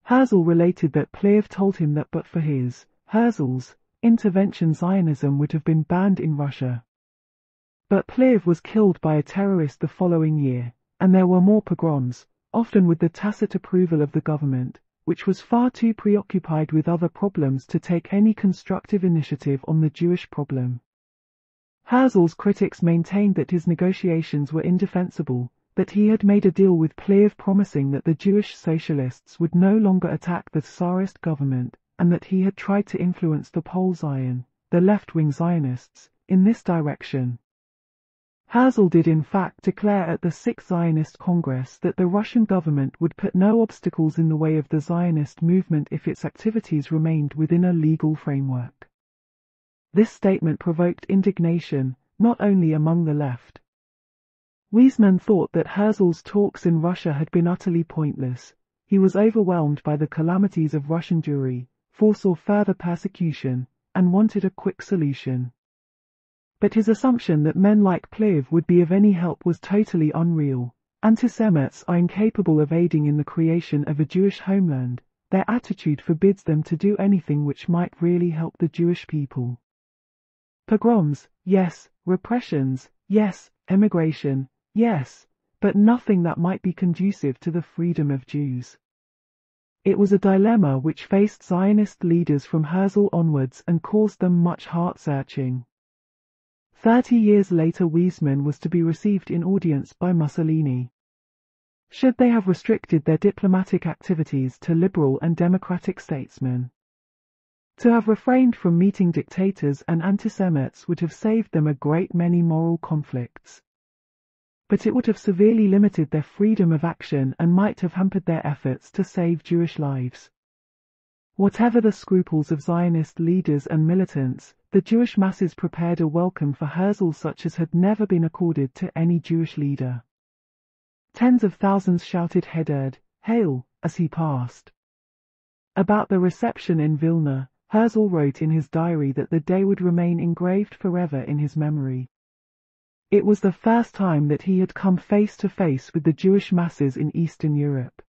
Herzl related that Plehve told him that but for his, Herzl's, intervention, Zionism would have been banned in Russia. But Plehve was killed by a terrorist the following year, and there were more pogroms, often with the tacit approval of the government, which was far too preoccupied with other problems to take any constructive initiative on the Jewish problem. Herzl's critics maintained that his negotiations were indefensible, that he had made a deal with Plehve promising that the Jewish socialists would no longer attack the Tsarist government, and that he had tried to influence the Pole Zion, the left-wing Zionists, in this direction. Herzl did in fact declare at the Sixth Zionist Congress that the Russian government would put no obstacles in the way of the Zionist movement if its activities remained within a legal framework. This statement provoked indignation, not only among the left. Weizmann thought that Herzl's talks in Russia had been utterly pointless. He was overwhelmed by the calamities of Russian Jewry, foresaw further persecution, and wanted a quick solution. But his assumption that men like Plehve would be of any help was totally unreal. Antisemites are incapable of aiding in the creation of a Jewish homeland. Their attitude forbids them to do anything which might really help the Jewish people. Pogroms, yes, repressions, yes, emigration, yes, but nothing that might be conducive to the freedom of Jews. It was a dilemma which faced Zionist leaders from Herzl onwards and caused them much heart-searching. 30 years later, Weizmann was to be received in audience by Mussolini. Should they have restricted their diplomatic activities to liberal and democratic statesmen? To have refrained from meeting dictators and antisemites would have saved them a great many moral conflicts. But it would have severely limited their freedom of action and might have hampered their efforts to save Jewish lives. Whatever the scruples of Zionist leaders and militants, the Jewish masses prepared a welcome for Herzl such as had never been accorded to any Jewish leader. Tens of thousands shouted "Hederd, Hail!" as he passed. About the reception in Vilna, Herzl wrote in his diary that the day would remain engraved forever in his memory. It was the first time that he had come face to face with the Jewish masses in Eastern Europe.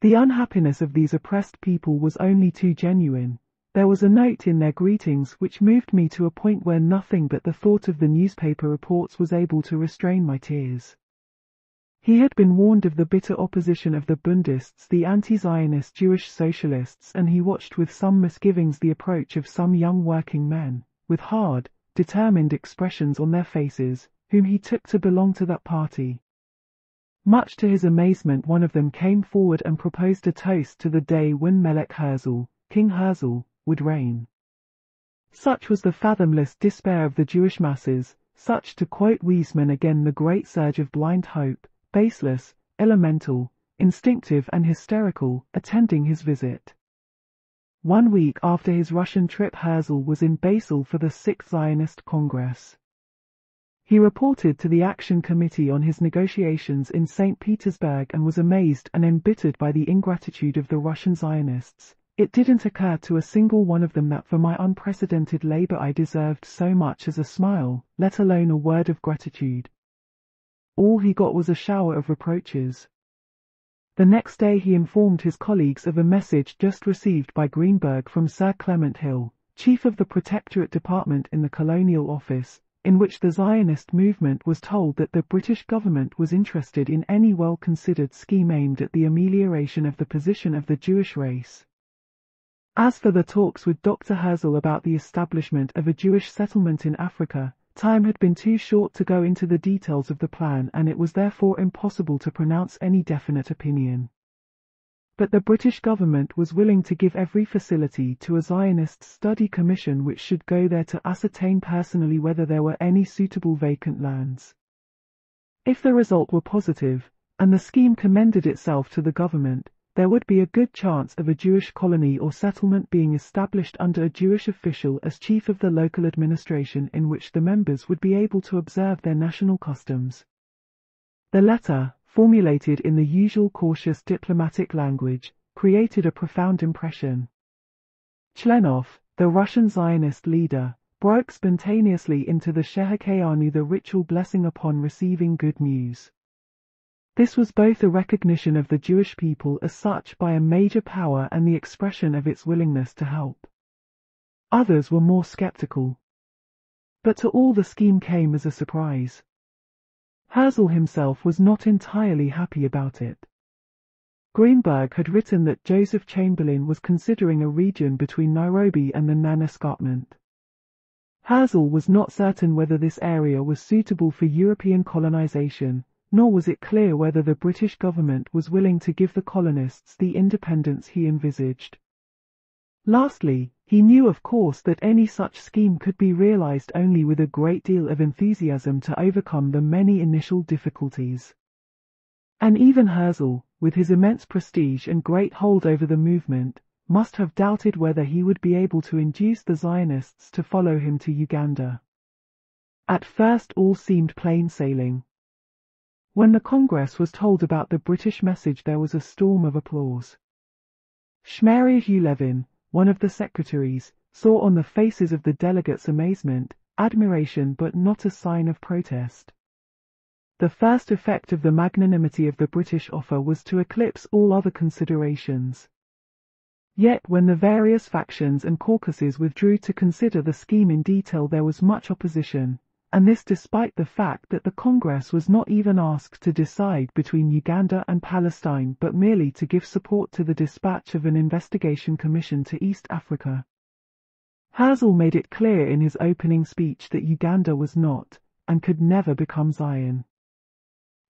The unhappiness of these oppressed people was only too genuine. There was a note in their greetings which moved me to a point where nothing but the thought of the newspaper reports was able to restrain my tears. He had been warned of the bitter opposition of the Bundists, the anti-Zionist Jewish socialists, and he watched with some misgivings the approach of some young working men, with hard, determined expressions on their faces, whom he took to belong to that party. Much to his amazement, one of them came forward and proposed a toast to the day when Melech Herzl, King Herzl, would reign. Such was the fathomless despair of the Jewish masses, such, to quote Weizmann again, the great surge of blind hope, baseless, elemental, instinctive and hysterical, attending his visit. 1 week after his Russian trip, Herzl was in Basel for the Sixth Zionist Congress. He reported to the Action Committee on his negotiations in St. Petersburg and was amazed and embittered by the ingratitude of the Russian Zionists. It didn't occur to a single one of them that for my unprecedented labor I deserved so much as a smile, let alone a word of gratitude. All he got was a shower of reproaches. The next day he informed his colleagues of a message just received by Greenberg from Sir Clement Hill, chief of the Protectorate Department in the Colonial Office, in which the Zionist movement was told that the British government was interested in any well-considered scheme aimed at the amelioration of the position of the Jewish race. As for the talks with Dr. Herzl about the establishment of a Jewish settlement in Africa, time had been too short to go into the details of the plan, and it was therefore impossible to pronounce any definite opinion. But the British government was willing to give every facility to a Zionist study commission which should go there to ascertain personally whether there were any suitable vacant lands. If the result were positive, and the scheme commended itself to the government, there would be a good chance of a Jewish colony or settlement being established under a Jewish official as chief of the local administration, in which the members would be able to observe their national customs. The letter, formulated in the usual cautious diplomatic language, created a profound impression. Chlenov, the Russian Zionist leader, broke spontaneously into the Shehekeyanu, the ritual blessing upon receiving good news. This was both a recognition of the Jewish people as such by a major power and the expression of its willingness to help. Others were more skeptical. But to all the scheme came as a surprise. Herzl himself was not entirely happy about it. Greenberg had written that Joseph Chamberlain was considering a region between Nairobi and the Nan Escarpment. Herzl was not certain whether this area was suitable for European colonization, nor was it clear whether the British government was willing to give the colonists the independence he envisaged. Lastly, he knew of course that any such scheme could be realized only with a great deal of enthusiasm to overcome the many initial difficulties. And even Herzl, with his immense prestige and great hold over the movement, must have doubted whether he would be able to induce the Zionists to follow him to Uganda. At first all seemed plain sailing. When the Congress was told about the British message, there was a storm of applause. Shmeria Hulevin, one of the secretaries, saw on the faces of the delegates amazement, admiration, but not a sign of protest. The first effect of the magnanimity of the British offer was to eclipse all other considerations. Yet when the various factions and caucuses withdrew to consider the scheme in detail, there was much opposition. And this despite the fact that the Congress was not even asked to decide between Uganda and Palestine, but merely to give support to the dispatch of an investigation commission to East Africa. Herzl made it clear in his opening speech that Uganda was not, and could never become, Zion.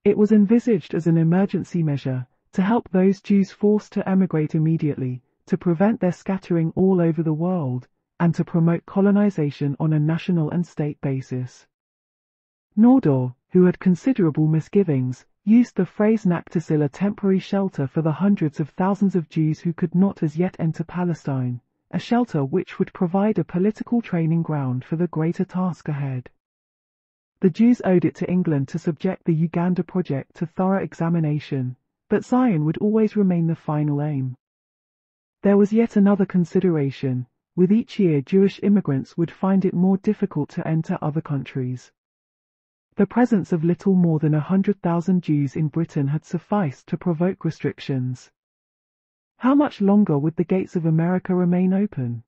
It was envisaged as an emergency measure, to help those Jews forced to emigrate immediately, to prevent their scattering all over the world, and to promote colonization on a national and state basis. Nordau, who had considerable misgivings, used the phrase Naktasil, a temporary shelter for the hundreds of thousands of Jews who could not as yet enter Palestine, a shelter which would provide a political training ground for the greater task ahead. The Jews owed it to England to subject the Uganda project to thorough examination, but Zion would always remain the final aim. There was yet another consideration. With each year, Jewish immigrants would find it more difficult to enter other countries. The presence of little more than 100,000 Jews in Britain had sufficed to provoke restrictions. How much longer would the gates of America remain open?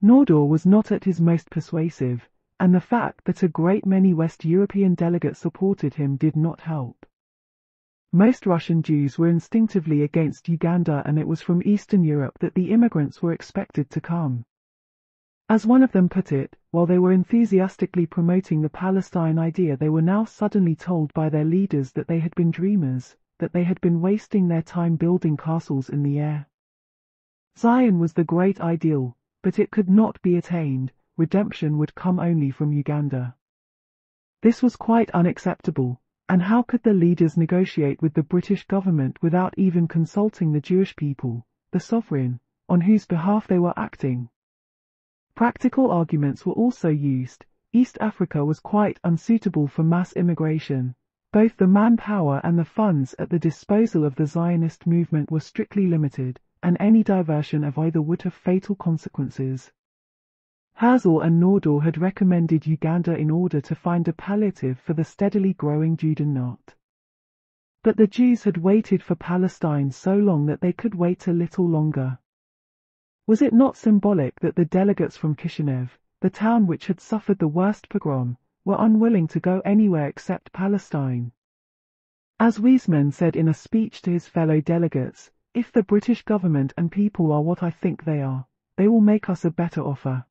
Nordau was not at his most persuasive, and the fact that a great many West European delegates supported him did not help. Most Russian Jews were instinctively against Uganda, and it was from Eastern Europe that the immigrants were expected to come. As one of them put it, while they were enthusiastically promoting the Palestine idea, they were now suddenly told by their leaders that they had been dreamers, that they had been wasting their time building castles in the air. Zion was the great ideal, but it could not be attained. Redemption would come only from Uganda. This was quite unacceptable. And how could the leaders negotiate with the British government without even consulting the Jewish people, the sovereign, on whose behalf they were acting? Practical arguments were also used. East Africa was quite unsuitable for mass immigration. Both the manpower and the funds at the disposal of the Zionist movement were strictly limited, and any diversion of either would have fatal consequences. Herzl and Nordau had recommended Uganda in order to find a palliative for the steadily growing Judenstaat. But the Jews had waited for Palestine so long that they could wait a little longer. Was it not symbolic that the delegates from Kishinev, the town which had suffered the worst pogrom, were unwilling to go anywhere except Palestine. As Weizmann said in a speech to his fellow delegates, "If the British government and people are what I think they are, they will make us a better offer."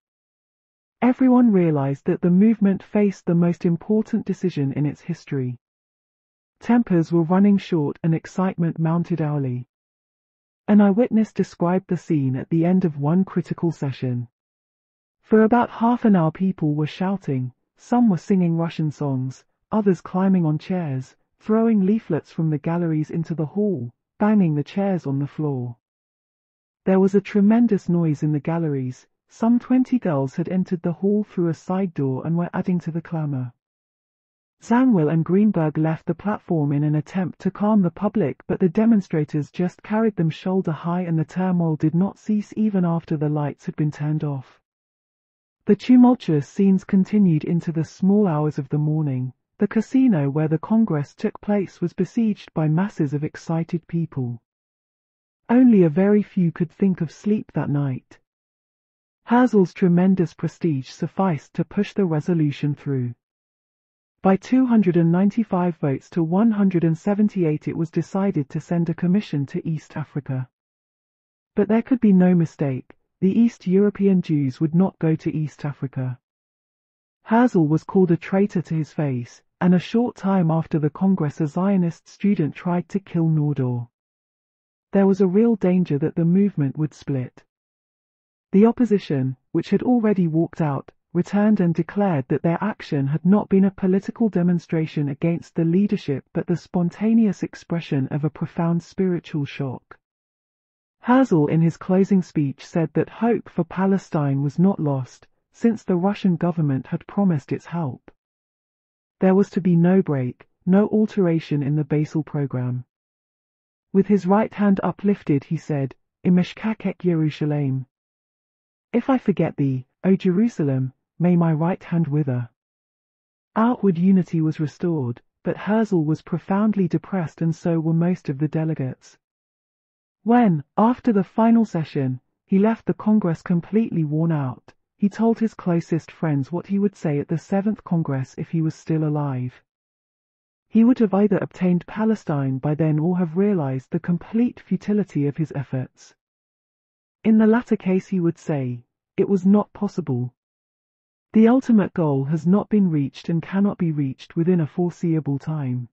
Everyone realized that the movement faced the most important decision in its history. Tempers were running short and excitement mounted hourly. An eyewitness described the scene at the end of one critical session. For about half an hour people were shouting, some were singing Russian songs, others climbing on chairs, throwing leaflets from the galleries into the hall, banging the chairs on the floor. There was a tremendous noise in the galleries. Some 20 girls had entered the hall through a side door and were adding to the clamor. Zangwill and Greenberg left the platform in an attempt to calm the public, but the demonstrators just carried them shoulder high and the turmoil did not cease even after the lights had been turned off. The tumultuous scenes continued into the small hours of the morning. The casino where the Congress took place was besieged by masses of excited people. Only a very few could think of sleep that night. Herzl's tremendous prestige sufficed to push the resolution through. By 295 votes to 178 it was decided to send a commission to East Africa. But there could be no mistake, the East European Jews would not go to East Africa. Herzl was called a traitor to his face, and a short time after the Congress a Zionist student tried to kill Nordau. There was a real danger that the movement would split. The opposition, which had already walked out, returned and declared that their action had not been a political demonstration against the leadership but the spontaneous expression of a profound spiritual shock. Herzl in his closing speech said that hope for Palestine was not lost, since the Russian government had promised its help. There was to be no break, no alteration in the Basel program. With his right hand uplifted he said, "Imishkakek Yerushalayim." If I forget thee, O Jerusalem, may my right hand wither. Outward unity was restored, but Herzl was profoundly depressed and so were most of the delegates. When, after the final session, he left the Congress completely worn out, he told his closest friends what he would say at the Seventh Congress if he was still alive. He would have either obtained Palestine by then or have realized the complete futility of his efforts. In the latter case he would say, "It was not possible. The ultimate goal has not been reached and cannot be reached within a foreseeable time."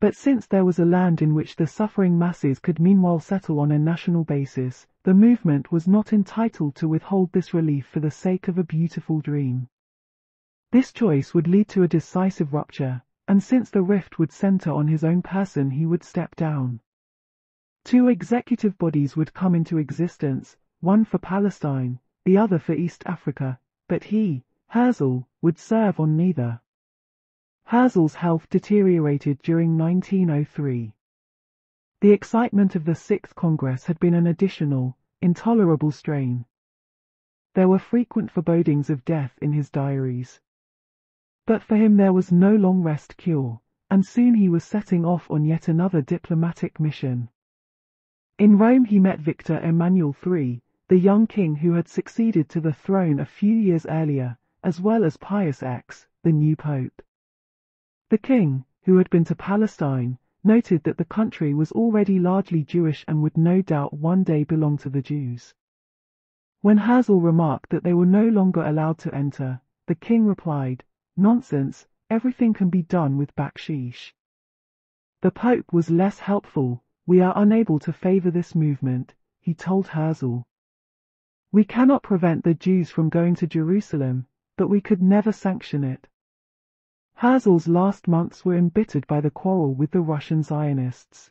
But since there was a land in which the suffering masses could meanwhile settle on a national basis, the movement was not entitled to withhold this relief for the sake of a beautiful dream. This choice would lead to a decisive rupture, and since the rift would center on his own person he would step down. Two executive bodies would come into existence, one for Palestine, the other for East Africa, but he, Herzl, would serve on neither. Herzl's health deteriorated during 1903. The excitement of the Sixth Congress had been an additional, intolerable strain. There were frequent forebodings of death in his diaries. But for him there was no long rest cure, and soon he was setting off on yet another diplomatic mission. In Rome he met Victor Emmanuel III, the young king who had succeeded to the throne a few years earlier, as well as Pius X, the new pope. The king, who had been to Palestine, noted that the country was already largely Jewish and would no doubt one day belong to the Jews. When Herzl remarked that they were no longer allowed to enter, the king replied, "Nonsense, everything can be done with bakshish." The pope was less helpful. "We are unable to favor this movement," he told Herzl. "We cannot prevent the Jews from going to Jerusalem, but we could never sanction it." Herzl's last months were embittered by the quarrel with the Russian Zionists.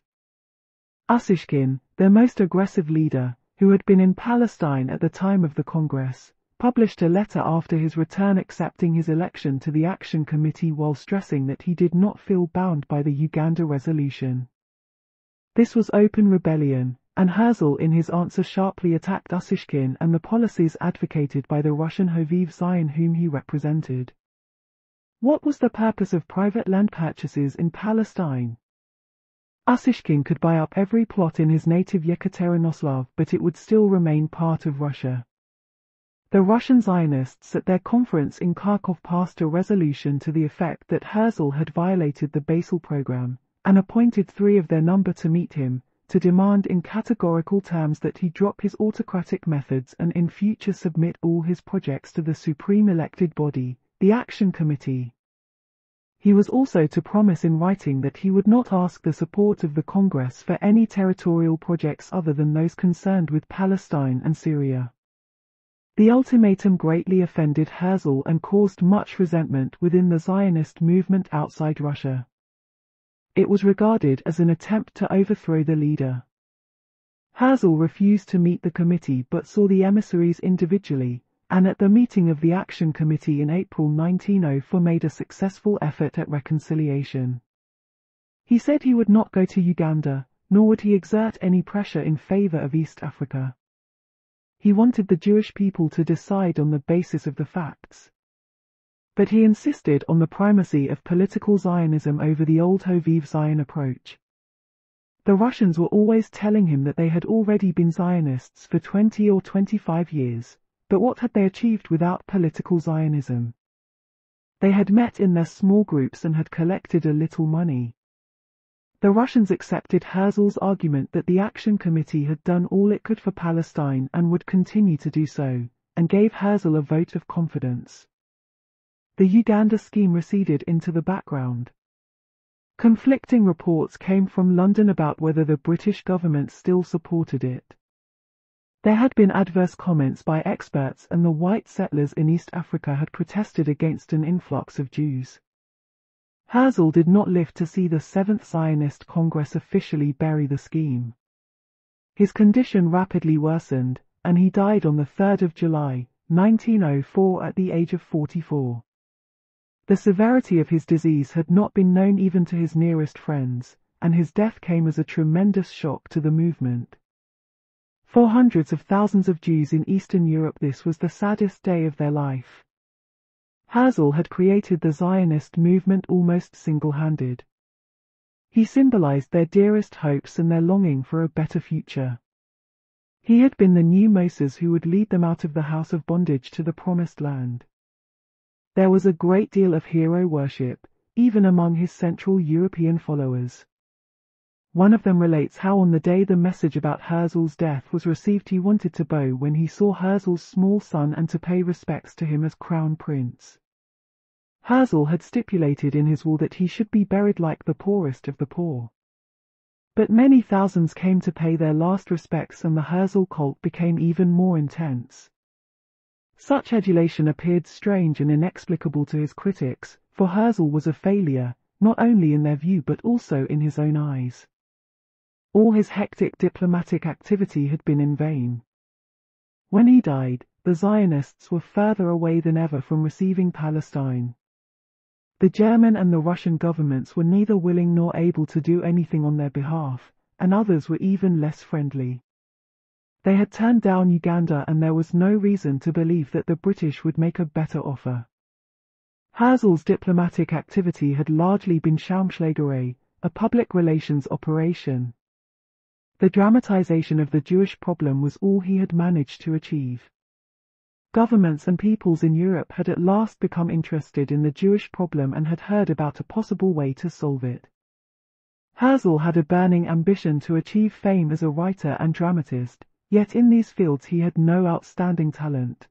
Ussishkin, their most aggressive leader, who had been in Palestine at the time of the Congress, published a letter after his return accepting his election to the Action Committee while stressing that he did not feel bound by the Uganda resolution. This was open rebellion, and Herzl in his answer sharply attacked Ussishkin and the policies advocated by the Russian Hoviv Zion whom he represented. What was the purpose of private land purchases in Palestine? Ussishkin could buy up every plot in his native Yekaterinoslav, but it would still remain part of Russia. The Russian Zionists at their conference in Kharkov passed a resolution to the effect that Herzl had violated the Basel program, and appointed three of their number to meet him, to demand in categorical terms that he drop his autocratic methods and in future submit all his projects to the supreme elected body, the Action Committee. He was also to promise in writing that he would not ask the support of the Congress for any territorial projects other than those concerned with Palestine and Syria. The ultimatum greatly offended Herzl and caused much resentment within the Zionist movement outside Russia. It was regarded as an attempt to overthrow the leader. Herzl refused to meet the committee but saw the emissaries individually, and at the meeting of the Action Committee in April 1904 made a successful effort at reconciliation. He said he would not go to Uganda, nor would he exert any pressure in favor of East Africa. He wanted the Jewish people to decide on the basis of the facts. But he insisted on the primacy of political Zionism over the old Hoviv Zion approach. The Russians were always telling him that they had already been Zionists for 20 or 25 years, but what had they achieved without political Zionism? They had met in their small groups and had collected a little money. The Russians accepted Herzl's argument that the Action Committee had done all it could for Palestine and would continue to do so, and gave Herzl a vote of confidence. The Uganda scheme receded into the background. Conflicting reports came from London about whether the British government still supported it. There had been adverse comments by experts, and the white settlers in East Africa had protested against an influx of Jews. Herzl did not live to see the Seventh Zionist Congress officially bury the scheme. His condition rapidly worsened, and he died on the 3rd of July, 1904 at the age of 44. The severity of his disease had not been known even to his nearest friends, and his death came as a tremendous shock to the movement. For hundreds of thousands of Jews in Eastern Europe, this was the saddest day of their life. Herzl had created the Zionist movement almost single-handed. He symbolized their dearest hopes and their longing for a better future. He had been the new Moses who would lead them out of the house of bondage to the promised land. There was a great deal of hero worship, even among his Central European followers. One of them relates how on the day the message about Herzl's death was received he wanted to bow when he saw Herzl's small son and to pay respects to him as crown prince. Herzl had stipulated in his will that he should be buried like the poorest of the poor. But many thousands came to pay their last respects, and the Herzl cult became even more intense. Such adulation appeared strange and inexplicable to his critics, for Herzl was a failure, not only in their view but also in his own eyes. All his hectic diplomatic activity had been in vain. When he died, the Zionists were further away than ever from receiving Palestine. The German and the Russian governments were neither willing nor able to do anything on their behalf, and others were even less friendly. They had turned down Uganda, and there was no reason to believe that the British would make a better offer. Herzl's diplomatic activity had largely been Schaumschlägerei, a public relations operation. The dramatization of the Jewish problem was all he had managed to achieve. Governments and peoples in Europe had at last become interested in the Jewish problem and had heard about a possible way to solve it. Herzl had a burning ambition to achieve fame as a writer and dramatist, yet in these fields he had no outstanding talent.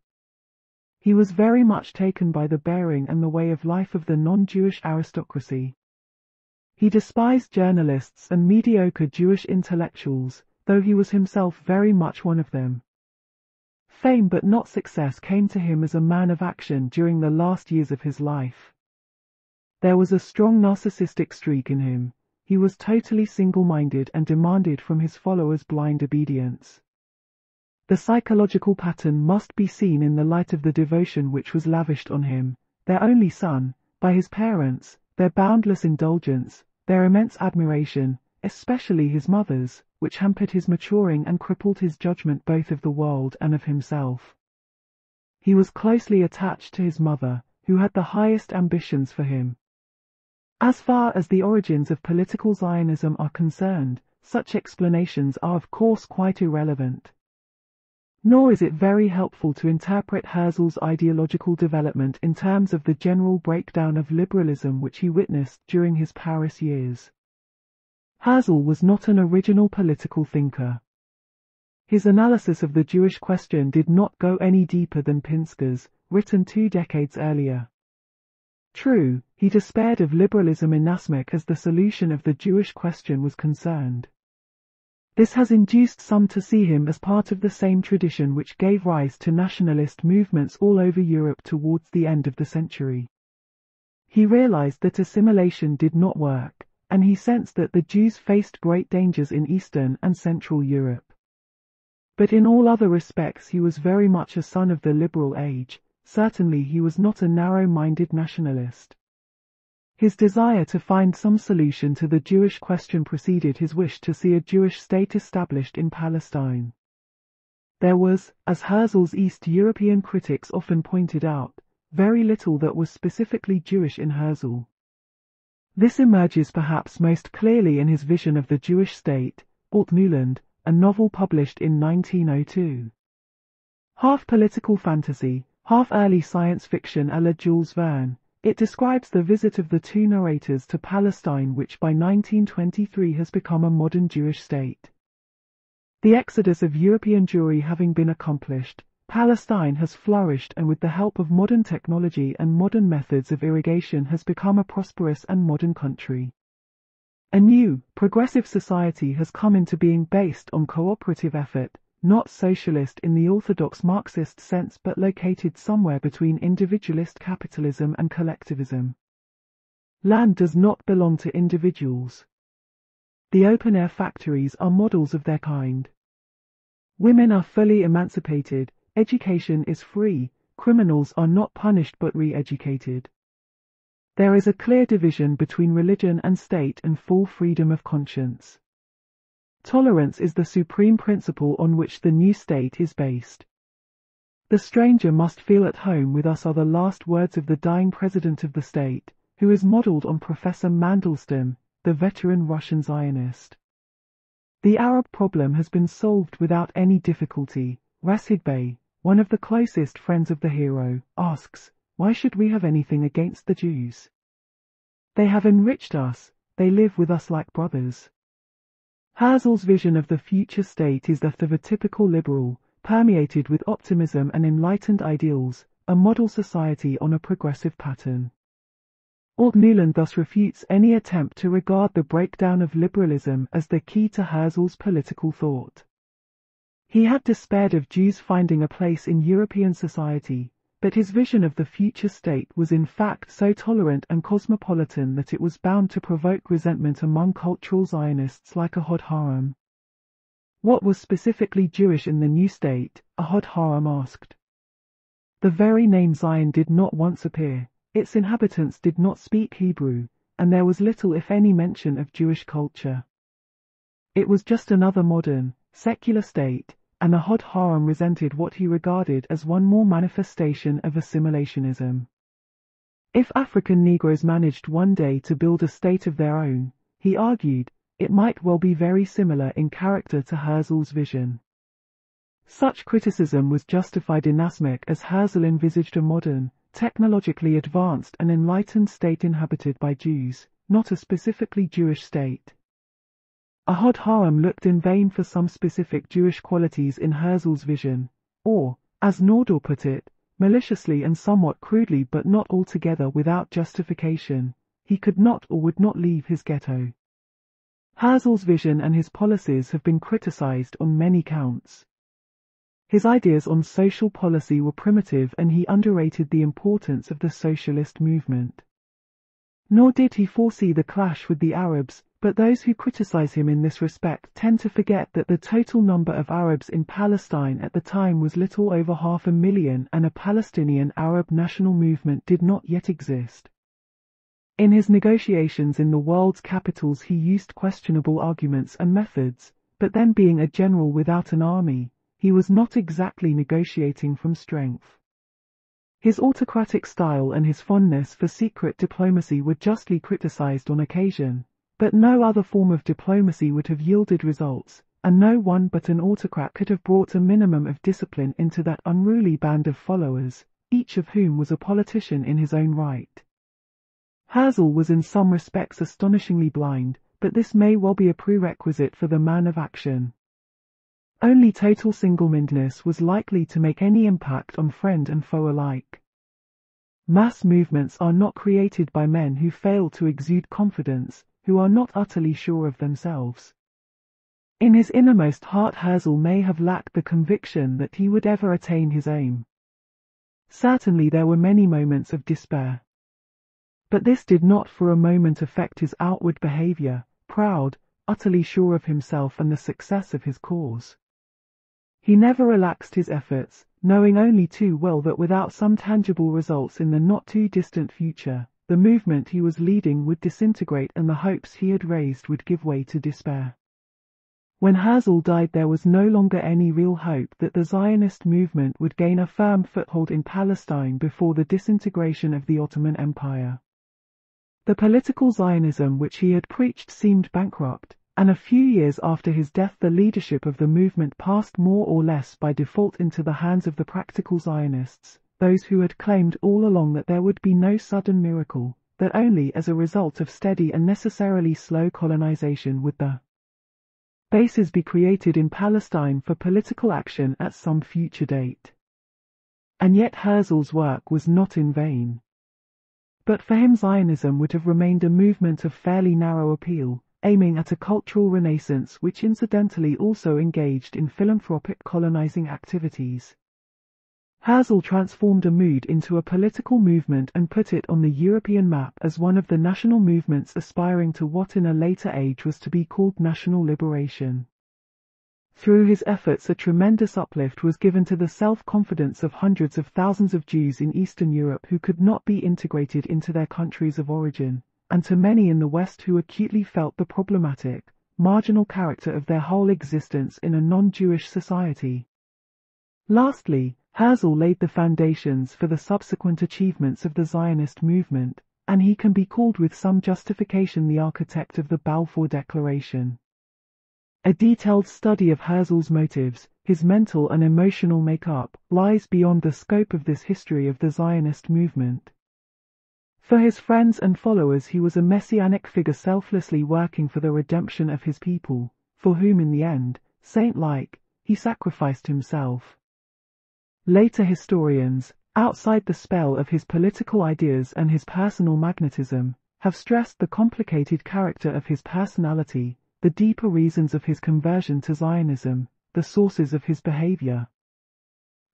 He was very much taken by the bearing and the way of life of the non-Jewish aristocracy. He despised journalists and mediocre Jewish intellectuals, though he was himself very much one of them. Fame but not success came to him as a man of action during the last years of his life. There was a strong narcissistic streak in him. He was totally single-minded and demanded from his followers blind obedience. The psychological pattern must be seen in the light of the devotion which was lavished on him, their only son, by his parents, their boundless indulgence, their immense admiration, especially his mother's, which hampered his maturing and crippled his judgment both of the world and of himself. He was closely attached to his mother, who had the highest ambitions for him. As far as the origins of political Zionism are concerned, such explanations are of course quite irrelevant. Nor is it very helpful to interpret Herzl's ideological development in terms of the general breakdown of liberalism which he witnessed during his Paris years. Herzl was not an original political thinker. His analysis of the Jewish question did not go any deeper than Pinsker's, written 2 decades earlier. True, he despaired of liberalism in Nasmyk as the solution of the Jewish question was concerned. This has induced some to see him as part of the same tradition which gave rise to nationalist movements all over Europe towards the end of the century. He realized that assimilation did not work, and he sensed that the Jews faced great dangers in Eastern and Central Europe. But in all other respects he was very much a son of the liberal age. Certainly he was not a narrow-minded nationalist. His desire to find some solution to the Jewish question preceded his wish to see a Jewish state established in Palestine. There was, as Herzl's East European critics often pointed out, very little that was specifically Jewish in Herzl. This emerges perhaps most clearly in his vision of the Jewish state, Altneuland, a novel published in 1902. Half political fantasy, half early science fiction à la Jules Verne, it describes the visit of the two narrators to Palestine, which by 1923 has become a modern Jewish state. The exodus of European Jewry having been accomplished, Palestine has flourished and with the help of modern technology and modern methods of irrigation has become a prosperous and modern country. A new, progressive society has come into being based on cooperative effort, not socialist in the orthodox Marxist sense but located somewhere between individualist capitalism and collectivism. Land does not belong to individuals. The open-air factories are models of their kind. Women are fully emancipated, education is free, criminals are not punished but re-educated. There is a clear division between religion and state and full freedom of conscience. Tolerance is the supreme principle on which the new state is based. The stranger must feel at home with us are the last words of the dying president of the state, who is modeled on Professor Mandelstamm, the veteran Russian Zionist. The Arab problem has been solved without any difficulty. Rasid Bey, one of the closest friends of the hero, asks, "Why should we have anything against the Jews? They have enriched us, they live with us like brothers." Herzl's vision of the future state is that of a typical liberal, permeated with optimism and enlightened ideals, a model society on a progressive pattern. Altneuland thus refutes any attempt to regard the breakdown of liberalism as the key to Herzl's political thought. He had despaired of Jews finding a place in European society, but his vision of the future state was in fact so tolerant and cosmopolitan that it was bound to provoke resentment among cultural Zionists like Ahad Ha'am. What was specifically Jewish in the new state, Ahad Ha'am asked. The very name Zion did not once appear, its inhabitants did not speak Hebrew, and there was little if any mention of Jewish culture. It was just another modern, secular state, and Ahad Ha'am resented what he regarded as one more manifestation of assimilationism. If African Negroes managed one day to build a state of their own, he argued, it might well be very similar in character to Herzl's vision. Such criticism was justified in Nasmyk as Herzl envisaged a modern, technologically advanced and enlightened state inhabited by Jews, not a specifically Jewish state. Ahad Ha'am looked in vain for some specific Jewish qualities in Herzl's vision, or, as Nordau put it, maliciously and somewhat crudely but not altogether without justification, he could not or would not leave his ghetto. Herzl's vision and his policies have been criticized on many counts. His ideas on social policy were primitive and he underrated the importance of the socialist movement. Nor did he foresee the clash with the Arabs, but those who criticize him in this respect tend to forget that the total number of Arabs in Palestine at the time was little over 500,000 and a Palestinian Arab national movement did not yet exist. In his negotiations in the world's capitals he used questionable arguments and methods, but then being a general without an army, he was not exactly negotiating from strength. His autocratic style and his fondness for secret diplomacy were justly criticized on occasion. But no other form of diplomacy would have yielded results, and no one but an autocrat could have brought a minimum of discipline into that unruly band of followers, each of whom was a politician in his own right. Herzl was in some respects astonishingly blind, but this may well be a prerequisite for the man of action. Only total single-mindedness was likely to make any impact on friend and foe alike. Mass movements are not created by men who fail to exude confidence, who are not utterly sure of themselves. In his innermost heart Herzl may have lacked the conviction that he would ever attain his aim. Certainly there were many moments of despair. But this did not for a moment affect his outward behavior, proud, utterly sure of himself and the success of his cause. He never relaxed his efforts, knowing only too well that without some tangible results in the not-too-distant future, the movement he was leading would disintegrate and the hopes he had raised would give way to despair. When Herzl died there was no longer any real hope that the Zionist movement would gain a firm foothold in Palestine before the disintegration of the Ottoman Empire. The political Zionism which he had preached seemed bankrupt, and a few years after his death the leadership of the movement passed more or less by default into the hands of the practical Zionists, those who had claimed all along that there would be no sudden miracle, that only as a result of steady and necessarily slow colonization would the bases be created in Palestine for political action at some future date. And yet Herzl's work was not in vain. But for him Zionism would have remained a movement of fairly narrow appeal, aiming at a cultural renaissance which incidentally also engaged in philanthropic colonizing activities. Herzl transformed a mood into a political movement and put it on the European map as one of the national movements aspiring to what in a later age was to be called national liberation. Through his efforts a tremendous uplift was given to the self-confidence of hundreds of thousands of Jews in Eastern Europe who could not be integrated into their countries of origin, and to many in the West who acutely felt the problematic, marginal character of their whole existence in a non-Jewish society. Lastly, Herzl laid the foundations for the subsequent achievements of the Zionist movement, and he can be called with some justification the architect of the Balfour Declaration. A detailed study of Herzl's motives, his mental and emotional makeup, lies beyond the scope of this history of the Zionist movement. For his friends and followers he was a messianic figure selflessly working for the redemption of his people, for whom in the end, saint-like, he sacrificed himself. Later historians, outside the spell of his political ideas and his personal magnetism, have stressed the complicated character of his personality, the deeper reasons of his conversion to Zionism, the sources of his behavior.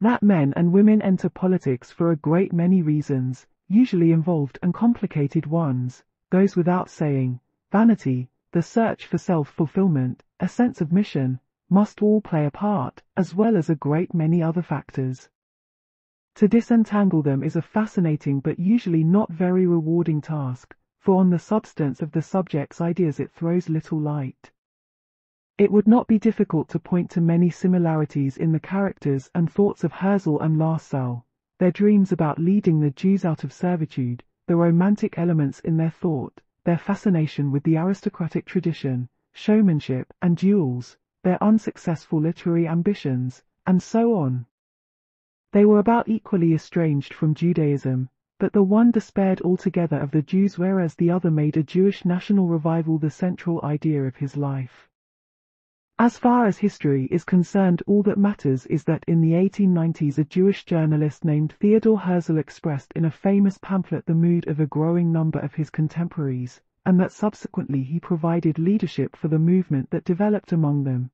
That men and women enter politics for a great many reasons, usually involved and complicated ones, goes without saying. Vanity, the search for self-fulfillment, a sense of mission, must all play a part, as well as a great many other factors. To disentangle them is a fascinating but usually not very rewarding task, for on the substance of the subject's ideas it throws little light. It would not be difficult to point to many similarities in the characters and thoughts of Herzl and Lassalle, their dreams about leading the Jews out of servitude, the romantic elements in their thought, their fascination with the aristocratic tradition, showmanship and duels, their unsuccessful literary ambitions, and so on. They were about equally estranged from Judaism, but the one despaired altogether of the Jews whereas the other made a Jewish national revival the central idea of his life. As far as history is concerned, all that matters is that in the 1890s a Jewish journalist named Theodor Herzl expressed in a famous pamphlet the mood of a growing number of his contemporaries, and that subsequently he provided leadership for the movement that developed among them.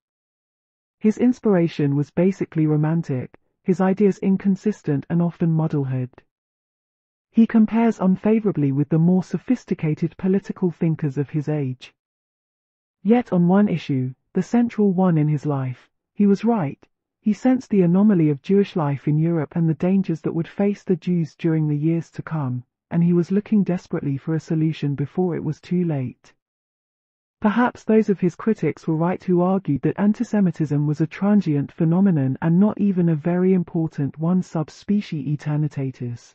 His inspiration was basically romantic, his ideas inconsistent and often muddleheaded. He compares unfavorably with the more sophisticated political thinkers of his age. Yet on one issue, the central one in his life, he was right. He sensed the anomaly of Jewish life in Europe and the dangers that would face the Jews during the years to come, and he was looking desperately for a solution before it was too late. Perhaps those of his critics were right who argued that antisemitism was a transient phenomenon and not even a very important one sub specie aeternitatis.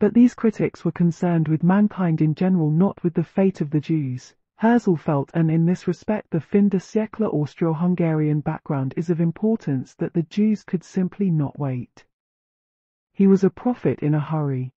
But these critics were concerned with mankind in general, not with the fate of the Jews. Herzl felt, and in this respect the Fin des Siècle Austro-Hungarian background is of importance, that the Jews could simply not wait. He was a prophet in a hurry.